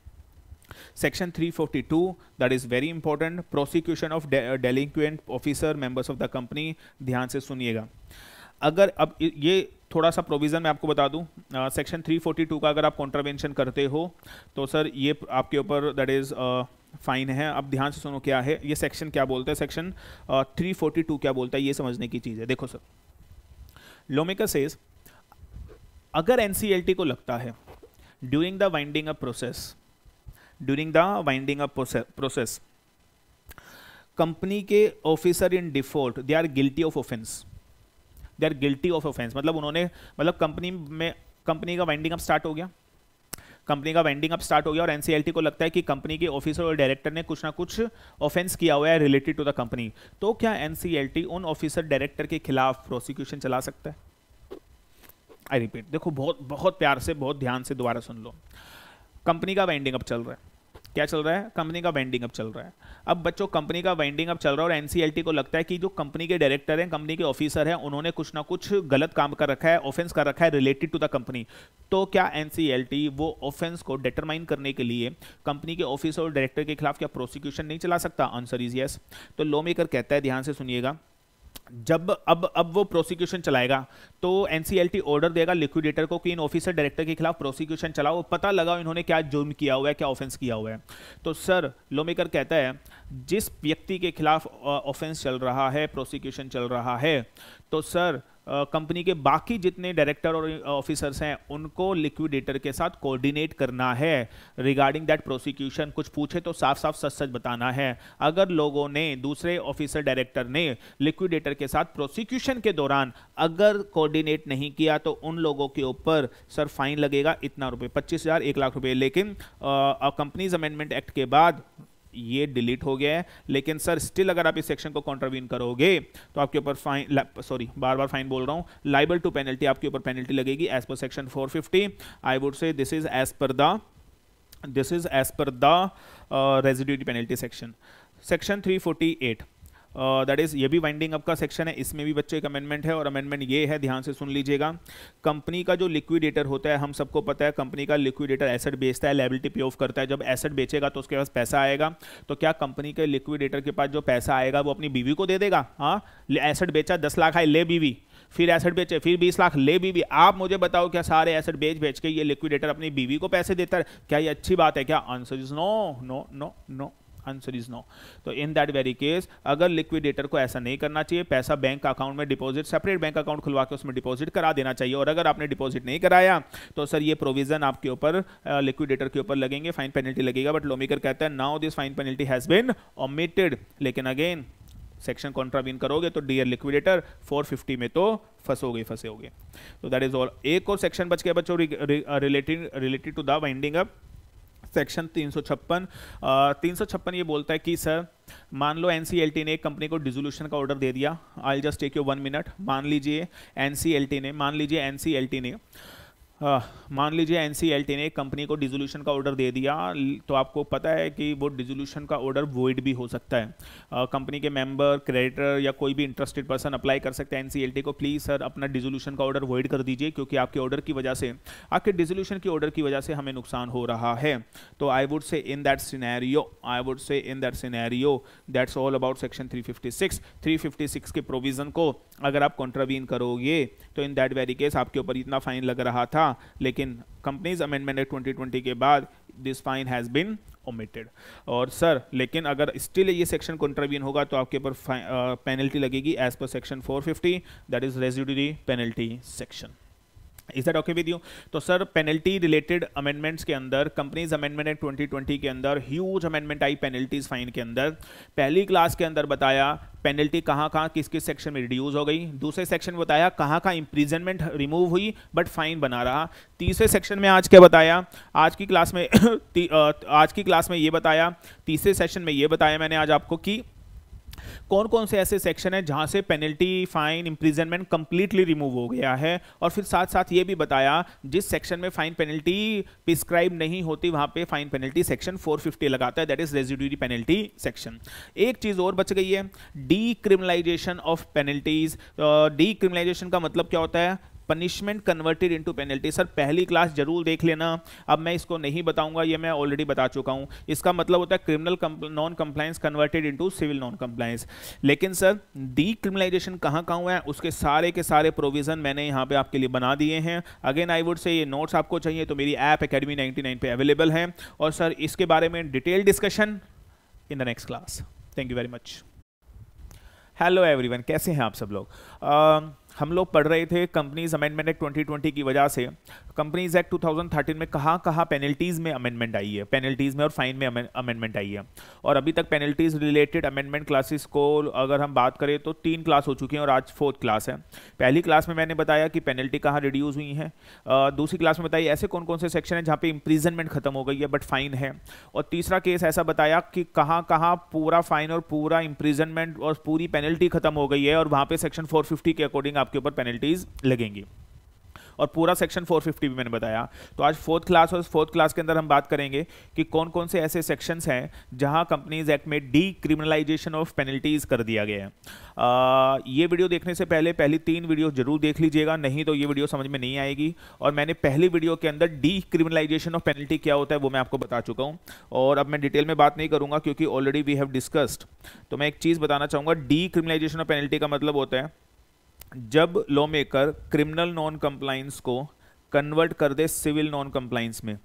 Section 342, that is very important, prosecution of delinquent officer members of the company. ध्यान से सुनिएगा, अगर अब ये थोड़ा सा प्रोविज़न मैं आपको बता दूं, सेक्शन 342 का अगर आप कॉन्ट्रावेंशन करते हो तो सर ये आपके ऊपर दैट इज़ फाइन है। अब ध्यान से सुनो क्या है ये सेक्शन, क्या बोलता है सेक्शन 342 क्या बोलता है, ये समझने की चीज़ है। देखो सर, लॉमेकर सेज अगर एनसीएलटी को लगता है during the winding up process, during the winding up process company के officer in default they are guilty of offence, they are guilty of offence, मतलब उन्होंने कंपनी में कंपनी का वाइंडिंग अप स्टार्ट हो गया, कंपनी का वाइंडिंग अप स्टार्ट हो गया और एनसीएलटी को लगता है कि कंपनी के ऑफिसर और डायरेक्टर ने कुछ ना कुछ ऑफेंस किया हुआ है रिलेटेड टू द कंपनी, तो क्या एनसीएलटी उन ऑफिसर डायरेक्टर के खिलाफ प्रोसिक्यूशन चला सकता है? आई रिपीट, देखो बहुत बहुत प्यार से, बहुत ध्यान से दोबारा सुन लो, कंपनी का वाइंडिंग अप चल रहा है, क्या चल रहा है, कंपनी का वाइंडिंग अप चल रहा है। अब बच्चों कंपनी का वाइंडिंग अप चल रहा है और एनसीएलटी को लगता है कि जो कंपनी के डायरेक्टर हैं, कंपनी के ऑफिसर हैं, उन्होंने कुछ ना कुछ गलत काम कर रखा है, ऑफेंस कर रखा है रिलेटेड टू द कंपनी। तो क्या एनसीएलटी वो ऑफेंस को डिटरमाइन करने के लिए कंपनी के ऑफिसर और डायरेक्टर के खिलाफ क्या प्रोसिक्यूशन नहीं चला सकता? Answer is yes. तो लॉ मेकर कहता है, ध्यान से सुनिएगा, जब अब वो प्रोसिक्यूशन चलाएगा तो एनसीएलटी ऑर्डर देगा लिक्विडेटर को कि इन ऑफिसर डायरेक्टर के खिलाफ प्रोसिक्यूशन चलाओ, पता लगाओ इन्होंने क्या जुर्म किया हुआ है, क्या ऑफेंस किया हुआ है। तो सर लॉमेकर कहता है जिस व्यक्ति के खिलाफ ऑफेंस चल रहा है, प्रोसिक्यूशन चल रहा है, तो सर कंपनी के बाकी जितने डायरेक्टर और ऑफिसर्स हैं उनको लिक्विडेटर के साथ कोऑर्डिनेट करना है रिगार्डिंग दैट प्रोसिक्यूशन। कुछ पूछे तो साफ साफ सच सच बताना है। अगर लोगों ने, दूसरे ऑफिसर डायरेक्टर ने लिक्विडेटर के साथ प्रोसिक्यूशन के दौरान अगर कोऑर्डिनेट नहीं किया तो उन लोगों के ऊपर सर फाइन लगेगा इतना रुपये, 25,000, 1,00,000 रुपये। लेकिन कंपनीज अमेंडमेंट एक्ट के बाद ये डिलीट हो गया है, लेकिन सर स्टिल अगर आप इस सेक्शन को कॉन्ट्रावीन करोगे तो आपके ऊपर फाइन, सॉरी बार बार फाइन बोल रहा हूँ, लाइबल टू पेनल्टी, आपके ऊपर पेनल्टी लगेगी as per section 450। I would say this is as per the residuary penalty section, section 348 that is, ये भी वाइंडिंग अप का सेक्शन है, इसमें भी बच्चे एक अमेंडमेंट है और अमेंडमेंट ये है, ध्यान से सुन लीजिएगा। कंपनी का जो लिक्विडेटर होता है, हम सबको पता है कंपनी का लिक्विडेटर एसेट बेचता है, लायबिलिटी पे ऑफ करता है। जब एसेट बेचेगा तो उसके पास पैसा आएगा, तो क्या कंपनी के लिक्विडेटर के पास जो पैसा आएगा वो अपनी बीवी को दे देगा? हाँ, एसेट बेचा 10,00,000 आए, ले बीवी, फिर एसेट बेचे, फिर 20,00,000, ले बीवी। आप मुझे बताओ क्या सारे एसेट बेच के ये लिक्विडेटर अपनी बीवी को पैसे देता है? क्या ये अच्छी बात है क्या? Answer is no, no, no, no, answer is no. तो इन दैट वेरी केस अगर लिक्विडेटर को ऐसा नहीं करना चाहिए, पैसा बैंक अकाउंट में डिपॉजिट, सेपरेट बैंक अकाउंट खुलवा के उसमें डिपॉजिट करा देना चाहिए। और अगर आपने डिपॉजिट नहीं कराया तो सर ये प्रोविजन आपके ऊपर, लिक्विडेटर के ऊपर लगेंगे, फाइन पेनल्टी लगेगा। बट लॉमेकर कहता है now this fine penalty has been omitted, लेकिन अगेन सेक्शन कॉन्ट्रावीन करोगे तो डियर लिक्विडेटर 450 में तो फंसोगे, फंसेोगे। तो दैट इज ऑल। एक और सेक्शन बच गया बच्चों related to the winding up, section 356। 356 ये बोलता है कि सर मान लो एनसीएलटी ने कंपनी को डिसोल्यूशन का ऑर्डर दे दिया। I just take you 1 minute. मान लीजिए एनसीएलटी ने कंपनी को डिसोल्यूशन का ऑर्डर दे दिया, तो आपको पता है कि वो डिसोल्यूशन का ऑर्डर वॉइड भी हो सकता है। कंपनी के मेंबर, क्रेडिटर या कोई भी इंटरेस्टेड पर्सन अप्लाई कर सकते हैं एनसीएलटी को, प्लीज़ सर अपना डिसोल्यूशन का ऑर्डर वॉइड कर दीजिए क्योंकि आपके ऑर्डर की वजह से, आपके डिसोल्यूशन के ऑर्डर की वजह से हमें नुकसान हो रहा है। तो I would say in that scenario that's all about section 356। 356 के प्रोविजन को अगर आप कॉन्ट्रावीन करोगे तो इन दैट वेरी केस आपके ऊपर इतना फाइन लग रहा था, लेकिन कंपनीज अमेंडमेंट एक्ट 2020 के बाद this fine has been omitted. और सर लेकिन अगर स्टिल ये सेक्शन कॉन्ट्रावीन होगा तो आपके ऊपर पेनल्टी लगेगी as per section 450 that is residuary penalty section. Is that okay with you? तो सर पेनल्टी रिलेटेड अमेंडमेंट्स के अंदर, कंपनीज अमेंडमेंट एक्ट 2020 के अंदर ह्यूज अमेंडमेंट आई पेनल्टीज फाइन के अंदर। पहली क्लास के अंदर बताया पेनल्टी कहाँ कहाँ किस किस सेक्शन में रिड्यूस हो गई, दूसरे सेक्शन में बताया कहाँ कहाँ इंप्रिजनमेंट रिमूव हुई बट फाइन बना रहा, तीसरे सेक्शन में आज क्या बताया, आज की क्लास में ये बताया, तीसरे सेशन में ये बताया मैंने आज आपको कि कौन कौन से ऐसे सेक्शन है जहां से penalty, fine, imprisonment completely remove हो गया है। और फिर साथ साथ ये भी बताया जिस सेक्शन में फाइन पेनल्टी प्रिस्क्राइब नहीं होती वहां पे फाइन पेनल्टी सेक्शन 450 लगाता है that is residuary penalty section. एक चीज और बच गई है, डीक्रिमिनलाइजेशन ऑफ पेनल्टीज। डीक्रिमिनलाइजेशन का मतलब क्या होता है? Punishment converted into penalty. Sir पहली क्लास जरूर देख लेना, अब मैं इसको नहीं बताऊंगा, ये मैं ऑलरेडी बता चुका हूँ। इसका मतलब होता है criminal non compliance converted into civil non compliance. लेकिन सर डीक्रिमिनलाइजेशन कहाँ कहाँ हुआ है उसके सारे के सारे प्रोविजन मैंने यहाँ पे आपके लिए बना दिए हैं। अगेन आई वुड से ये नोट्स आपको चाहिए तो मेरी ऐप Academy99 पे अवेलेबल है। और सर इसके बारे में detail discussion in the next class. Thank you very much. Hello everyone, कैसे हैं आप सब लोग? हम लोग पढ़ रहे थे कंपनीज अमेंडमेंट एक्ट 2020 की वजह से कंपनीज एक्ट 2013 में कहाँ कहाँ पेनल्टीज़ में अमेंडमेंट आई है, पेनल्टीज़ में और फाइन में अमेंडमेंट आई है। और अभी तक पेनल्टीज़ रिलेटेड अमेंडमेंट क्लासेस को अगर हम बात करें तो 3 क्लास हो चुकी हैं और आज 4th क्लास है। पहली क्लास में मैंने बताया कि पेनल्टी कहाँ रिड्यूस हुई है, दूसरी क्लास में बताई ऐसे कौन कौन से सेक्शन हैं जहाँ पर इम्प्रिजनमेंट खत्म हो गई है बट फाइन है, और तीसरा केस ऐसा बताया कि कहाँ कहाँ पूरा फाइन और पूरा इम्प्रिजनमेंट और पूरी पेनल्टी खत्म हो गई है और वहाँ पर सेक्शन 450 के अकॉर्डिंग आपके ऊपर पेनल्टीज लगेंगी। और पूरा सेक्शन 450 भी मैंने बताया। तो आज फोर्थ क्लास और फोर्थ क्लास के अंदर हम बात करेंगे कि कौन कौन से ऐसे सेक्शंस हैं जहां कंपनीज एक्ट में डी क्रिमिनलाइजेशन ऑफ पेनल्टीज कर दिया गया है। ये वीडियो देखने से पहले पहली 3 वीडियो जरूर देख लीजिएगा, नहीं तो ये वीडियो समझ में नहीं आएगी। और मैंने पहली वीडियो के अंदर डी क्रिमिनलाइजेशन ऑफ पेनल्टी क्या होता है वो मैं आपको बता चुका हूँ, और अब मैं डिटेल में बात नहीं करूँगा क्योंकि ऑलरेडी वी हैव डिस्कस्ड। तो मैं एक चीज़ बताना चाहूँगा, डी क्रिमिनलाइजेशन ऑफ पेनल्टी का मतलब होता है जब lawmaker criminal non compliance को कन्वर्ट कर दे सिविल नॉन कंप्लाइंस में,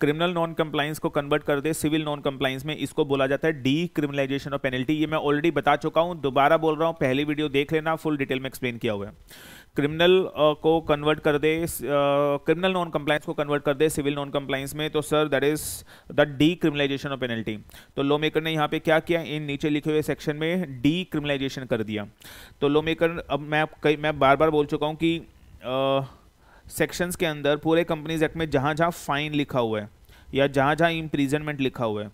क्रिमिनल नॉन कंप्लाइंस को कन्वर्ट कर दे सिविल नॉन कंप्लाइंस में, इसको बोला जाता है डी क्रिमिनलाइजेशन ऑफ पेनल्टी। ये मैं ऑलरेडी बता चुका हूँ, दोबारा बोल रहा हूँ, पहली वीडियो देख लेना, फुल डिटेल में एक्सप्लेन किया हुआ है। क्रिमिनल को कन्वर्ट कर दे, क्रिमिनल नॉन कंप्लाइंस को कन्वर्ट कर दे सिविल नॉन कंप्लाइंस में, तो sir that is the D criminalisation of penalty. तो लॉ मेकर ने यहाँ पे क्या किया, इन नीचे लिखे हुए सेक्शन में डी क्रिमिनलाइजेशन कर दिया। तो लॉ मेकर, अब मैं बार बार बोल चुका हूँ कि सेक्शंस के अंदर पूरे कंपनीज एक्ट में जहाँ जहाँ फाइन लिखा हुआ है या जहाँ जहाँ इम्प्रीजनमेंट लिखा हुआ है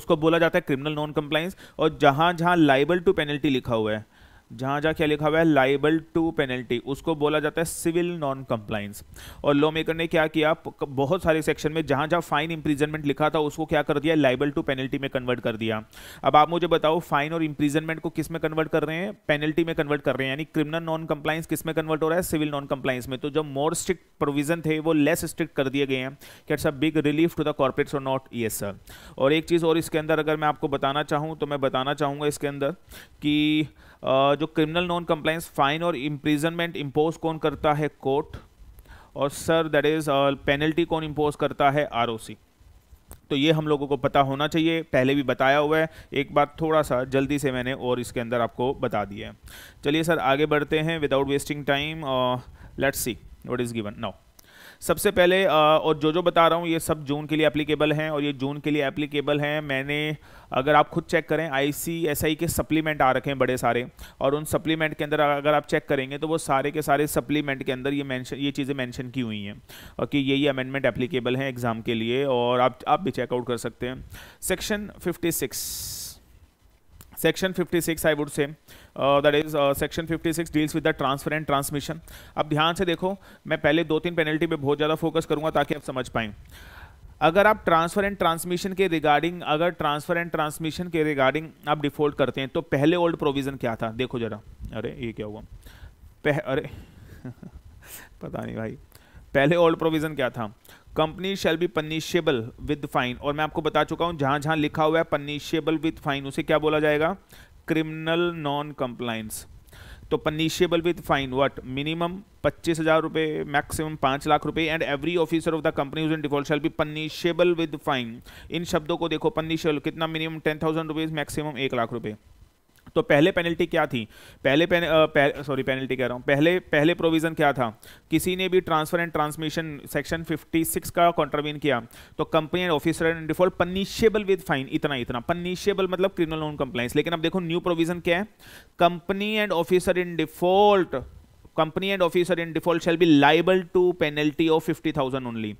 उसको बोला जाता है क्रिमिनल नॉन कंप्लाइंस, और जहाँ जहाँ लाइबल टू पेनल्टी लिखा हुआ है, जहाँ जहाँ क्या लिखा हुआ है लाइबल टू पेनल्टी, उसको बोला जाता है सिविल नॉन कंप्लाइंस। और लॉ मेकर ने क्या किया, बहुत सारे सेक्शन में जहाँ जहाँ फाइन इम्प्रीजनमेंट लिखा था उसको क्या कर दिया, लाइबल टू पेनल्टी में कन्वर्ट कर दिया। अब आप मुझे बताओ, फाइन और इम्प्रीजनमेंट को किस में कन्वर्ट कर रहे हैं, पेनल्टी में कन्वर्ट कर रहे हैं, यानी क्रिमिनल नॉन कंप्लाइंस किस में कन्वर्ट हो रहा है, सिविल नॉन कंप्लाइंस में। तो जो मोर स्ट्रिक्ट प्रोविजन थे वो लेस स्ट्रिक्ट कर दिए गए हैं। It's a big relief to the corporates और नॉट, यस सर। और एक चीज़ और इसके अंदर अगर मैं आपको बताना चाहूँ तो मैं बताना चाहूँगा इसके अंदर कि जो क्रिमिनल नॉन कंप्लाइंस फाइन और इम्प्रिजनमेंट इम्पोज कौन करता है, कोर्ट, और सर दैट इज पेनल्टी कौन इम्पोज करता है, आरओसी। तो ये हम लोगों को पता होना चाहिए, पहले भी बताया हुआ है, एक बात थोड़ा सा जल्दी से मैंने और इसके अंदर आपको बता दिया है। चलिए सर आगे बढ़ते हैं without wasting time, let's see what is given now. सबसे पहले और जो बता रहा हूँ ये सब जून के लिए एप्लीकेबल हैं, और ये जून के लिए एप्लीकेबल हैं। मैंने, अगर आप खुद चेक करें, आईसीएसआई के सप्लीमेंट आ रखे हैं बड़े सारे, और उन सप्लीमेंट के अंदर अगर आप चेक करेंगे तो वो सारे के सारे सप्लीमेंट के अंदर ये चीज़ें मेंशन की हुई हैं और कि यही अमेंडमेंट एप्लीकेबल हैं एग्ज़ाम के लिए, और आप भी चेकआउट कर सकते हैं। Section 56, section 56 I would say that is section 56 deals with the transfer and transmission. अब ध्यान से देखो, मैं पहले 2-3 पेनल्टी पे बहुत ज़्यादा फोकस करूँगा ताकि आप समझ पाएँ। अगर आप ट्रांसफ़र एंड ट्रांसमिशन के रिगार्डिंग आप डिफ़ॉल्ट करते हैं तो पहले ओल्ड प्रोविज़न क्या था, देखो ज़रा, अरे ये क्या हुआ, अरे पता नहीं भाई, पहले ओल्ड प्रोविज़न क्या था, company shall be punishable with fine. और मैं आपको बता चुका हूँ जहाँ जहाँ लिखा हुआ है पनिशेबल विद फाइन उसे क्या बोला जाएगा, क्रिमिनल नॉन कंप्लाइंस। तो punishable with fine what, minimum 25,000 रुपये, मैक्सिमम 5 लाख रुपये, and every officer of the company in default shall be punishable with fine. इन शब्दों को देखो, पनिशेबल कितना, मिनिमम 10,000 रुपीज़, मैक्सिमम 1 लाख रुपये। तो पहले पेनल्टी क्या थी, पहले प्रोविज़न क्या था, किसी ने भी ट्रांसफर एंड ट्रांसमिशन सेक्शन 56 का कॉन्ट्रावीन किया तो company and officer and default punishable with fine, इतना पनिशेबल मतलब क्रिमिनल नॉन कंप्लाइंस। लेकिन अब देखो न्यू प्रोविज़न क्या है, company and officer in default shall be liable to penalty of 50,000 only.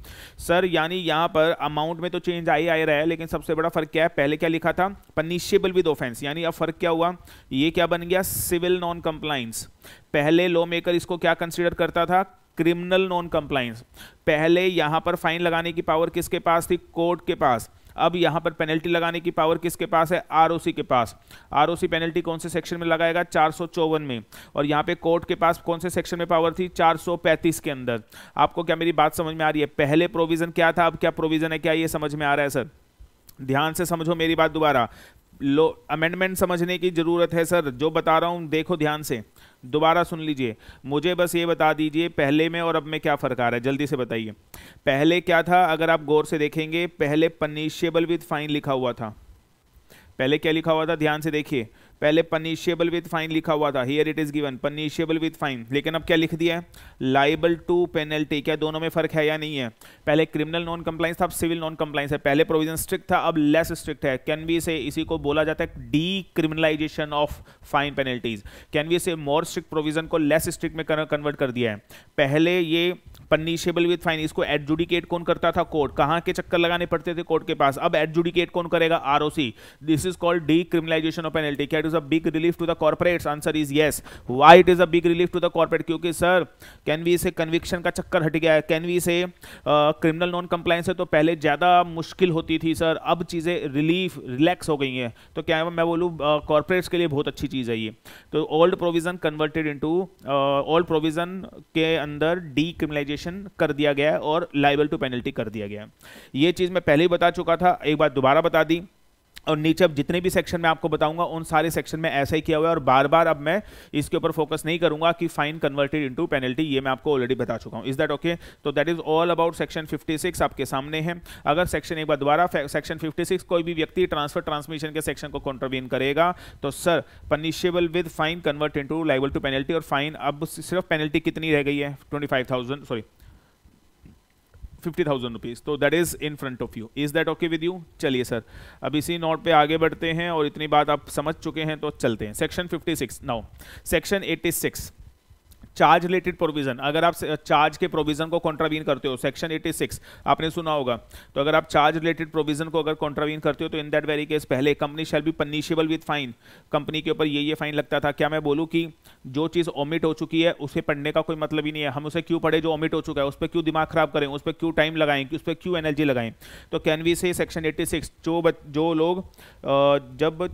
Sir यानी यहाँ पर अमाउंट में तो चेंज आई रहा है, लेकिन सबसे बड़ा फर्क क्या है, पहले क्या लिखा था पनिशेबल विद ऑफेंस, यानी अब फर्क क्या हुआ, ये क्या बन गया, सिविल नॉन कंप्लाइंस। पहले लॉ मेकर इसको क्या कंसिडर करता था, क्रिमिनल नॉन कंप्लाइंस। पहले यहाँ पर फाइन लगाने की पावर किसके पास थी, कोर्ट के पास। अब यहाँ पर पेनल्टी लगाने की पावर किसके पास है, आरओसी के पास। आरओसी पेनल्टी कौन से सेक्शन में लगाएगा, 454 में, और यहाँ पे कोर्ट के पास कौन से सेक्शन में पावर थी, 435 के अंदर। आपको क्या मेरी बात समझ में आ रही है, पहले प्रोविज़न क्या था, अब क्या प्रोविज़न है, क्या ये समझ में आ रहा है सर? ध्यान से समझो मेरी बात, दोबारा लो अमेंडमेंट समझने की ज़रूरत है सर, जो बता रहा हूँ देखो ध्यान से, दोबारा सुन लीजिए, मुझे बस ये बता दीजिए पहले में और अब में क्या फ़र्क आ रहा है, जल्दी से बताइए। पहले क्या था, अगर आप गौर से देखेंगे, पहले पनिशेबल विद फाइन लिखा हुआ था। पहले क्या लिखा हुआ था, ध्यान से देखिए, पहले पनिशेबल विद फाइन लिखा हुआ था, here it is given punishable with fine. लेकिन अब क्या लिख दिया है, लाइबल टू पेनल्टी। क्या दोनों में फ़र्क है या नहीं है, पहले क्रिमिनल नॉन कंप्लाइंस था, अब सिविल नॉन कंप्लाइंस है। पहले प्रोविज़न स्ट्रिक्ट था, अब लेस स्ट्रिक्ट है। कैन वी से इसी को बोला जाता है D criminalisation of fine penalties. Can we say more strict provision को लेस स्ट्रिक्ट में कन्वर्ट कर दिया है। पहले ये पनिशेबल विद फाइन, इसको एडजुडिकेट कौन करता था, कोर्ट। कहाँ के चक्कर लगाने पड़ते थे, कोर्ट के पास। अब एडजुडिकेट कौन करेगा, ROC. This is called D criminalisation of penalty. क्या is a big relief to the corporates? Answer is yes. Why it is a big relief to the corporate? क्योंकि sir can we say conviction का चक्कर हट गया है, can we say criminal non compliance है तो पहले ज़्यादा मुश्किल होती थी सर, अब चीज़ें रिलीफ रिलैक्स हो गई हैं। तो क्या मैं बोलूँ कॉर्पोरेट्स के लिए बहुत अच्छी चीज़ है ये। तो old provision converted into, old provision के अंदर डी क्रिमिनलाइजेशन कर दिया गया है और लाइबल टू पेनल्टी कर दिया गया है। ये चीज़ मैं पहले ही बता चुका था, एक बार दोबारा बता दी। और नीचे अब जितने भी सेक्शन में आपको बताऊंगा उन सारे सेक्शन में ऐसा ही किया हुआ है और बार बार अब मैं इसके ऊपर फोकस नहीं करूंगा कि फाइन कन्वर्टेड इनटू पेनल्टी, ये मैं आपको ऑलरेडी बता चुका हूं। Is that okay? तो that is all about section 56 आपके सामने है। अगर सेक्शन, एक बार दोबारा, सेक्शन 56 कोई भी व्यक्ति ट्रांसफर ट्रांसमिशन के सेक्शन को कॉन्ट्रवीन करेगा तो sir punishable with fine convert into liable to penalty. और फाइन अब सिर्फ पेनल्टी कितनी रह गई है? 50,000 रुपीज़। तो that is in front of you. Is that okay with you? चलिए सर अब इसी नोट पे आगे बढ़ते हैं और इतनी बात आप समझ चुके हैं तो चलते हैं section 56। Now section 86 charge related provision. अगर आप चार्ज के प्रोविज़न को कॉन्ट्रावीन करते हो, सेक्शन 86 आपने सुना होगा, तो अगर आप चार्ज रिलेटेड प्रोविज़न को अगर कॉन्ट्रावीन करते हो तो इन दैट वेरी केस पहले company shall be punishable with fine, company के ऊपर ये फाइन लगता था। क्या मैं बोलूँ कि जो चीज़ ओमिट हो चुकी है उसे पढ़ने का कोई मतलब ही नहीं है, हम उसे क्यों पढ़े? जो ओमिट हो चुका है उस पर क्यों दिमाग खराब करें, उस पर क्यों टाइम लगाएं, उस पर क्यों एनर्जी लगाएं? तो कैन वी से सेक्शन 86 जो लोग जब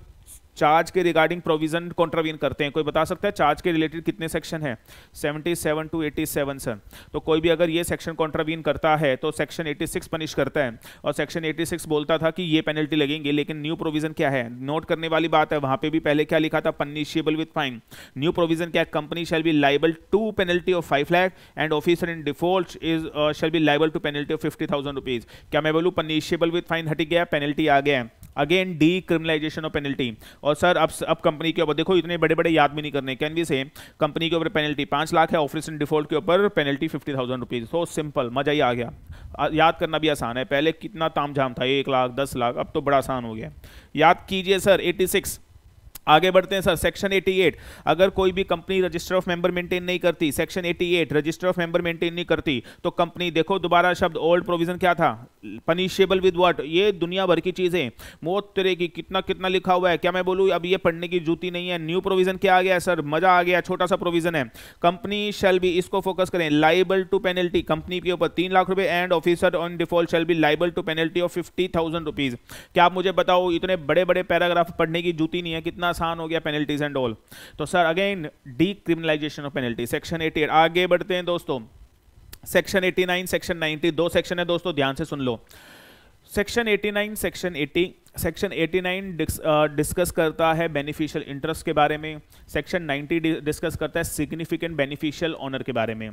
चार्ज के रिगार्डिंग प्रोविजन कॉन्ट्रावीन करते हैं, कोई बता सकता है चार्ज के रिलेटेड कितने सेक्शन है? 77 टू 87 सर। तो कोई भी अगर ये सेक्शन कॉन्ट्रावीन करता है तो सेक्शन 86 पनिश करता है। और सेक्शन 86 बोलता था कि ये पेनल्टी लगेंगे, लेकिन न्यू प्रोविजन क्या है? नोट करने वाली बात है, वहाँ पे भी पहले क्या लिखा था? Punishable with fine. New provision क्या? Company shall be liable to penalty of 5 lakh and officer in default is shall be liable to penalty of 50,000 rupees. क्या मैं बोलूँ पनिशेबल विद फाइन हट गया, पेनल्टी आ गया? Again D criminalisation of penalty. और सर अब कंपनी के ऊपर देखो, इतने बड़े बड़े याद भी नहीं करने। कैन वी से कंपनी के ऊपर पेनल्टी 5 लाख है, ऑफिस इन डिफॉल्ट के ऊपर पेनल्टी 50,000 रुपीज़। सो सिंपल, मज़ा ही आ गया, याद करना भी आसान है। पहले कितना तामझाम था, 1 लाख, 10 लाख, अब तो बड़ा आसान हो गया। याद कीजिए सर 86। आगे बढ़ते हैं सर सेक्शन 88। अगर कोई भी company register of member maintain नहीं करती, section 88 register of member maintain नहीं करती तो कंपनी, देखो दोबारा शब्द, ओल्ड प्रोविजन क्या था? Punishable with what. ये दुनिया भर की चीज़ें मौत तेरे की कितना कितना लिखा हुआ है। क्या मैं बोलूँ अब ये पढ़ने की जूती नहीं है। न्यू प्रोविजन क्या आ गया सर? मज़ा आ गया, छोटा सा प्रोविजन है। कंपनी शैल बी, इसको फोकस करें, लाइबल टू पेनल्टी कंपनी के ऊपर 3 लाख रुपये and officer on default shall be liable to penalty of 50,000 rupees. क्या आप मुझे बताओ इतने बड़े बड़े पैराग्राफ पढ़ने की जूती नहीं है, कितना आसान हो गया, पेनल्टीज एंड ऑल। तो sir again D criminalisation of penalty, section 88। आगे बढ़ते हैं दोस्तों सेक्शन 89, सेक्शन 90, दो सेक्शन है दोस्तों, ध्यान से सुन लो। सेक्शन 89, सेक्शन 80, सेक्शन 89 डिस्कस करता है बेनिफिशियल इंटरेस्ट के बारे में, सेक्शन 90 डिस्कस करता है सिग्निफिकेंट बेनिफिशियल ऑनर के बारे में।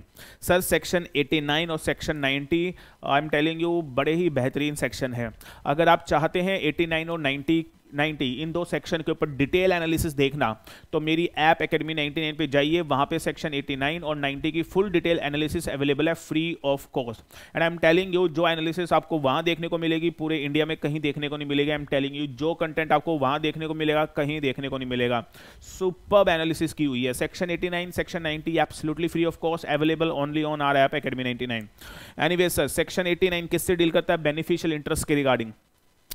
सर सेक्शन 89 और section 90 I am telling you बड़े ही बेहतरीन सेक्शन है। अगर आप चाहते हैं 89 और 90 इन दो सेक्शन के ऊपर डिटेल एनालिसिस देखना तो मेरी ऐप Academy99 पे जाइए, वहाँ पे सेक्शन 89 और 90 की फुल डिटेल एनालिसिस अवेलेबल है free of cost. And I am telling you जो एनालिसिस आपको वहाँ देखने को मिलेगी पूरे इंडिया में कहीं देखने को नहीं मिलेगा। आई एम टेलिंग यू जो कंटेंट आपको वहाँ देखने को मिलेगा कहीं देखने को नहीं मिलेगा। सुपर्ब एनालिसिस की हुई है। Section 89 section 90 absolutely free of cost, available only on our app Academy99। Anyway sir section 89 किससे डील करता है? बेनिफिशियल इंटरेस्ट के रिगार्डिंग।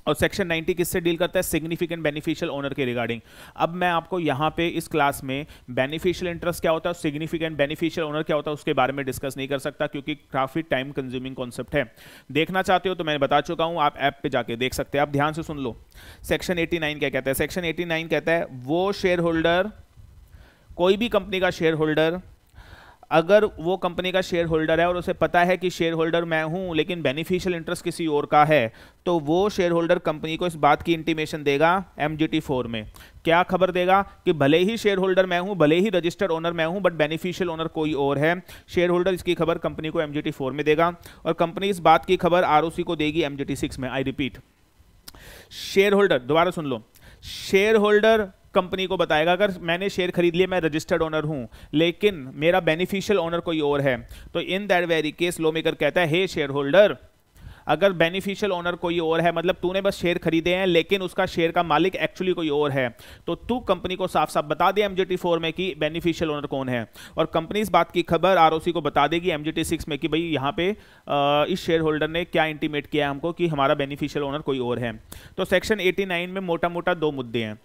और सेक्शन 90 किससे डील करता है? सिग्निफिकेंट बेनिफिशियल ओनर के रिगार्डिंग। अब मैं आपको यहाँ पे इस क्लास में बेनिफिशियल इंटरेस्ट क्या होता है, सिग्निफिकेंट बेनिफिशियल ओनर क्या होता है उसके बारे में डिस्कस नहीं कर सकता क्योंकि काफ़ी टाइम कंज्यूमिंग कॉन्सेप्ट है। देखना चाहते हो तो मैं बता चुका हूँ, आप ऐप पे जाके देख सकते हैं। आप ध्यान से सुन लो सेक्शन 89 क्या कहता है। सेक्शन 89 कहता है वो शेयर होल्डर, कोई भी कंपनी का शेयर होल्डर, अगर वो कंपनी का शेयर होल्डर है और उसे पता है कि शेयर होल्डर मैं हूं लेकिन बेनिफिशियल इंटरेस्ट किसी और का है तो वो शेयर होल्डर कंपनी को इस बात की इंटीमेशन देगा MGT-4 में। क्या खबर देगा कि भले ही शेयर होल्डर मैं हूं, भले ही रजिस्टर्ड ओनर मैं हूं, बट बेनिफिशियल ओनर कोई और है। शेयर होल्डर इसकी खबर कंपनी को MGT-4 में देगा और कंपनी इस बात की खबर ROC को देगी MGT-6 में। आई रिपीट, शेयर होल्डर, दोबारा सुन लो, शेयर होल्डर कंपनी को बताएगा अगर मैंने शेयर खरीद लिए, मैं रजिस्टर्ड ओनर हूं लेकिन मेरा बेनिफिशियल ओनर कोई और है, तो in that very case law maker कहता है हे शेयर होल्डर अगर बेनिफिशियल ओनर कोई और है, मतलब तूने बस शेयर खरीदे हैं लेकिन उसका शेयर का मालिक एक्चुअली कोई और है, तो तू कंपनी को साफ साफ बता दे MGT4 में कि बेनिफिशियल ओनर कौन है, और कंपनी इस बात की खबर ROC को बता देगी MGT6 में कि भाई यहाँ पे इस शेयर होल्डर ने क्या इंटीमेट किया हमको कि हमारा बेनिफिशियल ओनर कोई और है। तो सेक्शन 89 में मोटा मोटा दो मुद्दे हैं,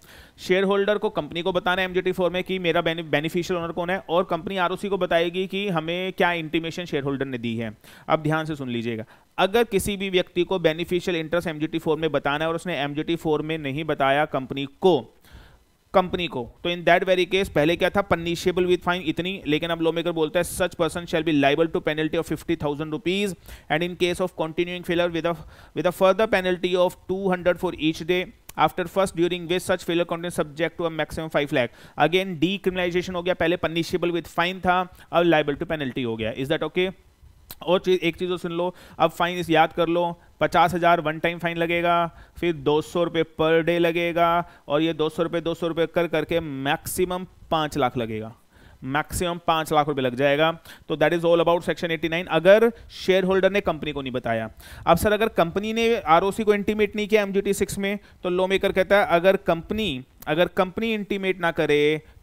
शेयर होल्डर को कंपनी को बताना है MGT4 में कि मेरा बेनिफिशियल ओनर कौन है, और कंपनी ROC को बताएगी कि हमें क्या इंटीमेशन शेयर होल्डर ने दी है। अब ध्यान से सुन लीजिएगा, अगर किसी भी व्यक्ति को बेनिफिशियल इंटरेस्ट MGT4 में बताना है और उसने MGT4 में नहीं बताया कंपनी को तो इन दैट वेरी केस पहले क्या था, पनिशेबल विद फाइन इतनी, लेकिन अब लॉमेकर बोलता है such person shall be liable to penalty of 50,000 rupees and in case of continuing failure with a further penalty of 200 for each day after first during which such failure content subject to a maximum 5 lakh. Again D criminalisation हो गया, पहले पनिशेबल विद फाइन था, अब लाइबल टू पेनल्टी हो गया। Is that okay? और चीज़ एक चीज़ और सुन लो, अब फाइन याद कर लो, 50,000 वन टाइम फाइन लगेगा, फिर 200 रुपये पर डे लगेगा, और ये 200 रुपये कर करके मैक्सिमम 5 लाख लगेगा, मैक्सिमम 5 लाख रुपए लग जाएगा। तो that is all about section 89, अगर शेयर होल्डर ने कंपनी को नहीं बताया। अब सर अगर कंपनी ने ROC को इंटीमेट नहीं किया MGT6 में, तो लॉ मेकर कहता है अगर कंपनी इंटीमेट ना करे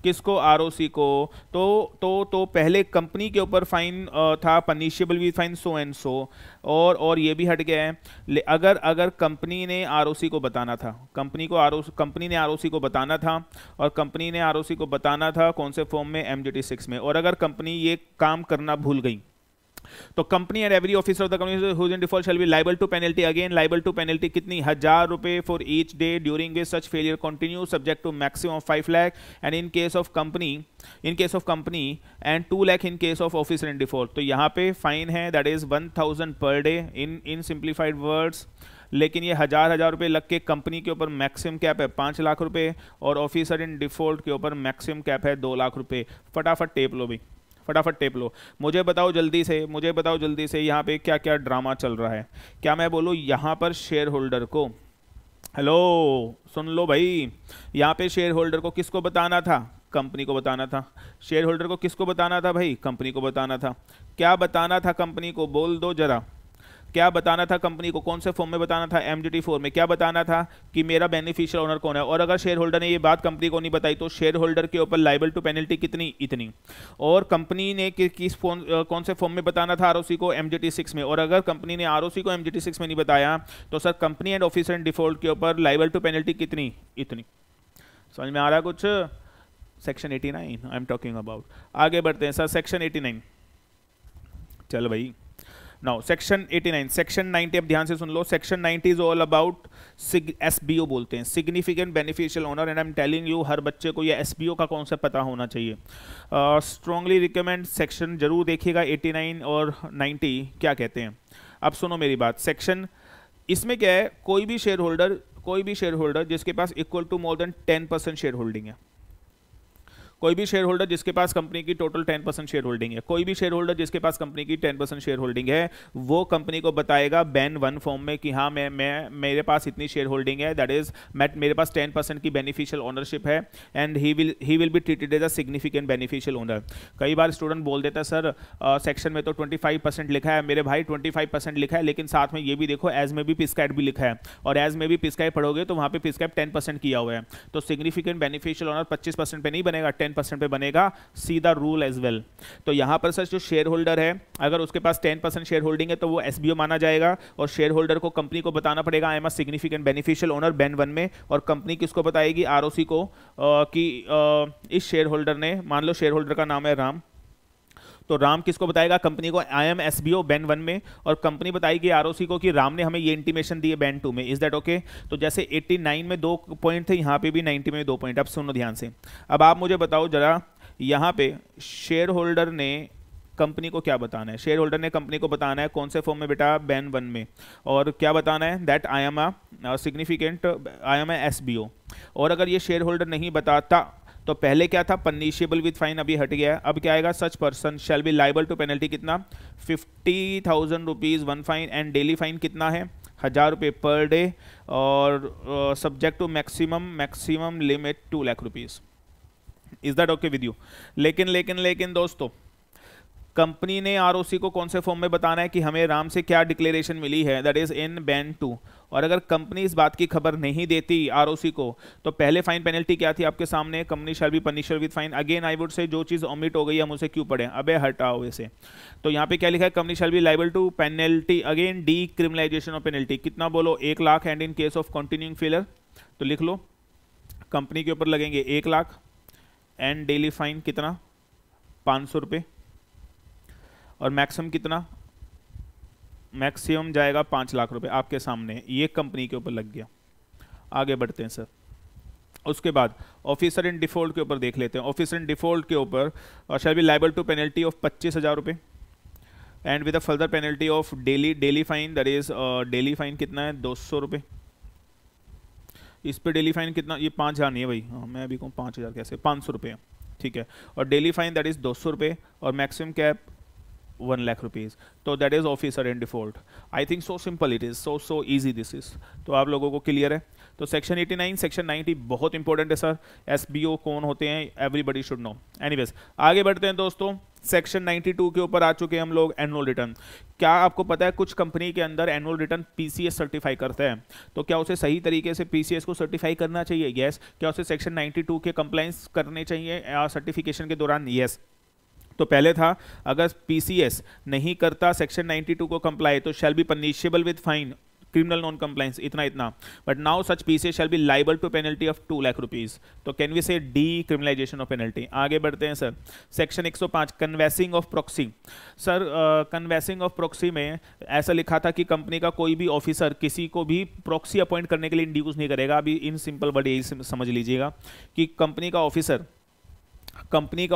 किसको, ROC को, तो पहले कंपनी के ऊपर फाइन था punishable with fine so and so, और ये भी हट गया है। अगर कंपनी ने ROC को बताना था, कंपनी ने ROC को बताना था कौन से फॉर्म में, MGT6 में, और अगर कंपनी ये काम करना भूल गई तो company and every officer of the company who is in default shall be liable to penalty. Again liable to penalty कितनी, 1,000 रुपए for each day during which such failure continue subject to maximum 5 lakh and in case of company and 2 lakh in case of officer in default. तो यहाँ पे फाइन है that is 1,000 per day in simplified words, लेकिन ये 1,000 रुपये लग के कंपनी के ऊपर मैक्सिमम कैप है 5 लाख रुपए, और ऑफिसर इन डिफॉल्ट के ऊपर मैक्सिमम कैप है 2 लाख रुपए। फटाफट टेप लो, मुझे बताओ जल्दी से यहाँ पे क्या क्या ड्रामा चल रहा है। क्या मैं बोलूँ यहाँ पर शेयर होल्डर को, हेलो सुन लो भाई, यहाँ पे शेयर होल्डर को किसको बताना था, कंपनी को बताना था। शेयर होल्डर को किसको बताना था भाई, कंपनी को बताना था। क्या बताना था कंपनी को, बोल दो जरा, क्या बताना था कंपनी को, कौन से फॉर्म में बताना था, MGT4 में। क्या बताना था कि मेरा बेनिफिशियल ओनर कौन है, और अगर शेयर होल्डर ने ये बात कंपनी को नहीं बताई तो शेयर होल्डर के ऊपर लायबल टू पेनल्टी कितनी, इतनी। और कंपनी ने कौन से फॉर्म में बताना था ROC को, MGT6 में, और अगर कंपनी ने ROC को MGT6 में नहीं बताया तो sir company and officer in default के ऊपर लायबल टू पेनल्टी कितनी, इतनी। समझ में आ रहा कुछ? Section 89 I am talking about. आगे बढ़ते हैं सर, सेक्शन 89, चल भाई नाउ सेक्शन 89, सेक्शन 90। अब ध्यान से सुन लो, section 90 is all about SBO बोलते हैं, significant beneficial owner, and I am telling you हर बच्चे को ये SBO का कॉन्सेप्ट पता होना चाहिए। स्ट्रांगली रिकमेंड, सेक्शन जरूर देखिएगा 89 और 90 क्या कहते हैं। अब सुनो मेरी बात, सेक्शन इसमें क्या है, कोई भी शेयर होल्डर जिसके पास equal to more than 10% share holding है, कोई भी शेयर होल्डर जिसके पास कंपनी की टोटल 10% शेयर होल्डिंग है, कोई भी शेयर होल्डर जिसके पास कंपनी की 10% शेयर होल्डिंग है, वो कंपनी को बताएगा BEN-1 फॉर्म में कि हाँ मेरे पास इतनी शेयर होल्डिंग है, दैट इज मेरे पास 10% की बेनिफिशियल ओनरशिप है, and he will be treated as a significant beneficial owner. कई बार स्टूडेंट बोल देता है सर सेक्शन में तो 25% लिखा है, मेरे भाई 25% लिखा है, लेकिन साथ में ये भी देखो एज में भी पिस्कैट भी लिखा है, और एज में भी पिस्कैट पढ़ोगे तो वहाँ पे पिस्कैट 10% किया हुआ है, तो सिग्निफिकेंट बेनिफिशियल ओनर 25% पे नहीं बनेगा, 10% पे बनेगा, सीधा रूल एज वेल। तो यहाँ पर सर जो शेयर होल्डर है अगर उसके पास 10% शेयर होल्डिंग है तो वो SBO माना जाएगा, और शेयर होल्डर को कंपनी को बताना पड़ेगा I am a significant beneficial owner BEN-1 में, और कंपनी किसको बताएगी ROC को कि इस शेयर होल्डर ने, मान लो शेयर होल्डर का नाम है राम, तो राम किसको बताएगा कंपनी को आई एम SBO BEN-1 में, और कंपनी बताएगी ROC को कि राम ने हमें ये इंटीमेशन दी है BEN-2 में। Is that okay? तो जैसे 89 में 2 पॉइंट थे, यहाँ पे भी 90 में 2 पॉइंट। अब सुनो ध्यान से, अब आप मुझे बताओ जरा यहाँ पे शेयर होल्डर ने कंपनी को क्या बताना है, शेयर होल्डर ने कंपनी को बताना है कौन से फॉर्म में बेटा, BEN-1 में, और क्या बताना है that I am a SBO। और अगर ये शेयर होल्डर नहीं बताता तो पहले क्या था पनिशेबल विद फाइन, अभी हट गया है, अब क्या आएगा such person shall be liable to penalty कितना, 50,000 rupees one fine, and daily fine कितना है 1,000 रुपये पर डे, और subject to maximum limit 2 lakh rupees. Is that okay with you? लेकिन दोस्तों कंपनी ने आरओसी को कौन से फॉर्म में बताना है कि हमें राम से क्या डिक्लेरेशन मिली है, दैट इज इन बेन 2। और अगर कंपनी इस बात की खबर नहीं देती आरओसी को, तो पहले फाइन पेनल्टी क्या थी आपके सामने, company shall be punished with fine. Again I would say जो चीज़ ओमिट हो गई हम उसे क्यों पढ़े, अबे हटाओ इसे। तो यहाँ पे क्या लिखा है, company shall be liable to penalty, again D criminalisation of penalty, कितना बोलो 1 lakh, and in case of continuing failure तो लिख लो कंपनी के ऊपर लगेंगे 1 लाख एंड डेली फाइन कितना 500 रुपये, और मैक्सिमम कितना, मैक्सिमम जाएगा 5 लाख रुपए आपके सामने। ये कंपनी के ऊपर लग गया। आगे बढ़ते हैं सर, उसके बाद ऑफिसर इन डिफॉल्ट के ऊपर देख लेते हैं। ऑफिसर इन डिफॉल्ट के ऊपर shall be liable to penalty of 25,000 रुपये and with a further penalty of daily fine, that is daily fine कितना है 200 रुपये। इस पे डेली फाइन कितना, ये 5,000 नहीं है भाई, हाँ मैं अभी कहूँ 5,000 कैसे, 500 रुपये, ठीक है, और डेली फाइन दैट इज़ 200 रुपये और मैक्सिमम कैप 1 लाख रुपीज़। तो that is officer in default. I think so simple it is, so easy this is. तो आप लोगों को क्लियर है। तो सेक्शन 89 सेक्शन 90 बहुत इंपॉर्टेंट है सर। एसबीओ कौन होते हैं एवरीबडी शुड नो। एनीवेज आगे बढ़ते हैं दोस्तों, सेक्शन 92 के ऊपर आ चुके हैं हम लोग, एनुअल रिटर्न। क्या आपको पता है कुछ कंपनी के अंदर एनुअल रिटर्न पीसीएस सर्टिफाई करते हैं, तो क्या उसे सही तरीके से पीसीएस को सर्टिफाई करना चाहिए? यस। क्या उसे सेक्शन 92 के कंप्लाइंस करने चाहिए सर्टिफिकेशन के दौरान? यस। तो पहले था अगर पीसीएस नहीं करता सेक्शन 92 को कंप्लाई तो shall be punishable with fine, criminal non compliance, इतना। But now such PCS shall be liable to penalty of 2 lakh rupees. तो can we say D criminalisation of penalty. आगे बढ़ते हैं sir, section 105 canvassing of proxy. Sir canvassing of proxy में ऐसा लिखा था कि कंपनी का कोई भी ऑफिसर किसी को भी प्रॉक्सी अपॉइंट करने के लिए इंड्यूस नहीं करेगा। अभी इन सिंपल वर्ड यही समझ लीजिएगा कि कंपनी का ऑफिसर कंपनी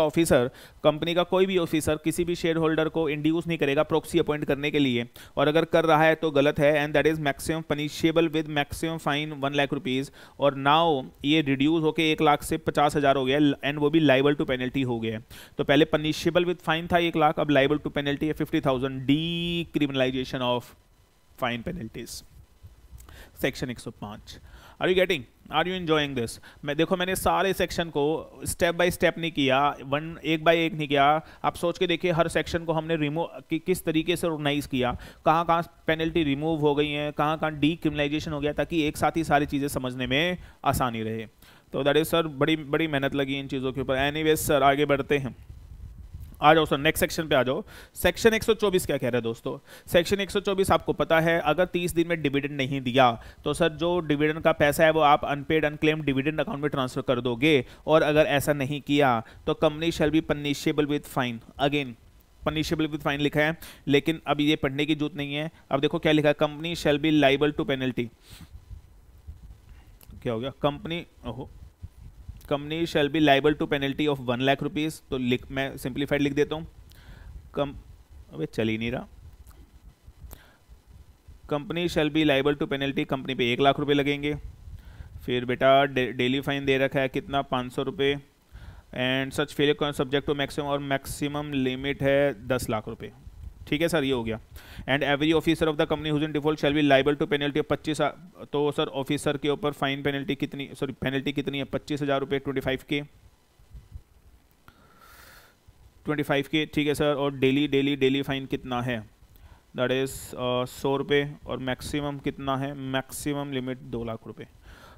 का कोई भी ऑफिसर किसी भी शेयर होल्डर को इंड्यूस नहीं करेगा प्रॉक्सी अपॉइंट करने के लिए, और अगर कर रहा है तो गलत है, and that is maximum punishable with maximum fine 1 lakh rupees. और नाउ ये रिड्यूस होकर 1 लाख से 50,000 हो गया एंड वो भी लाइबल टू पेनल्टी हो गया। तो पहले पनिशेबल विद फाइन था 1 लाख, अब लाइबल टू पेनल्टी है 50,000। D criminalisation of fine penalties, section 105। Are you getting, are you enjoying this? मैं देखो मैंने सारे सेक्शन को स्टेप बाय स्टेप नहीं किया, एक बाय एक नहीं किया। आप सोच के देखिए हर सेक्शन को हमने रिमूव किस तरीके से ऑर्गेनाइज किया, कहाँ कहाँ पेनल्टी रिमूव हो गई है, कहाँ कहाँ डी क्रिमिनलाइजेशन हो गया, ताकि एक साथ ही सारी चीज़ें समझने में आसानी रहे। तो दैट इज सर बड़ी मेहनत लगी इन चीज़ों के ऊपर। एनीवेज सर आगे बढ़ते हैं, आ जाओ सर नेक्स्ट सेक्शन पे आ जाओ। सेक्शन 124 क्या कह रहा है दोस्तों? सेक्शन 124 आपको पता है अगर 30 दिन में डिविडेंड नहीं दिया तो सर जो डिविडेंड का पैसा है वो आप अनपेड अनक्लेम डिविडेंड अकाउंट में ट्रांसफर कर दोगे, और अगर ऐसा नहीं किया तो company shall be punishable with fine. Again punishable with fine लिखा है, लेकिन अब ये पढ़ने की जरूरत नहीं है। अब देखो क्या लिखा है, company shall be liable to penalty, क्या हो गया, company shall be liable to penalty of 1 lakh rupees. तो मैं सिंप्लीफाइड लिख देता हूँ, अबे चल ही नहीं रहा। Company shall be liable to penalty, company पे 1 लाख रुपए लगेंगे, फिर बेटा डेली फाइन दे रखा है कितना 500 रुपये, and such failure subject to maximum, और मैक्सिमम लिमिट है 10 लाख रुपये। ठीक है सर, ये हो गया। And every officer of the company who's in default shall be liable to penalty of 25। तो सर ऑफिसर के ऊपर फाइन पेनल्टी कितनी, सॉरी पेनल्टी कितनी है 25,000 रुपये, 25K, ठीक है सर। और डेली फाइन कितना है, दैट इज 100 रुपये, और मैक्सिमम कितना है, मैक्सिमम लिमिट 2 लाख रुपये।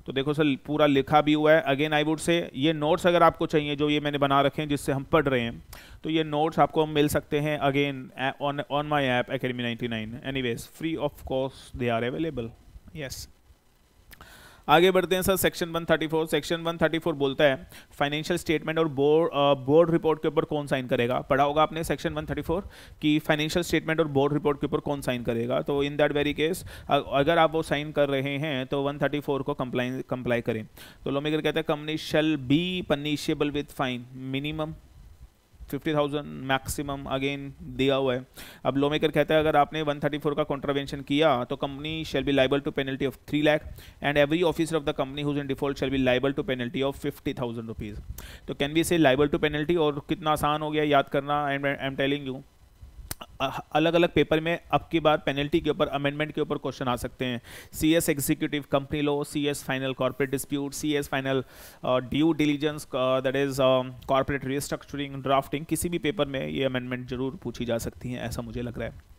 तो देखो सर पूरा लिखा भी हुआ है। अगेन आई वुड से ये नोट्स अगर आपको चाहिए जो ये मैंने बना रखे हैं जिससे हम पढ़ रहे हैं, तो ये नोट्स आपको मिल सकते हैं again on my app Academy99। Anyways free of cost they are available, yes. आगे बढ़ते हैं सर, सेक्शन 134। सेक्शन 134 बोलता है फाइनेंशियल स्टेटमेंट और बोर्ड रिपोर्ट के ऊपर कौन साइन करेगा। पढ़ा होगा आपने सेक्शन 134 कि फाइनेंशियल स्टेटमेंट और बोर्ड रिपोर्ट के ऊपर कौन साइन करेगा। तो इन दैट वेरी केस अगर आप वो साइन कर रहे हैं तो 134 को कंप्लाई करें। तो लॉमेकर कहता है company shall be punishable with fine, minimum 50,000, maximum again दिया हुआ है। अब लॉमेकर कहता है अगर आपने 134 का कॉन्ट्रावेंशन किया तो company shall be liable to penalty of 3 lakh, and every officer of the company who's in default shall be liable to penalty of 50,000 rupees. तो can be say liable to penalty, और कितना आसान हो गया याद करना। आई एम टेलिंग यू अलग अलग पेपर में अब की बार पेनल्टी के ऊपर, अमेंडमेंट के ऊपर क्वेश्चन आ सकते हैं। CS executive company law, CS final corporate dispute, CS final due diligence that is corporate restructuring, drafting, किसी भी पेपर में ये अमेंडमेंट जरूर पूछी जा सकती हैं, ऐसा मुझे लग रहा है।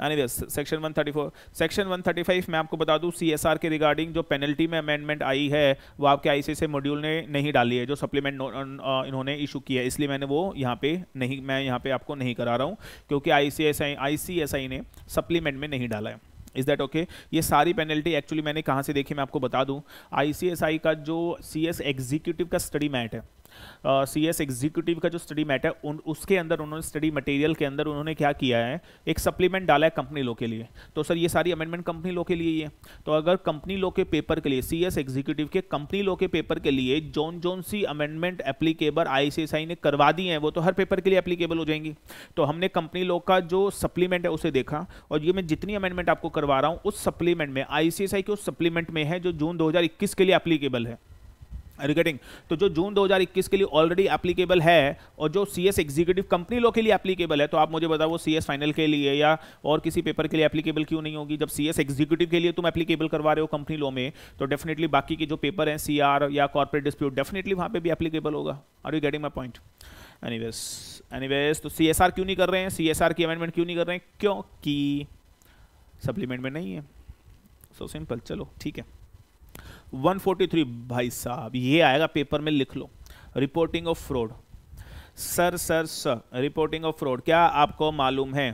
एनीवेज सेक्शन 134, सेक्शन 135 मैं आपको बता दूं CSR के रिगार्डिंग जो पेनल्टी में अमेंडमेंट आई है वो आपके ICSI मॉड्यूल ने नहीं डाली है, जो सप्लीमेंट इन्होंने इशू किया है, इसलिए मैंने वो यहाँ पे नहीं, मैं यहाँ पे आपको नहीं करा रहा हूँ क्योंकि ICSI ने सप्लीमेंट में नहीं डाला है। Is that okay? ये सारी पेनल्टी एक्चुअली मैंने कहाँ से देखी मैं आपको बता दूँ। ICSI का जो CS एग्जीक्यूटिव का स्टडी मैट है, CS एग्जीक्यूटिव का जो स्टडी मैटर है उसके अंदर उन्होंने स्टडी मटेरियल के अंदर उन्होंने क्या किया है, एक सप्लीमेंट डाला है कंपनी लॉ के लिए। तो सर ये सारी अमेंडमेंट कंपनी लॉ के लिए ही है, तो अगर कंपनी लॉ के पेपर के लिए CS एग्जीक्यूटिव के कंपनी लॉ के पेपर के लिए जोन सी अमेंडमेंट एप्लीकेबल ICSI ने करवा दी है, वो तो हर पेपर के लिए एप्लीकेबल हो जाएंगी। तो हमने कंपनी लॉ का जो सप्लीमेंट है उसे देखा, और ये मैं जितनी अमेंडमेंट आपको करवा रहा हूँ उस सप्लीमेंट में ICSI के उस सप्लीमेंट में है जो जून 2021 के लिए एप्लीकेबल है। रिगार्डिंग तो जो जून 2021 के लिए ऑलरेडी एप्लीकेबल है और जो CS एग्जीक्यूटिव कंपनी लॉ के लिए एप्लीकेबल है, तो आप मुझे बताओ वो CS फाइनल के लिए या और किसी पेपर के लिए एप्लीकेबल क्यों नहीं होगी? जब CS एग्जीक्यूटिव के लिए तुम एप्लीकेबल करवा रहे हो कंपनी लॉ में, तो डेफिनेटली बाकी के जो पेपर हैं CR या कॉर्पोरेट डिस्प्यूट डेफिनेटली वहाँ पे भी एप्लीकेबल होगा। Are you getting my point? Anyways तो CSR क्यों नहीं कर रहे हैं, CSR की अमेंडमेंट क्यों नहीं कर रहे हैं? क्योंकि सप्लीमेंट में नहीं है। सो सिंपल, चलो ठीक है। 143 भाई साहब ये आएगा पेपर में, लिख लो, reporting of fraud. Sir reporting of fraud, क्या आपको मालूम है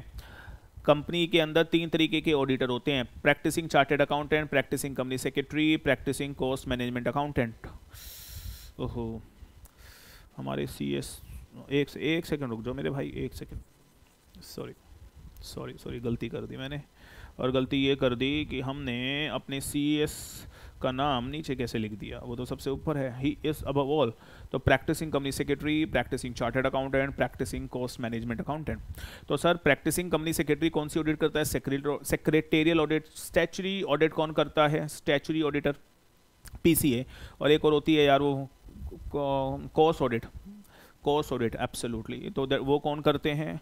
कंपनी के अंदर 3 तरीके के ऑडिटर होते हैं, practising chartered accountant, practising company secretary, practising cost management accountant. ओहो हमारे CS एक सेकंड रुक जाओ मेरे भाई, एक सेकंड, सॉरी गलती कर दी मैंने, और गलती ये कर दी कि हमने अपने CS का नाम नीचे कैसे लिख दिया, वो तो सबसे ऊपर है, ही इज अबव ऑल। तो practising company secretary, practising chartered accountant, practising cost management accountant. तो सर प्रैक्टिसिंग कंपनी सेक्रेटरी कौन सी ऑडिट करता है? Secretarial audit. स्टैचुरी ऑडिट कौन करता है? Statutory auditor PCA। और एक और होती है यार वो cost audit, cost audit absolutely. तो वो कौन करते हैं?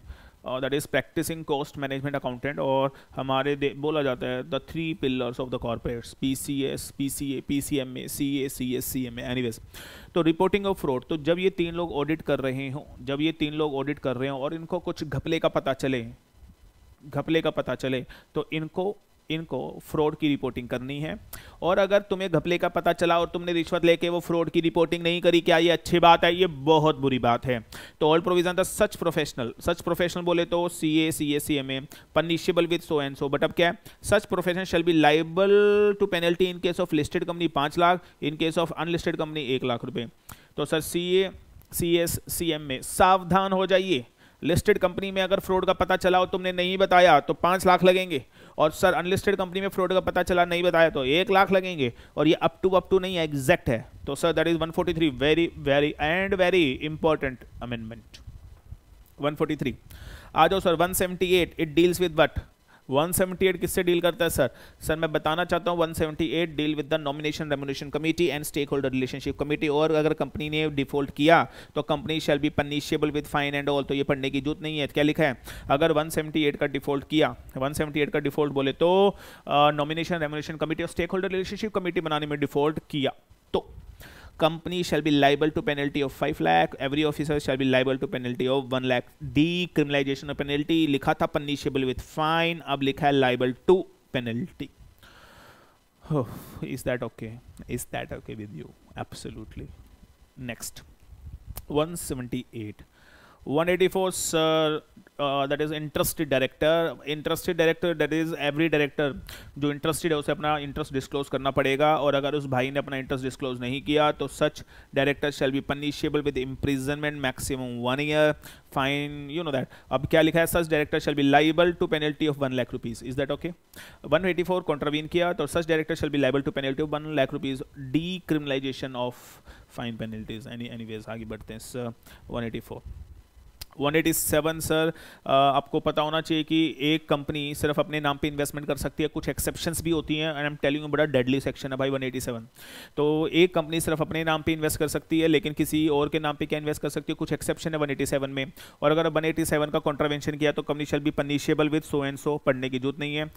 That is practising cost management accountant. और हमारे बोला जाता है the 3 pillars of the corporates, PCS, PCA, PCMA, CA, CSCMA। Anyways तो रिपोर्टिंग ऑफ फ्रॉड, तो जब ये 3 लोग ऑडिट कर रहे हों, और इनको कुछ घपले का पता चले, तो इनको फ्रॉड की रिपोर्टिंग करनी है। और अगर तुम्हें घपले का पता चला और तुमने रिश्वत लेके वो फ्रॉड की रिपोर्टिंग नहीं करी, क्या ये अच्छी बात है? ये बहुत बुरी बात है। तो ऑल प्रोविजन था सच प्रोफेशनल बोले तो CA, CSCMA punishable with so and so. But अब क्या है? Such professional shall be liable to penalty in case of listed company 5 lakh, in case of unlisted company 1 lakh रुपये। तो सर CA, CSCMA सावधान हो जाइए। लिस्टेड कंपनी में अगर फ्रॉड का पता चला और तुमने नहीं बताया तो 5 लाख लगेंगे, और सर अनलिस्टेड कंपनी में फ्रॉड का पता चला नहीं बताया तो 1 लाख लगेंगे। और ये अप टू नहीं है, एग्जैक्ट है। तो sir that is 143 very important amendment. 143 आ जाओ sir. 178 it deals with what? 178 किससे डील करता है सर? सर मैं बताना चाहता हूँ 178 deal with the nomination remuneration committee and stake holder relationship committee. और अगर कंपनी ने डिफॉल्ट किया तो company shall be punishable with fine and all. तो ये पढ़ने की जरूरत नहीं है। क्या लिखा है? अगर 178 का डिफॉल्ट किया, 178 का डिफॉल्ट बोले तो नॉमिनेशन रेम्युनरेशन कमेटी और स्टेक होल्डर रिलेशनशिप कमेटी बनाने में डिफॉल्ट किया तो company shall be liable to penalty of 5 lakh, every officer shall be liable to penalty of 1 lakh. D criminalisation of penalty लिखा था पनिशेबल विथ फाइन, अब लिखा है liable to penalty. Is that okay? Is that okay with you? Absolutely. Next 178 184 sir that is interested director. Interested director that is every director, जो इंटरेस्टेड है उसे अपना इंटरेस्ट डिस्क्लोज करना पड़ेगा, और अगर उस भाई ने अपना इंटरेस्ट डिस्क्लोज नहीं किया तो such director shall be punishable with imprisonment maximum 1 year fine, you know that. अब क्या लिखा है? Such director shall be liable to penalty of 1 lakh rupees. Is that okay? 184 contravene किया तो such director shall be liable to penalty of 1 lakh rupees. D criminalisation of fine penalties. Anyways आगे बढ़ते हैं सर। 184 187 सर आपको पता होना चाहिए कि एक कंपनी सिर्फ अपने नाम पे इन्वेस्टमेंट कर सकती है, कुछ एक्सेप्शंस भी होती हैं and I am telling you बड़ा डेडली सेक्शन है भाई 187। तो एक कंपनी सिर्फ अपने नाम पे इन्वेस्ट कर सकती है लेकिन किसी और के नाम पे क्या इन्वेस्ट कर सकती है, कुछ एक्सेप्शन है 187 में। और अगर 187 का कॉन्ट्रावेंशन किया तो company shall be punishable with so and so, पढ़ने की जरूरत नहीं है,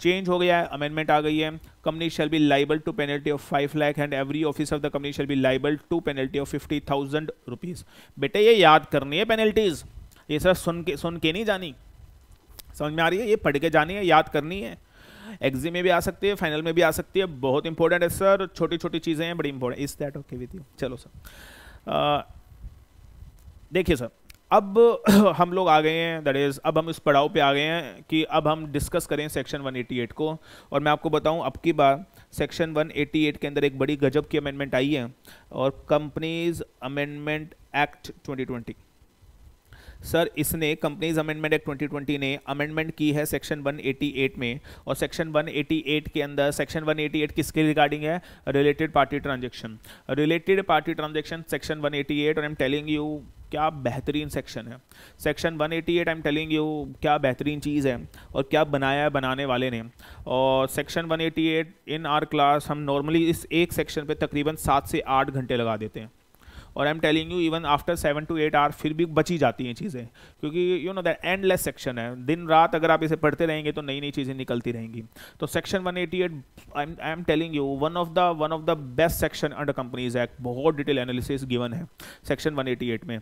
चेंज हो गया है, अमेंडमेंट आ गई है। Company shall be liable to penalty of 5 lakh and every officer of the company shall be liable to penalty of 50,000 rupees. बेटे ये याद करनी है पेनल्टीज़, ये सर सुन के नहीं जानी, समझ में आ रही है, ये पढ़ के जानी है, याद करनी है। एग्जाम में भी आ सकती है, फाइनल में भी आ सकती है, बहुत इंपॉर्टेंट है सर, छोटी छोटी चीज़ें हैं बड़ी important. Is that okay with you? चलो सर देखिए सर अब हम लोग आ गए हैं, दैट इज़ अब हम इस पड़ाव पे आ गए हैं कि अब हम डिस्कस करें सेक्शन 188 को। और मैं आपको बताऊं अब की बार सेक्शन 188 के अंदर एक बड़ी गजब की अमेंडमेंट आई है और कंपनीज अमेंडमेंट एक्ट 2020 सर, इसने कंपनीज अमेंडमेंट एक्ट 2020 ने अमेंडमेंट की है सेक्शन 188 में। और सेक्शन 188 के अंदर सेक्शन 188 किसके रिगार्डिंग है? Related party transaction, related party transaction section 188। और आई एम टेलिंग यू क्या बेहतरीन सेक्शन है section 188, I am telling you क्या बेहतरीन चीज़ है और क्या बनाया है बनाने वाले ने। और सेक्शन 188 इन आर क्लास हम नॉर्मली इस एक सेक्शन पे तकरीबन 7 से 8 घंटे लगा देते हैं और I am telling you even after 7 to 8 hour फिर भी बची जाती हैं चीज़ें, क्योंकि you know that endless section है, दिन रात अगर आप इसे पढ़ते रहेंगे तो नई नई चीज़ें निकलती रहेंगी। तो section 188 I am telling you one of the best section under companies act, बहुत डिटेल एनालिसिस गिवन है सेक्शन 188 में।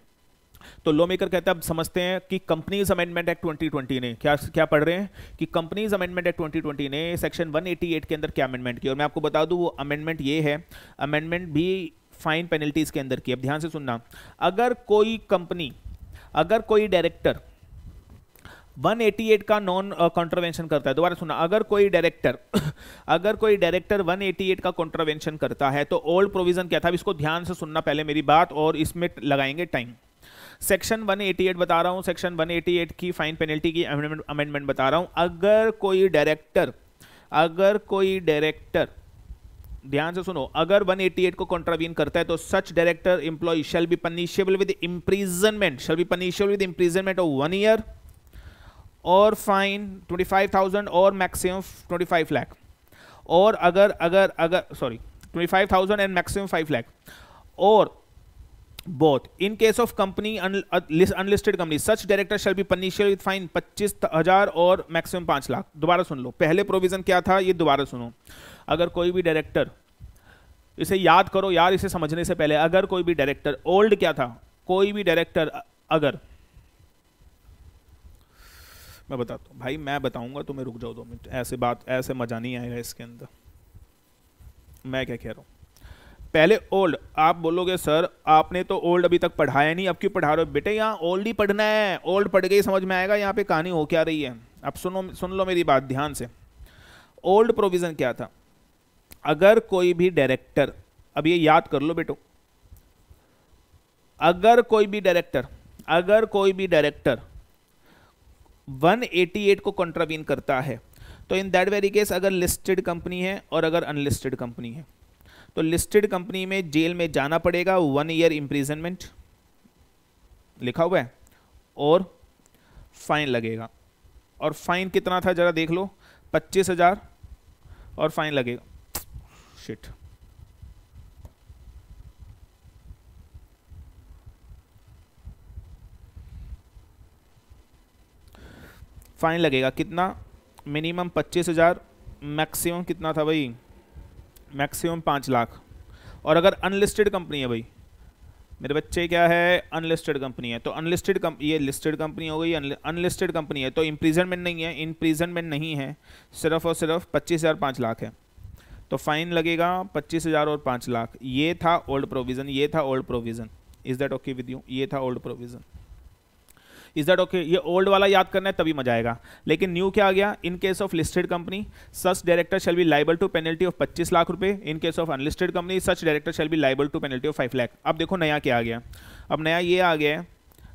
तो लॉ मेकर कहता है अब समझते हैं कि कंपनीज अमेंडमेंट एक्ट 2020 ने क्या पढ़ रहे हैं कि कंपनीज अमेंडमेंट एक्ट 2020 ने सेक्शन 188 के अंदर क्या अमेंडमेंट की। और मैं आपको बता दूं वो अमेंडमेंट ये है, अमेंडमेंट भी फाइन पेनल्टीज के अंदर की। अब ध्यान से सुनना, अगर कोई कंपनी, अगर कोई डायरेक्टर 188 का नॉन कॉन्ट्रावेंशन करता है, दोबारा सुनना, अगर कोई डायरेक्टर 188 का कॉन्ट्रावेंशन करता है तो ओल्ड प्रोविजन क्या था, अब इसको ध्यान से सुनना पहले मेरी बात और इसमें लगाएंगे टाइम। सेक्शन 188 बता रहा हूं, सेक्शन 188 की फाइन पेनल्टी की अमेंडमेंट बता रहा हूं। अगर कोई डायरेक्टर ध्यान से सुनो, अगर 188 को कॉन्ट्रावीन करता है तो such director employ shall be punishable with imprisonment of 1 year और फाइन 25,000 और मैक्सिमम 25 लाख और अगर सॉरी 25,000 एंड मैक्सिमम 5 लाख और both in case of company unlisted company such director shall be punished with fine 25,000 और maximum 5 लाख। दोबारा सुन लो, पहले प्रोविजन क्या था ये दोबारा सुनो। अगर कोई भी डायरेक्टर, इसे याद करो यार, इसे समझने से पहले, अगर कोई भी डायरेक्टर, ओल्ड क्या था, कोई भी डायरेक्टर अगर, मैं बताता हूँ भाई, मैं बताऊंगा तुम्हें, रुक जाओ 2 मिनट, ऐसे मजा नहीं आएगा इसके अंदर, मैं क्या कह रहा हूँ। पहले ओल्ड, आप बोलोगे सर आपने तो ओल्ड अभी तक पढ़ाया नहीं, अब क्यों पढ़ा रहे हो? बेटे यहाँ ओल्ड ही पढ़ना है, ओल्ड पढ़ के ही समझ में आएगा यहाँ पे कहानी हो क्या रही है। अब सुन लो मेरी बात ध्यान से, ओल्ड प्रोविज़न क्या था, अगर कोई भी डायरेक्टर, अब ये याद कर लो बेटो, अगर कोई भी डायरेक्टर 188 को कॉन्ट्रावीन करता है तो इन दैट वेरी केस अगर लिस्टेड कंपनी है और अगर अनलिस्टेड कंपनी है तो लिस्टेड कंपनी में जेल में जाना पड़ेगा, 1 ईयर इम्प्रिजनमेंट लिखा हुआ है और फाइन लगेगा। और फाइन कितना था जरा देख लो, 25,000 और फाइन लगेगा, शिट फाइन लगेगा कितना, मिनिमम 25,000, मैक्सिमम कितना था भाई, मैक्सिमम 5 लाख। और अगर अनलिस्टेड कंपनी है भाई मेरे बच्चे, क्या है अनलिस्टेड कंपनी है, तो अनलिस्टेड कंपनी, ये लिस्टेड कंपनी हो गई, अनलिस्टेड कंपनी है तो इम्प्रिजनमेंट नहीं है, सिर्फ और सिर्फ 25,000 5 लाख है, तो फाइन लगेगा 25,000 और 5 लाख। ये था old provision. Is that okay with you? ये ओल्ड वाला याद करना है तभी मजा आएगा। लेकिन न्यू क्या आ गया, in case of listed company such director shall be liable to penalty of 25 lakh रुपए, in case of unlisted company such director shall be liable to penalty of 5 lakh. अब देखो नया क्या आ गया, अब नया ये आ गया,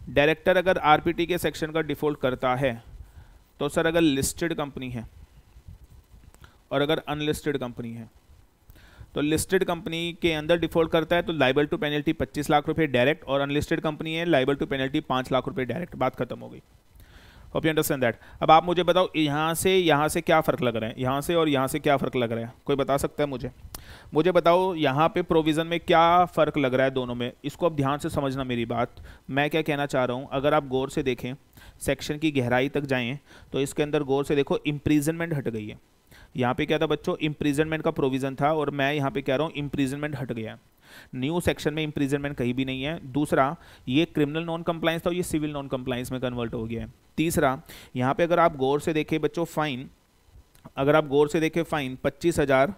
डायरेक्टर अगर आरपीटी के सेक्शन का डिफॉल्ट करता है तो सर अगर लिस्टेड कंपनी है और अगर अनलिस्टेड कंपनी है तो लिस्टेड कंपनी के अंदर डिफॉल्ट करता है तो लाइबल टू पेनल्टी 25 लाख रुपए डायरेक्ट, और अनलिस्टेड कंपनी है लाइबल टू पेनल्टी 5 लाख रुपए डायरेक्ट। बात खत्म हो गई। Hope you understand that. अब आप मुझे बताओ यहाँ से क्या फ़र्क लग रहा है, यहाँ से और यहाँ से क्या फ़र्क लग रहा है, कोई बता सकता है मुझे? मुझे बताओ यहाँ पे प्रोविज़न में क्या फ़र्क लग रहा है दोनों में। इसको अब ध्यान से समझना मेरी बात, मैं क्या कहना चाह रहा हूँ। अगर आप गौर से देखें, सेक्शन की गहराई तक जाएँ तो इसके अंदर गौर से देखो, इम्प्रीजनमेंट हट गई है। यहाँ पे क्या था बच्चों, इम्प्रीजनमेंट का प्रोविज़न था, और मैं यहाँ पे कह रहा हूँ इम्प्रीजनमेंट हट गया। न्यू सेक्शन में इम्प्रीजनमेंट कहीं भी नहीं है। दूसरा, ये क्रिमिनल नॉन कंप्लाइंस था, ये सिविल नॉन कंप्लाइंस में कन्वर्ट हो गया है। तीसरा, यहाँ पे अगर आप गौर से देखें बच्चों, फाइन, अगर आप गौर से देखें फाइन 25,000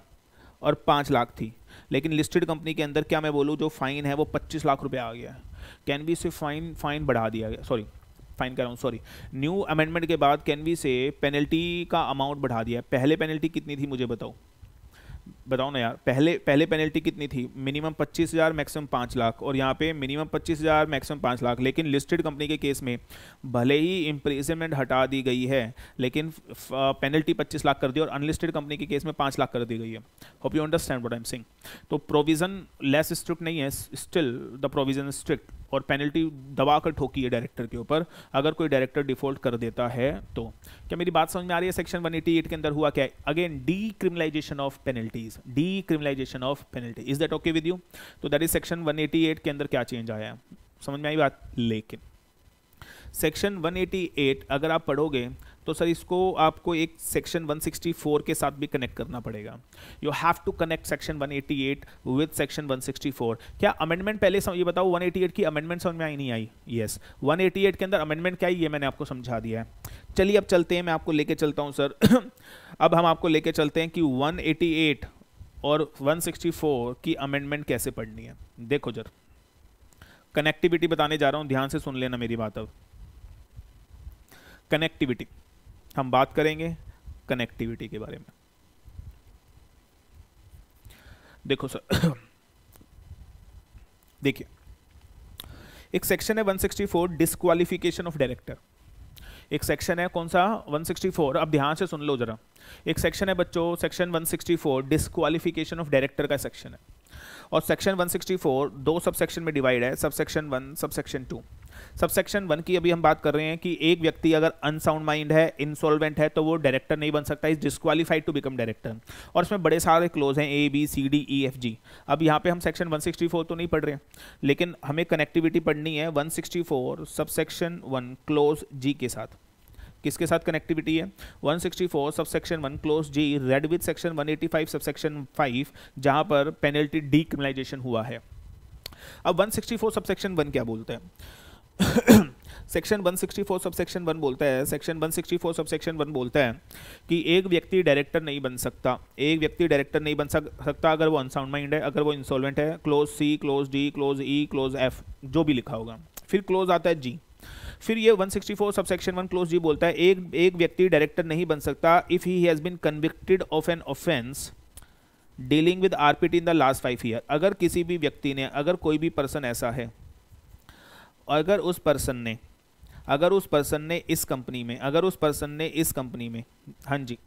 और 5 लाख थी, लेकिन लिस्टेड कंपनी के अंदर क्या मैं बोलूँ जो फाइन है वो 25 लाख रुपये आ गया है। कैन बी से फाइन बढ़ा दिया गया, सॉरी न्यू अमेंडमेंट के बाद कैन बी से पेनल्टी का अमाउंट बढ़ा दिया। पहले पेनल्टी कितनी थी मुझे बताओ ना यार, पहले पेनल्टी कितनी थी? मिनिमम 25,000 मैक्सिमम 5 लाख, और यहाँ पे मिनिमम 25,000 मैक्सिमम 5 लाख। लेकिन लिस्टेड कंपनी के केस में भले ही इम्प्रीजनमेंट हटा दी गई है, लेकिन पेनल्टी 25 लाख कर दी, और अनलिस्टेड कंपनी के केस में 5 लाख कर दी गई है। Hope you understand what I am saying. तो प्रोविज़न लेस स्ट्रिक्ट नहीं है, still the provision is strict, और पेनल्टी दबा कर ठोकी है डायरेक्टर के ऊपर, अगर कोई डायरेक्टर डिफॉल्ट कर देता है तो। क्या मेरी बात समझ में आ रही है? सेक्शन 188 के अंदर हुआ क्या है? Again decriminalisation of penalties, decriminalisation of penalty. Is that okay with you? तो दैट इज सेक्शन 188 के अंदर क्या चेंज आया है, समझ में आई बात। लेकिन सेक्शन 188 अगर आप पढ़ोगे तो सर इसको आपको एक सेक्शन 164 के साथ भी कनेक्ट करना पड़ेगा। You have to connect section 188 with section 164। क्या अमेंडमेंट पहले ये बताओ, 188 की अमेंडमेंट समझ में आई नहीं आई? यस, 188 के अंदर अमेंडमेंट क्या है ये मैंने आपको समझा दिया है। चलिए अब चलते हैं, मैं आपको लेके चलता हूँ सर अब हम आपको लेके चलते हैं कि 188 और 164 की अमेंडमेंट कैसे पढ़नी है। देखो जर, कनेक्टिविटी बताने जा रहा हूँ, ध्यान से सुन लेना मेरी बात। अब कनेक्टिविटी, हम बात करेंगे कनेक्टिविटी के बारे में। देखो सर देखिए, एक सेक्शन है 164 डिस्क्वालिफिकेशन ऑफ डायरेक्टर। एक सेक्शन है कौन सा? 164। अब ध्यान से सुन लो जरा, एक सेक्शन है बच्चों सेक्शन 164 डिस्क्वालिफिकेशन ऑफ डायरेक्टर का सेक्शन है, और सेक्शन 164 दो सब सेक्शन में डिवाइड है, सब सेक्शन 1 सब सेक्शन 2। सब सेक्शन 1 की अभी हम बात कर रहे हैं कि एक व्यक्ति अगर अनसाउंड माइंड है, इनसॉल्वेंट है, तो वो डायरेक्टर नहीं बन सकता, is disqualified to become director. और इसमें बड़े सारे क्लोज हैं, A B C D E F G। अब यहाँ पे हम सेक्शन 164 तो नहीं पढ़ रहे हैं, लेकिन हमें कनेक्टिविटी पढ़नी है 164 सब सेक्शन 1 क्लोज G के साथ। किसके साथ कनेक्टिविटी है? 164 sub section 1 clause G read with section 185 sub section 5, जहाँ पर पेनल्टी डीक्रिमिनलाइजेशन हुआ है। अब 164 सब सेक्शन 1 क्या बोलते हैं? सेक्शन 164 सब सेक्शन 1 बोलता है, सेक्शन 164 सब सेक्शन 1 बोलता है कि एक व्यक्ति डायरेक्टर नहीं बन सकता, एक व्यक्ति डायरेक्टर नहीं बन सकता अगर वो अनसाउंड माइंड है, अगर वो इंसॉल्वेंट है, clause C clause D clause E clause F जो भी लिखा होगा। फिर क्लोज आता है G। फिर ये 164 सब सेक्शन 1 क्लोज G बोलता है एक व्यक्ति डायरेक्टर नहीं बन सकता if he has been convicted of an offence dealing with RPT in the last 5 year. अगर किसी भी व्यक्ति ने, अगर कोई भी पर्सन ऐसा है, अगर उस पर्सन ने इस कंपनी में, हाँ जी,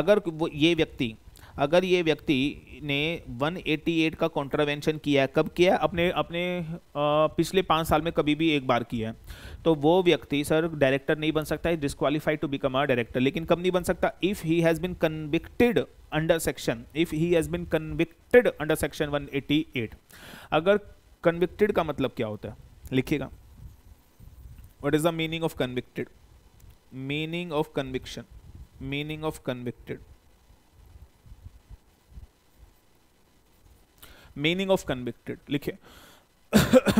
अगर वो ये व्यक्ति ने 188 का कॉन्ट्रावेंशन किया है। कब किया? अपने पिछले 5 साल में कभी भी एक बार किया है, तो वो व्यक्ति सर डायरेक्टर नहीं बन सकता है, disqualified to become a director. लेकिन कब नहीं बन सकता? If he has been convicted under section, one 188। अगर कन्विक्टेड का मतलब क्या होता है लिखिएगा, what is the meaning of convicted, meaning of conviction, meaning of convicted, meaning of convicted लिखिए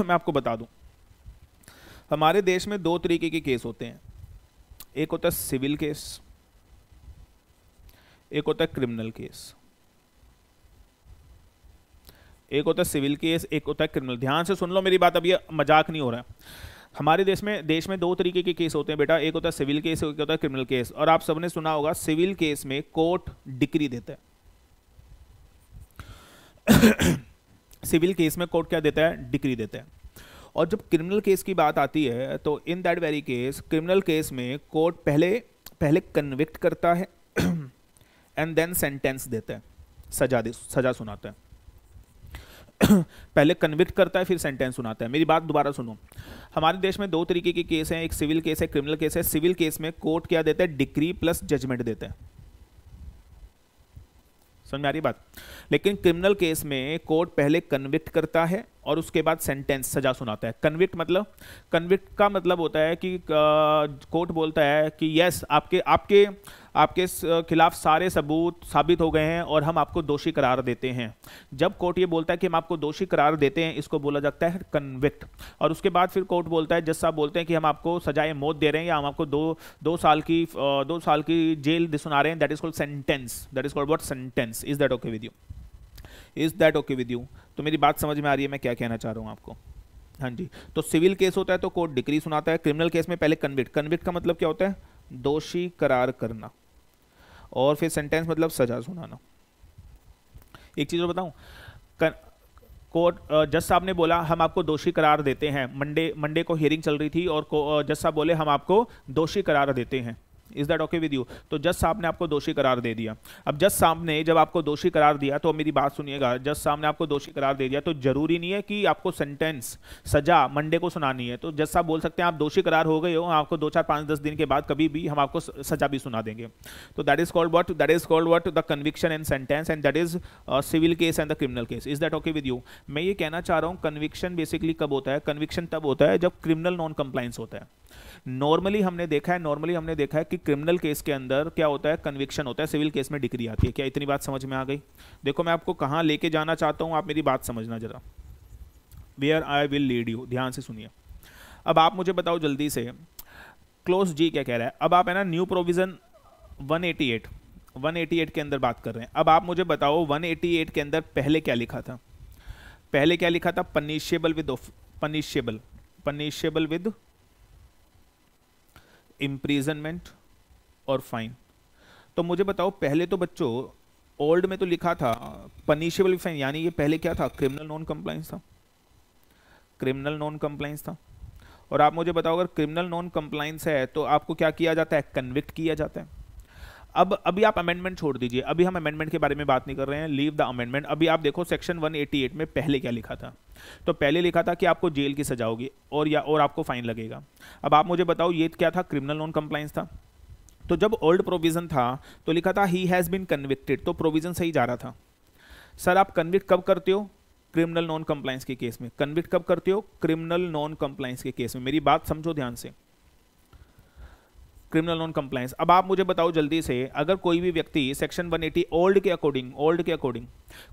मैं आपको बता दूं, हमारे देश में 2 तरीके के केस होते हैं, एक होता है सिविल केस, एक होता है क्रिमिनल केस। एक होता है सिविल केस, एक होता है क्रिमिनल। ध्यान से सुन लो मेरी बात, अब ये मजाक नहीं हो रहा है। हमारे देश में 2 तरीके के केस होते हैं बेटा, एक होता है सिविल केस, एक होता है क्रिमिनल केस। और आप सबने सुना होगा सिविल केस में कोर्ट डिक्री देता है सिविल केस में कोर्ट क्या देता है? डिक्री देता है। और जब क्रिमिनल केस की बात आती है तो in that very case, criminal case में कोर्ट पहले कन्विक्ट करता है एंड देन सेंटेंस देता है। सजा सुनाता है। पहले कन्विक्ट करता है फिर सेंटेंस सुनाता है। मेरी बात दोबारा सुनो, हमारे देश में दो तरीके के केस हैं, एक सिविल केस है, क्रिमिनल केस है। सिविल केस में कोर्ट क्या देता है, डिक्री प्लस जजमेंट देता है, समझ में आ रही बात। लेकिन क्रिमिनल केस में कोर्ट पहले कन्विक्ट करता है और उसके बाद सेंटेंस सजा सुनाता है। कन्विक्ट मतलब, कन्विक्ट का मतलब होता है कि कोर्ट बोलता है कि यस आपके आपके आपके खिलाफ सारे सबूत साबित हो गए हैं और हम आपको दोषी करार देते हैं। जब कोर्ट ये बोलता है कि हम आपको दोषी करार देते हैं, इसको बोला जाता है कन्विक्ट। और उसके बाद फिर कोर्ट बोलता है, जज साहब बोलते हैं कि हम आपको सजाए मौत दे रहे हैं या हम आपको दो साल की जेल सुना रहे हैं, that is called sentence, that is called what, sentence. Is that okay with you, is that okay with you? तो मेरी बात समझ में आ रही है मैं क्या कहना चाह रहा हूँ आपको? हाँ जी। तो सिविल केस होता है तो कोर्ट डिक्री सुनाता है, क्रिमिनल केस में पहले कन्विक्ट। कन्विक्ट का मतलब क्या होता है, दोषी करार करना, और फिर सेंटेंस मतलब सजा सुनाना। एक चीज़ और बताऊँ, कोर्ट जज साहब ने बोला हम आपको दोषी करार देते हैं, मंडे को हियरिंग चल रही थी और जज साहब बोले हम आपको दोषी करार देते हैं, is that okay with you? तो जज साहब ने आपको दोषी करार दे दिया। अब जज साहब ने जब आपको दोषी करार दिया, तो मेरी बात सुनिएगा, जज साहब ने आपको दोषी करार दे दिया तो जरूरी नहीं है कि आपको सेंटेंस सजा मंडे को सुनानी है। तो जज साहब बोल सकते हैं आप दोषी करार हो गए हो, आपको 2, 4, 5, 10 दिन के बाद कभी भी हम आपको सजा भी सुना देंगे। तो that is called what, that is called what, the conviction and sentence, and that is civil case and the criminal case. Is that okay with you? मैं ये कहना चाह रहा हूँ कन्विक्शन बेसिकली कब होता है, कन्विक्शन तब होता है जब क्रिमिनल नॉन कंप्लाइंस होता है। नॉर्मली हमने देखा है कि क्रिमिनल केस के अंदर क्या होता है, कन्विक्शन होता है, सिविल केस में डिक्री आती है। क्या इतनी बात समझ में आ गई? देखो मैं आपको कहाँ लेके जाना चाहता हूँ, आप मेरी बात समझना जरा, where I will lead you, ध्यान से सुनिए। अब आप मुझे बताओ जल्दी से, क्लोज जी क्या कह रहा है। अब आप है ना न्यू प्रोविज़न 188 के अंदर बात कर रहे हैं। अब आप मुझे बताओ 188 के अंदर पहले क्या लिखा था, पहले क्या लिखा था? पनिशेबल विद इम्प्रीजनमेंट और फाइन। तो मुझे बताओ पहले तो बच्चों ओल्ड में तो लिखा था पनिशेबल फाइन, यानी ये पहले क्या था, क्रिमिनल नॉन कंप्लाइंस था, क्रिमिनल नॉन कंप्लाइंस था। और आप मुझे बताओ अगर क्रिमिनल नॉन कंप्लाइंस है तो आपको क्या किया जाता है, कन्विक्ट किया जाता है। अब अभी आप अमेंडमेंट छोड़ दीजिए, अभी हम अमेंडमेंट के बारे में बात नहीं कर रहे हैं, लीव द अमेंडमेंट। अभी आप देखो सेक्शन 188 में पहले क्या लिखा था, तो पहले लिखा था कि आपको जेल की सजा होगी और आपको फाइन लगेगा। अब आप मुझे बताओ ये क्या था, क्रिमिनल नॉन कंप्लाइंस था। तो जब ओल्ड प्रोविज़न था तो लिखा था ही हैज़ बीन कन्विक्टेड, तो प्रोविज़न सही जा रहा था। सर आप कन्विक्ट कब करते हो, क्रिमिनल नॉन कंप्लाइंस के केस में। कन्विक्ट कब करते हो, क्रिमिनल नॉन कंप्लाइंस के केस में। मेरी बात समझो ध्यान से, क्रिमिनल नॉन कंप्लाइंस। अब आप मुझे बताओ जल्दी से, अगर कोई भी व्यक्ति सेक्शन 180 ओल्ड के अकॉर्डिंग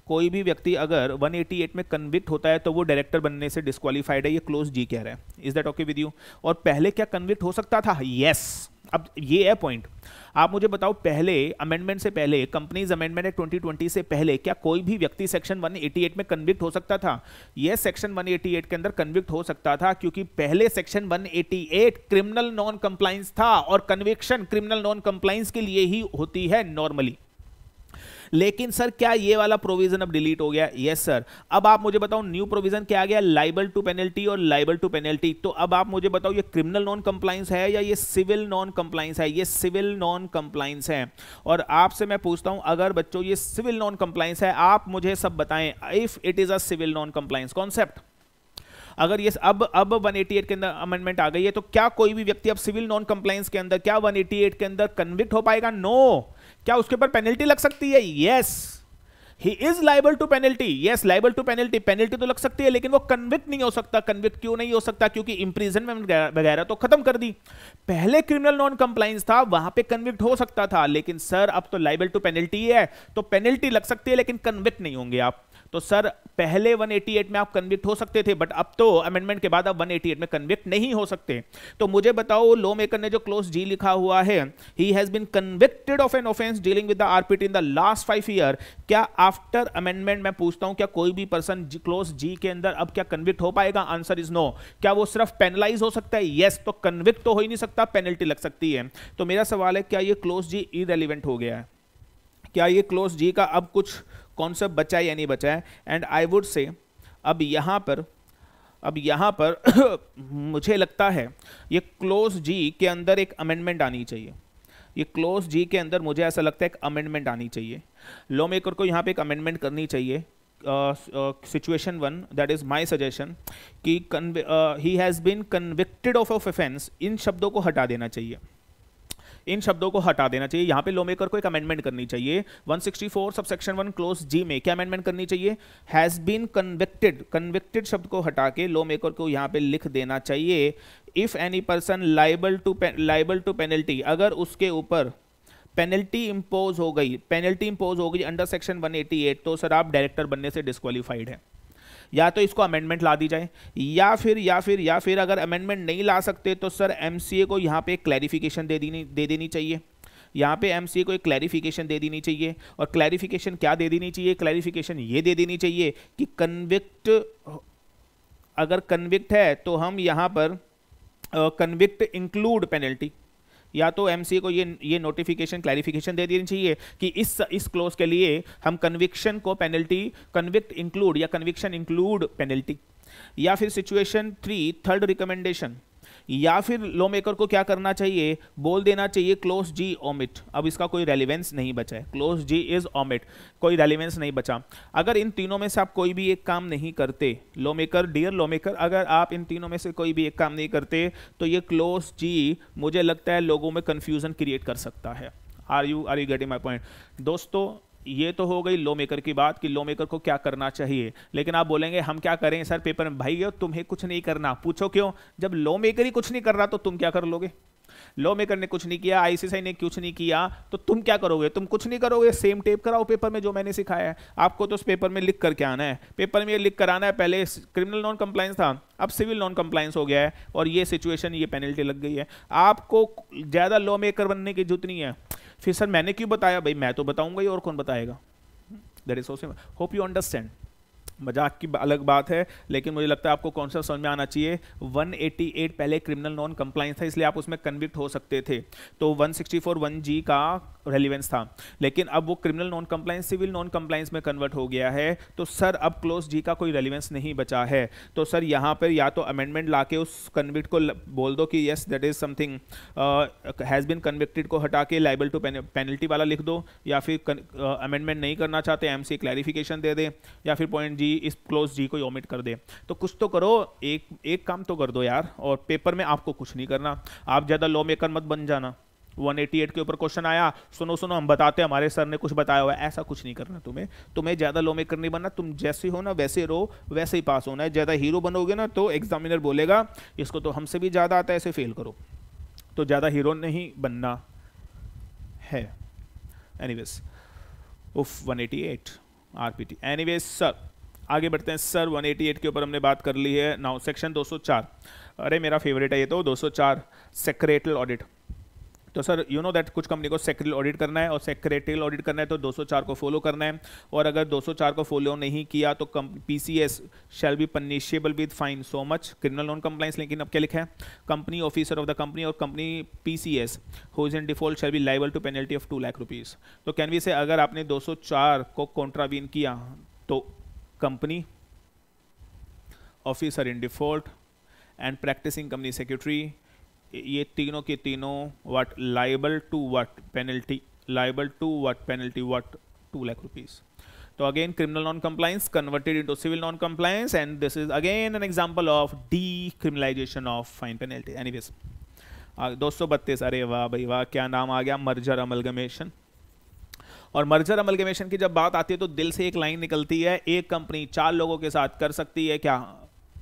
कोई भी व्यक्ति अगर 188 में कन्विक्ट होता है तो वो डायरेक्टर बनने से डिस्क्वालीफाइड है, ये क्लोज जी कह रहा है। Is that okay with you? और पहले क्या कन्विक्ट हो सकता था, यस। अब ये है पॉइंट। आप मुझे बताओ पहले अमेंडमेंट से पहले, कंपनीज अमेंडमेंट एक्ट 2020 से पहले क्या कोई भी व्यक्ति सेक्शन 188 में कन्विक्ट हो सकता था? यह सेक्शन 188 के अंदर कन्विक्ट हो सकता था, क्योंकि पहले सेक्शन 188 क्रिमिनल नॉन कंप्लाइंस था और कन्विक्शन क्रिमिनल नॉन कंप्लाइंस के लिए ही होती है नॉर्मली। लेकिन सर क्या ये वाला प्रोविजन अब डिलीट हो गया? Yes sir. अब आप मुझे बताओ न्यू प्रोविजन क्या आ गया, लाइबल टू पेनल्टी और लाइबल टू पेनल्टी। तो अब आप मुझे बताओ ये क्रिमिनल नॉन कंप्लाइंस है या ये सिविल नॉन कंप्लाइंस है? ये सिविल नॉन कंप्लाइंस है। और आपसे मैं पूछता हूं, अगर बच्चों ये सिविल नॉन कंप्लाइंस है, आप मुझे सब बताएं, if it is a civil non compliance concept, अगर ये अब 188 के अंदर अमेंडमेंट आ गई है तो क्या कोई भी व्यक्ति अब सिविल नॉन कंप्लाइंस के अंदर, क्या 188 के अंदर कन्विक्ट हो पाएगा? नो। क्या उसके ऊपर पेनल्टी लग सकती है? Yes. He is liable to penalty, yes liable to penalty, penalty तो लग सकती है, लेकिन वो कन्विक्ट नहीं हो सकता। कन्विक्ट क्यों नहीं हो सकता? क्योंकि इंप्रिजनमेंट वगैरह तो खत्म कर दी। पहले क्रिमिनल नॉन कंप्लाइंस था, वहां पे कन्विक्ट हो सकता था, लेकिन सर अब तो लाइबल टू पेनल्टी है तो पेनल्टी लग सकती है, लेकिन कन्विक्ट नहीं होंगे आप। तो सर पहले 188 में आप कन्विक्ट हो सकते थे, बट अब तो अमेंडमेंट के बाद आप 188 में कन्विक्ट नहीं हो सकते। तो मुझे बताओ लॉ मेकर ने जो क्लोज जी लिखा हुआ है, he has been convicted of an offence dealing with the RPT in the last 5 year, क्या आफ्टर अमेंडमेंट, मैं पूछता हूं क्या कोई भी पर्सन क्लोज जी के अंदर अब क्या कन्विक्ट हो पाएगा? Answer is no. क्या वो सिर्फ पेनलाइज हो सकता है? यस। तो कन्विक्ट तो हो ही नहीं सकता, पेनल्टी लग सकती है। तो मेरा सवाल है, क्या ये क्लोज जी इरेलीवेंट हो गया है? क्या ये क्लोज जी का अब कुछ कॉन्सेप्ट बचा है या नहीं बचा है? एंड आई वुड से अब यहाँ पर मुझे लगता है ये क्लोज जी के अंदर एक अमेंडमेंट आनी चाहिए। ये क्लोज जी के अंदर मुझे ऐसा लगता है एक अमेंडमेंट आनी चाहिए, लॉ मेकर को यहाँ पे एक अमेंडमेंट करनी चाहिए situation one, that is my suggestion कि he has been convicted of offence, इन शब्दों को हटा देना चाहिए, इन शब्दों को हटा देना चाहिए। यहाँ पे लॉ मेकर को एक अमेंडमेंट करनी चाहिए 164 सबसेक्शन 1 क्लोज जी में। क्या अमेंडमेंट करनी चाहिए? हैज़ बीन कन्विक्टेड, कन्विक्टेड शब्द को हटा के लॉ मेकर को यहाँ पे लिख देना चाहिए if any person liable to penalty, अगर उसके ऊपर पेनल्टी इम्पोज हो गई, पेनल्टी इम्पोज हो गई अंडर सेक्शन 188, तो सर आप डायरेक्टर बनने से डिस्क्वालीफाइड है। या तो इसको अमेंडमेंट ला दी जाए, या फिर अगर अमेंडमेंट नहीं ला सकते तो सर एमसीए को यहाँ पे क्लैरिफिकेशन दे देनी चाहिए, यहाँ पे एमसीए को एक क्लैरिफिकेशन दे देनी चाहिए। और क्लैरिफिकेशन क्या दे देनी चाहिए? क्लैरिफिकेशन ये दे देनी चाहिए कि कन्विक्ट, अगर कन्विक्ट है तो हम यहाँ पर कन्विक्ट इंक्लूड पेनल्टी, या तो एमसीए को ये नोटिफिकेशन क्लैरिफिकेशन दे देनी चाहिए कि इस क्लोज के लिए हम कन्विक्शन को पेनल्टी, कन्विक्ट इंक्लूड या कन्विक्शन इंक्लूड पेनल्टी। या फिर सिचुएशन थ्री थर्ड रिकमेंडेशन, या फिर लॉ मेकर को क्या करना चाहिए? बोल देना चाहिए क्लोज जी ओमिट, अब इसका कोई रेलिवेंस नहीं बचा है, क्लोज जी इज ओमिट, कोई रेलिवेंस नहीं बचा। अगर इन तीनों में से आप कोई भी एक काम नहीं करते law maker, dear law maker, अगर आप इन तीनों में से कोई भी एक काम नहीं करते तो ये क्लोज जी मुझे लगता है लोगों में कन्फ्यूजन क्रिएट कर सकता है। Are you getting my point दोस्तों? ये तो हो गई लॉ मेकर की बात कि लॉ मेकर को क्या करना चाहिए। लेकिन आप बोलेंगे हम क्या करें सर पेपर में? भाई तुम्हें कुछ नहीं करना। पूछो क्यों? जब लॉ मेकर ही कुछ नहीं कर रहा तो तुम क्या कर लोगे? लॉ मेकर ने कुछ नहीं किया, आईसीएसआई ने कुछ नहीं किया, तो तुम क्या करोगे? तुम कुछ नहीं करोगे। सेम टेप कराओ पेपर में जो मैंने सिखाया है आपको। तो उस पेपर में लिख करके आना है, पेपर में लिख कर आना है। पहले क्रिमिनल नॉन कंप्लायंस था, अब सिविल नॉन कंप्लायंस हो गया है, और ये सिचुएशन, ये पेनल्टी लग गई है। आपको ज़्यादा लॉ मेकर बनने की जरूरत नहीं है। फिर सर मैंने क्यों बताया? भाई मैं तो बताऊंगा ही, और कौन बताएगा? That is so simple. Hope you understand. मजाक की अलग बात है, लेकिन मुझे लगता है आपको कॉन्सेप्ट समझ में आना चाहिए। 188 पहले क्रिमिनल नॉन कंप्लायंस था, इसलिए आप उसमें कन्विक्ट हो सकते थे, तो 164 1G का रेलिवेंस था। लेकिन अब वो criminal non compliance civil non compliance में कन्वर्ट हो गया है, तो सर अब क्लोज जी का कोई रेलिवेंस नहीं बचा है। तो सर यहाँ पर या तो अमेंडमेंट ला के उस कन्विक्ट को बोल दो कि yes that is something has been convicted को हटा के लाइबल टू पेनल्टी वाला लिख दो, या फिर अमेंडमेंट नहीं करना चाहते, एम सी क्लैरिफिकेशन दे दे, या फिर पॉइंट जी इस क्लोज जी को ओमिट कर दे। तो कुछ तो करो, एक काम तो कर दो यार। और पेपर में आपको कुछ नहीं करना, आप ज़्यादा लॉ मेकर मत बन जाना। 188 के ऊपर क्वेश्चन आया, सुनो हम बताते हैं, हमारे सर ने कुछ बताया हुआ है, ऐसा कुछ नहीं करना। तुम्हें ज़्यादा लॉ मेकर नहीं बनना, तुम जैसे हो ना वैसे रहो, वैसे ही पास होना है। ज़्यादा हीरो बनोगे ना तो एग्जामिनर बोलेगा इसको तो हमसे भी ज़्यादा आता है, ऐसे फेल करो। तो ज़्यादा हीरो नहीं बनना है। एनीवेज उफ 188 आरपीटी। एनीवेज सर आगे बढ़ते हैं। सर 188 के ऊपर हमने बात कर ली है। नाउ सेक्शन 204, अरे मेरा फेवरेट है ये तो। 204 सेक्रेटल ऑडिट। तो सर यू नो दैट कुछ कंपनी को सेक्रेटल ऑडिट करना है, और सेक्रेटल ऑडिट करना है तो 204 को फॉलो करना है, और अगर 204 को फॉलो नहीं किया तो PCS shall be punishable with fine so much criminal non compliance. लेकिन अब क्या लिखा है? Company officer of the company और company PCS who is in default shall be liable to penalty of 2 lakh rupees. तो कैन वी से अगर आपने 204 को कॉन्ट्रावीन किया तो company officer in default and practising company secretary, ये तीनों के तीनों what liable to what penalty, liable to what penalty what 2 lakh rupees. तो again criminal non compliance converted into civil non compliance, and this is again an example of decriminalisation of fine penalty. Anyways 232, अरे वाह भाई वाह, क्या नाम आ गया, मर्जर अमलगमेशन। और मर्जर अमलगमेशन की जब बात आती है तो दिल से एक लाइन निकलती है, एक कंपनी 4 लोगों के साथ कर सकती है क्या?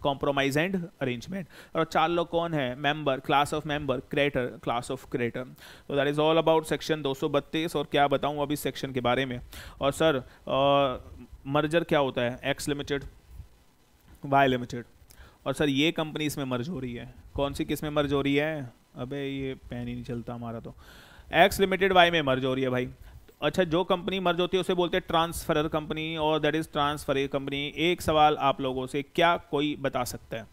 Compromise and arrangement. और 4 लोग कौन है? Member, class of member, creator, class of creator. तो that is all about section 232। और क्या बताऊँ अभी सेक्शन के बारे में। और सर मर्जर क्या होता है? एक्स लिमिटेड वाई लिमिटेड, और सर ये कंपनी इसमें मर्ज हो रही है। कौन सी किस में मर्ज हो रही है? अबे ये पेन ही नहीं चलता हमारा। तो एक्स लिमिटेड वाई में मर्ज हो रही है भाई। अच्छा, जो कंपनी मर्ज होती है उसे बोलते हैं ट्रांसफरर कंपनी, और दैट इज़ ट्रांसफरर कंपनी। एक सवाल आप लोगों से, क्या कोई बता सकता है?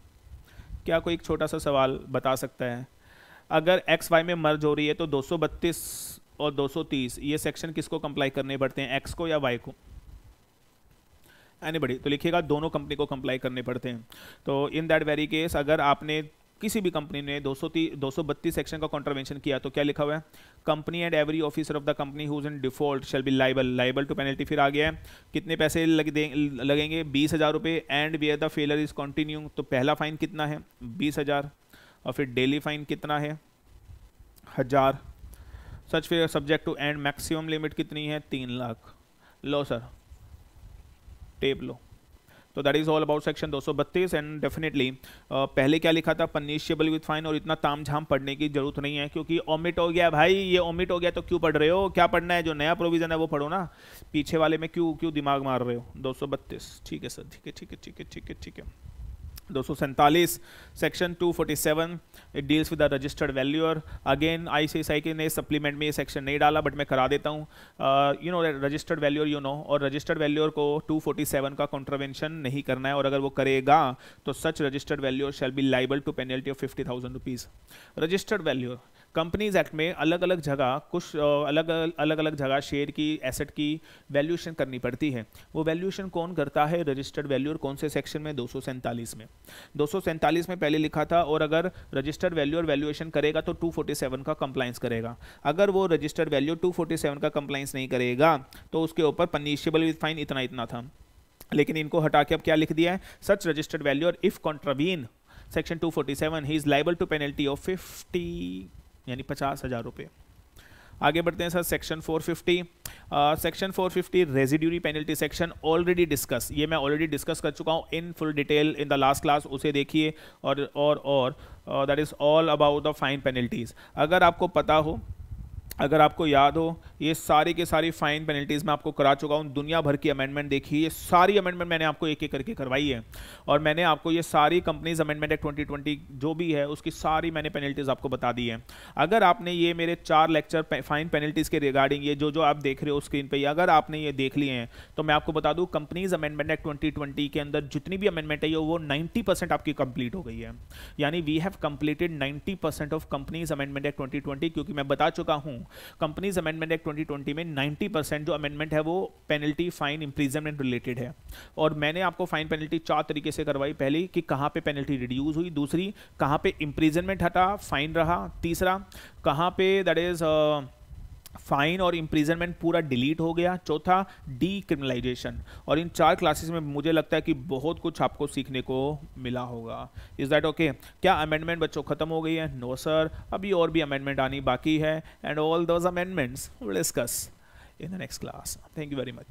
क्या कोई एक छोटा सा सवाल बता सकता है? अगर एक्स वाई में मर्ज हो रही है तो 232 और 230 ये सेक्शन किसको कंप्लाई करने पड़ते हैं, एक्स को या वाई को? एनीबॉडी? तो लिखिएगा दोनों कंपनी को कंप्लाई करने पड़ते हैं। तो इन दैट वेरी केस अगर आपने किसी भी कंपनी ने 232 सेक्शन का कॉन्ट्रावेंशन किया तो क्या लिखा हुआ है, company and every officer of the company who's in default shall be liable to penalty. फिर आ गया है कितने पैसे लगेंगे, 20,000 रुपये। And where the failure is continue, तो पहला फाइन कितना है 20,000 और फिर डेली फाइन कितना है 1,000। Such fair subject to and maximum limit कितनी है 3 लाख। लो सर टेप लो। तो that is all about section 232 and definitely पहले क्या लिखा था पनिशेबल विद फाइन, और इतना तामझाम पढ़ने की जरूरत नहीं है क्योंकि ओमिट हो गया भाई, ये ओमिट हो गया तो क्यों पढ़ रहे हो, क्या पढ़ना है, जो नया प्रोविजन है वो पढ़ो ना, पीछे वाले में क्यों दिमाग मार रहे हो। 232 ठीक है सर, ठीक है ठीक है ठीक है ठीक है ठीक है। 247 section 247 it deals with the registered valuer. Again ICSI के ने सप्लीमेंट में ये सेक्शन नहीं डाला बट मैं करा देता हूँ, you know registered valuer you know, और रजिस्टर्ड वैल्यूअर को 247 का कॉन्ट्रावेंशन नहीं करना है, और अगर वो करेगा तो such registered valuer shall be liable to penalty of 50,000 rupees. Registered valuer companies act में अलग अलग जगह कुछ अलग अलग जगह शेयर की एसेट की वैल्यूएशन करनी पड़ती है, वो वैल्यूएशन कौन करता है रजिस्टर्ड वैल्यूअर, कौन से सेक्शन में 247 में। 247 में पहले लिखा था और अगर रजिस्टर्ड वैल्यूअर वैल्यूएशन करेगा तो 247 का कंप्लाइंस करेगा, अगर वो रजिस्टर्ड वैल्यूअर 247 का कंप्लाइंस नहीं करेगा तो उसके ऊपर पनिशेबल विद फाइन इतना था, लेकिन इनको हटा के अब क्या लिख दिया है, such registered valuer if contravene section 247 he is liable to penalty of 50 यानी 50,000 रुपये। आगे बढ़ते हैं sir section 450। Section 450 residuary penalty section already discuss, ये मैं ऑलरेडी डिस्कस कर चुका हूँ in full detail in the last class, उसे देखिए। और that is all about the fine penalties. अगर आपको पता हो, अगर आपको याद हो, ये सारी के सारी फाइन पेनल्टीज़ मैं आपको करा चुका हूँ, दुनिया भर की अमेंडमेंट देखी, ये सारी अमेंडमेंट मैंने आपको एक एक करके करवाई है, और मैंने आपको ये सारी कंपनीज अमेंडमेंट एक्ट 2020 जो भी है उसकी सारी मैंने पेनल्टीज़ आपको बता दी है। अगर आपने ये मेरे 4 लेक्चर फाइन पेनल्टीज़ के रिगार्डिंग ये जो आप देख रहे हो स्क्रीन पर, अगर आपने ये देख लिए हैं तो मैं आपको बता दूँ कंपनीज अमेंडमेंट एक्ट 2020 के अंदर जितनी भी अमेंडमेंट है वो 90% आपकी कंप्लीट हो गई है, यानी we have completed 90% of companies amendment act 2020, क्योंकि मैं बता चुका हूँ कंपनीज अमेंडमेंट एक्ट 2020 में 90% जो अमेंडमेंट है वो पेनल्टी फाइन इंप्रिजनमेंट रिलेटेड है। और मैंने आपको फाइन पेनल्टी 4 तरीके से करवाई, पहली कि कहाँ पे पेनल्टी रिड्यूस हुई, दूसरी कहाँ पे इंप्रिजनमेंट हटा फाइन रहा, तीसरा कहाँ पे दैट इज फाइन और इम्प्रिजनमेंट पूरा डिलीट हो गया, चौथा डीक्रिमिनलाइजेशन। और इन 4 क्लासेस में मुझे लगता है कि बहुत कुछ आपको सीखने को मिला होगा। Is that okay? क्या अमेंडमेंट बच्चों ख़त्म हो गई है? नो सर, अभी और भी अमेंडमेंट आनी बाकी है, and all those amendments will discuss in the next class. Thank you very much.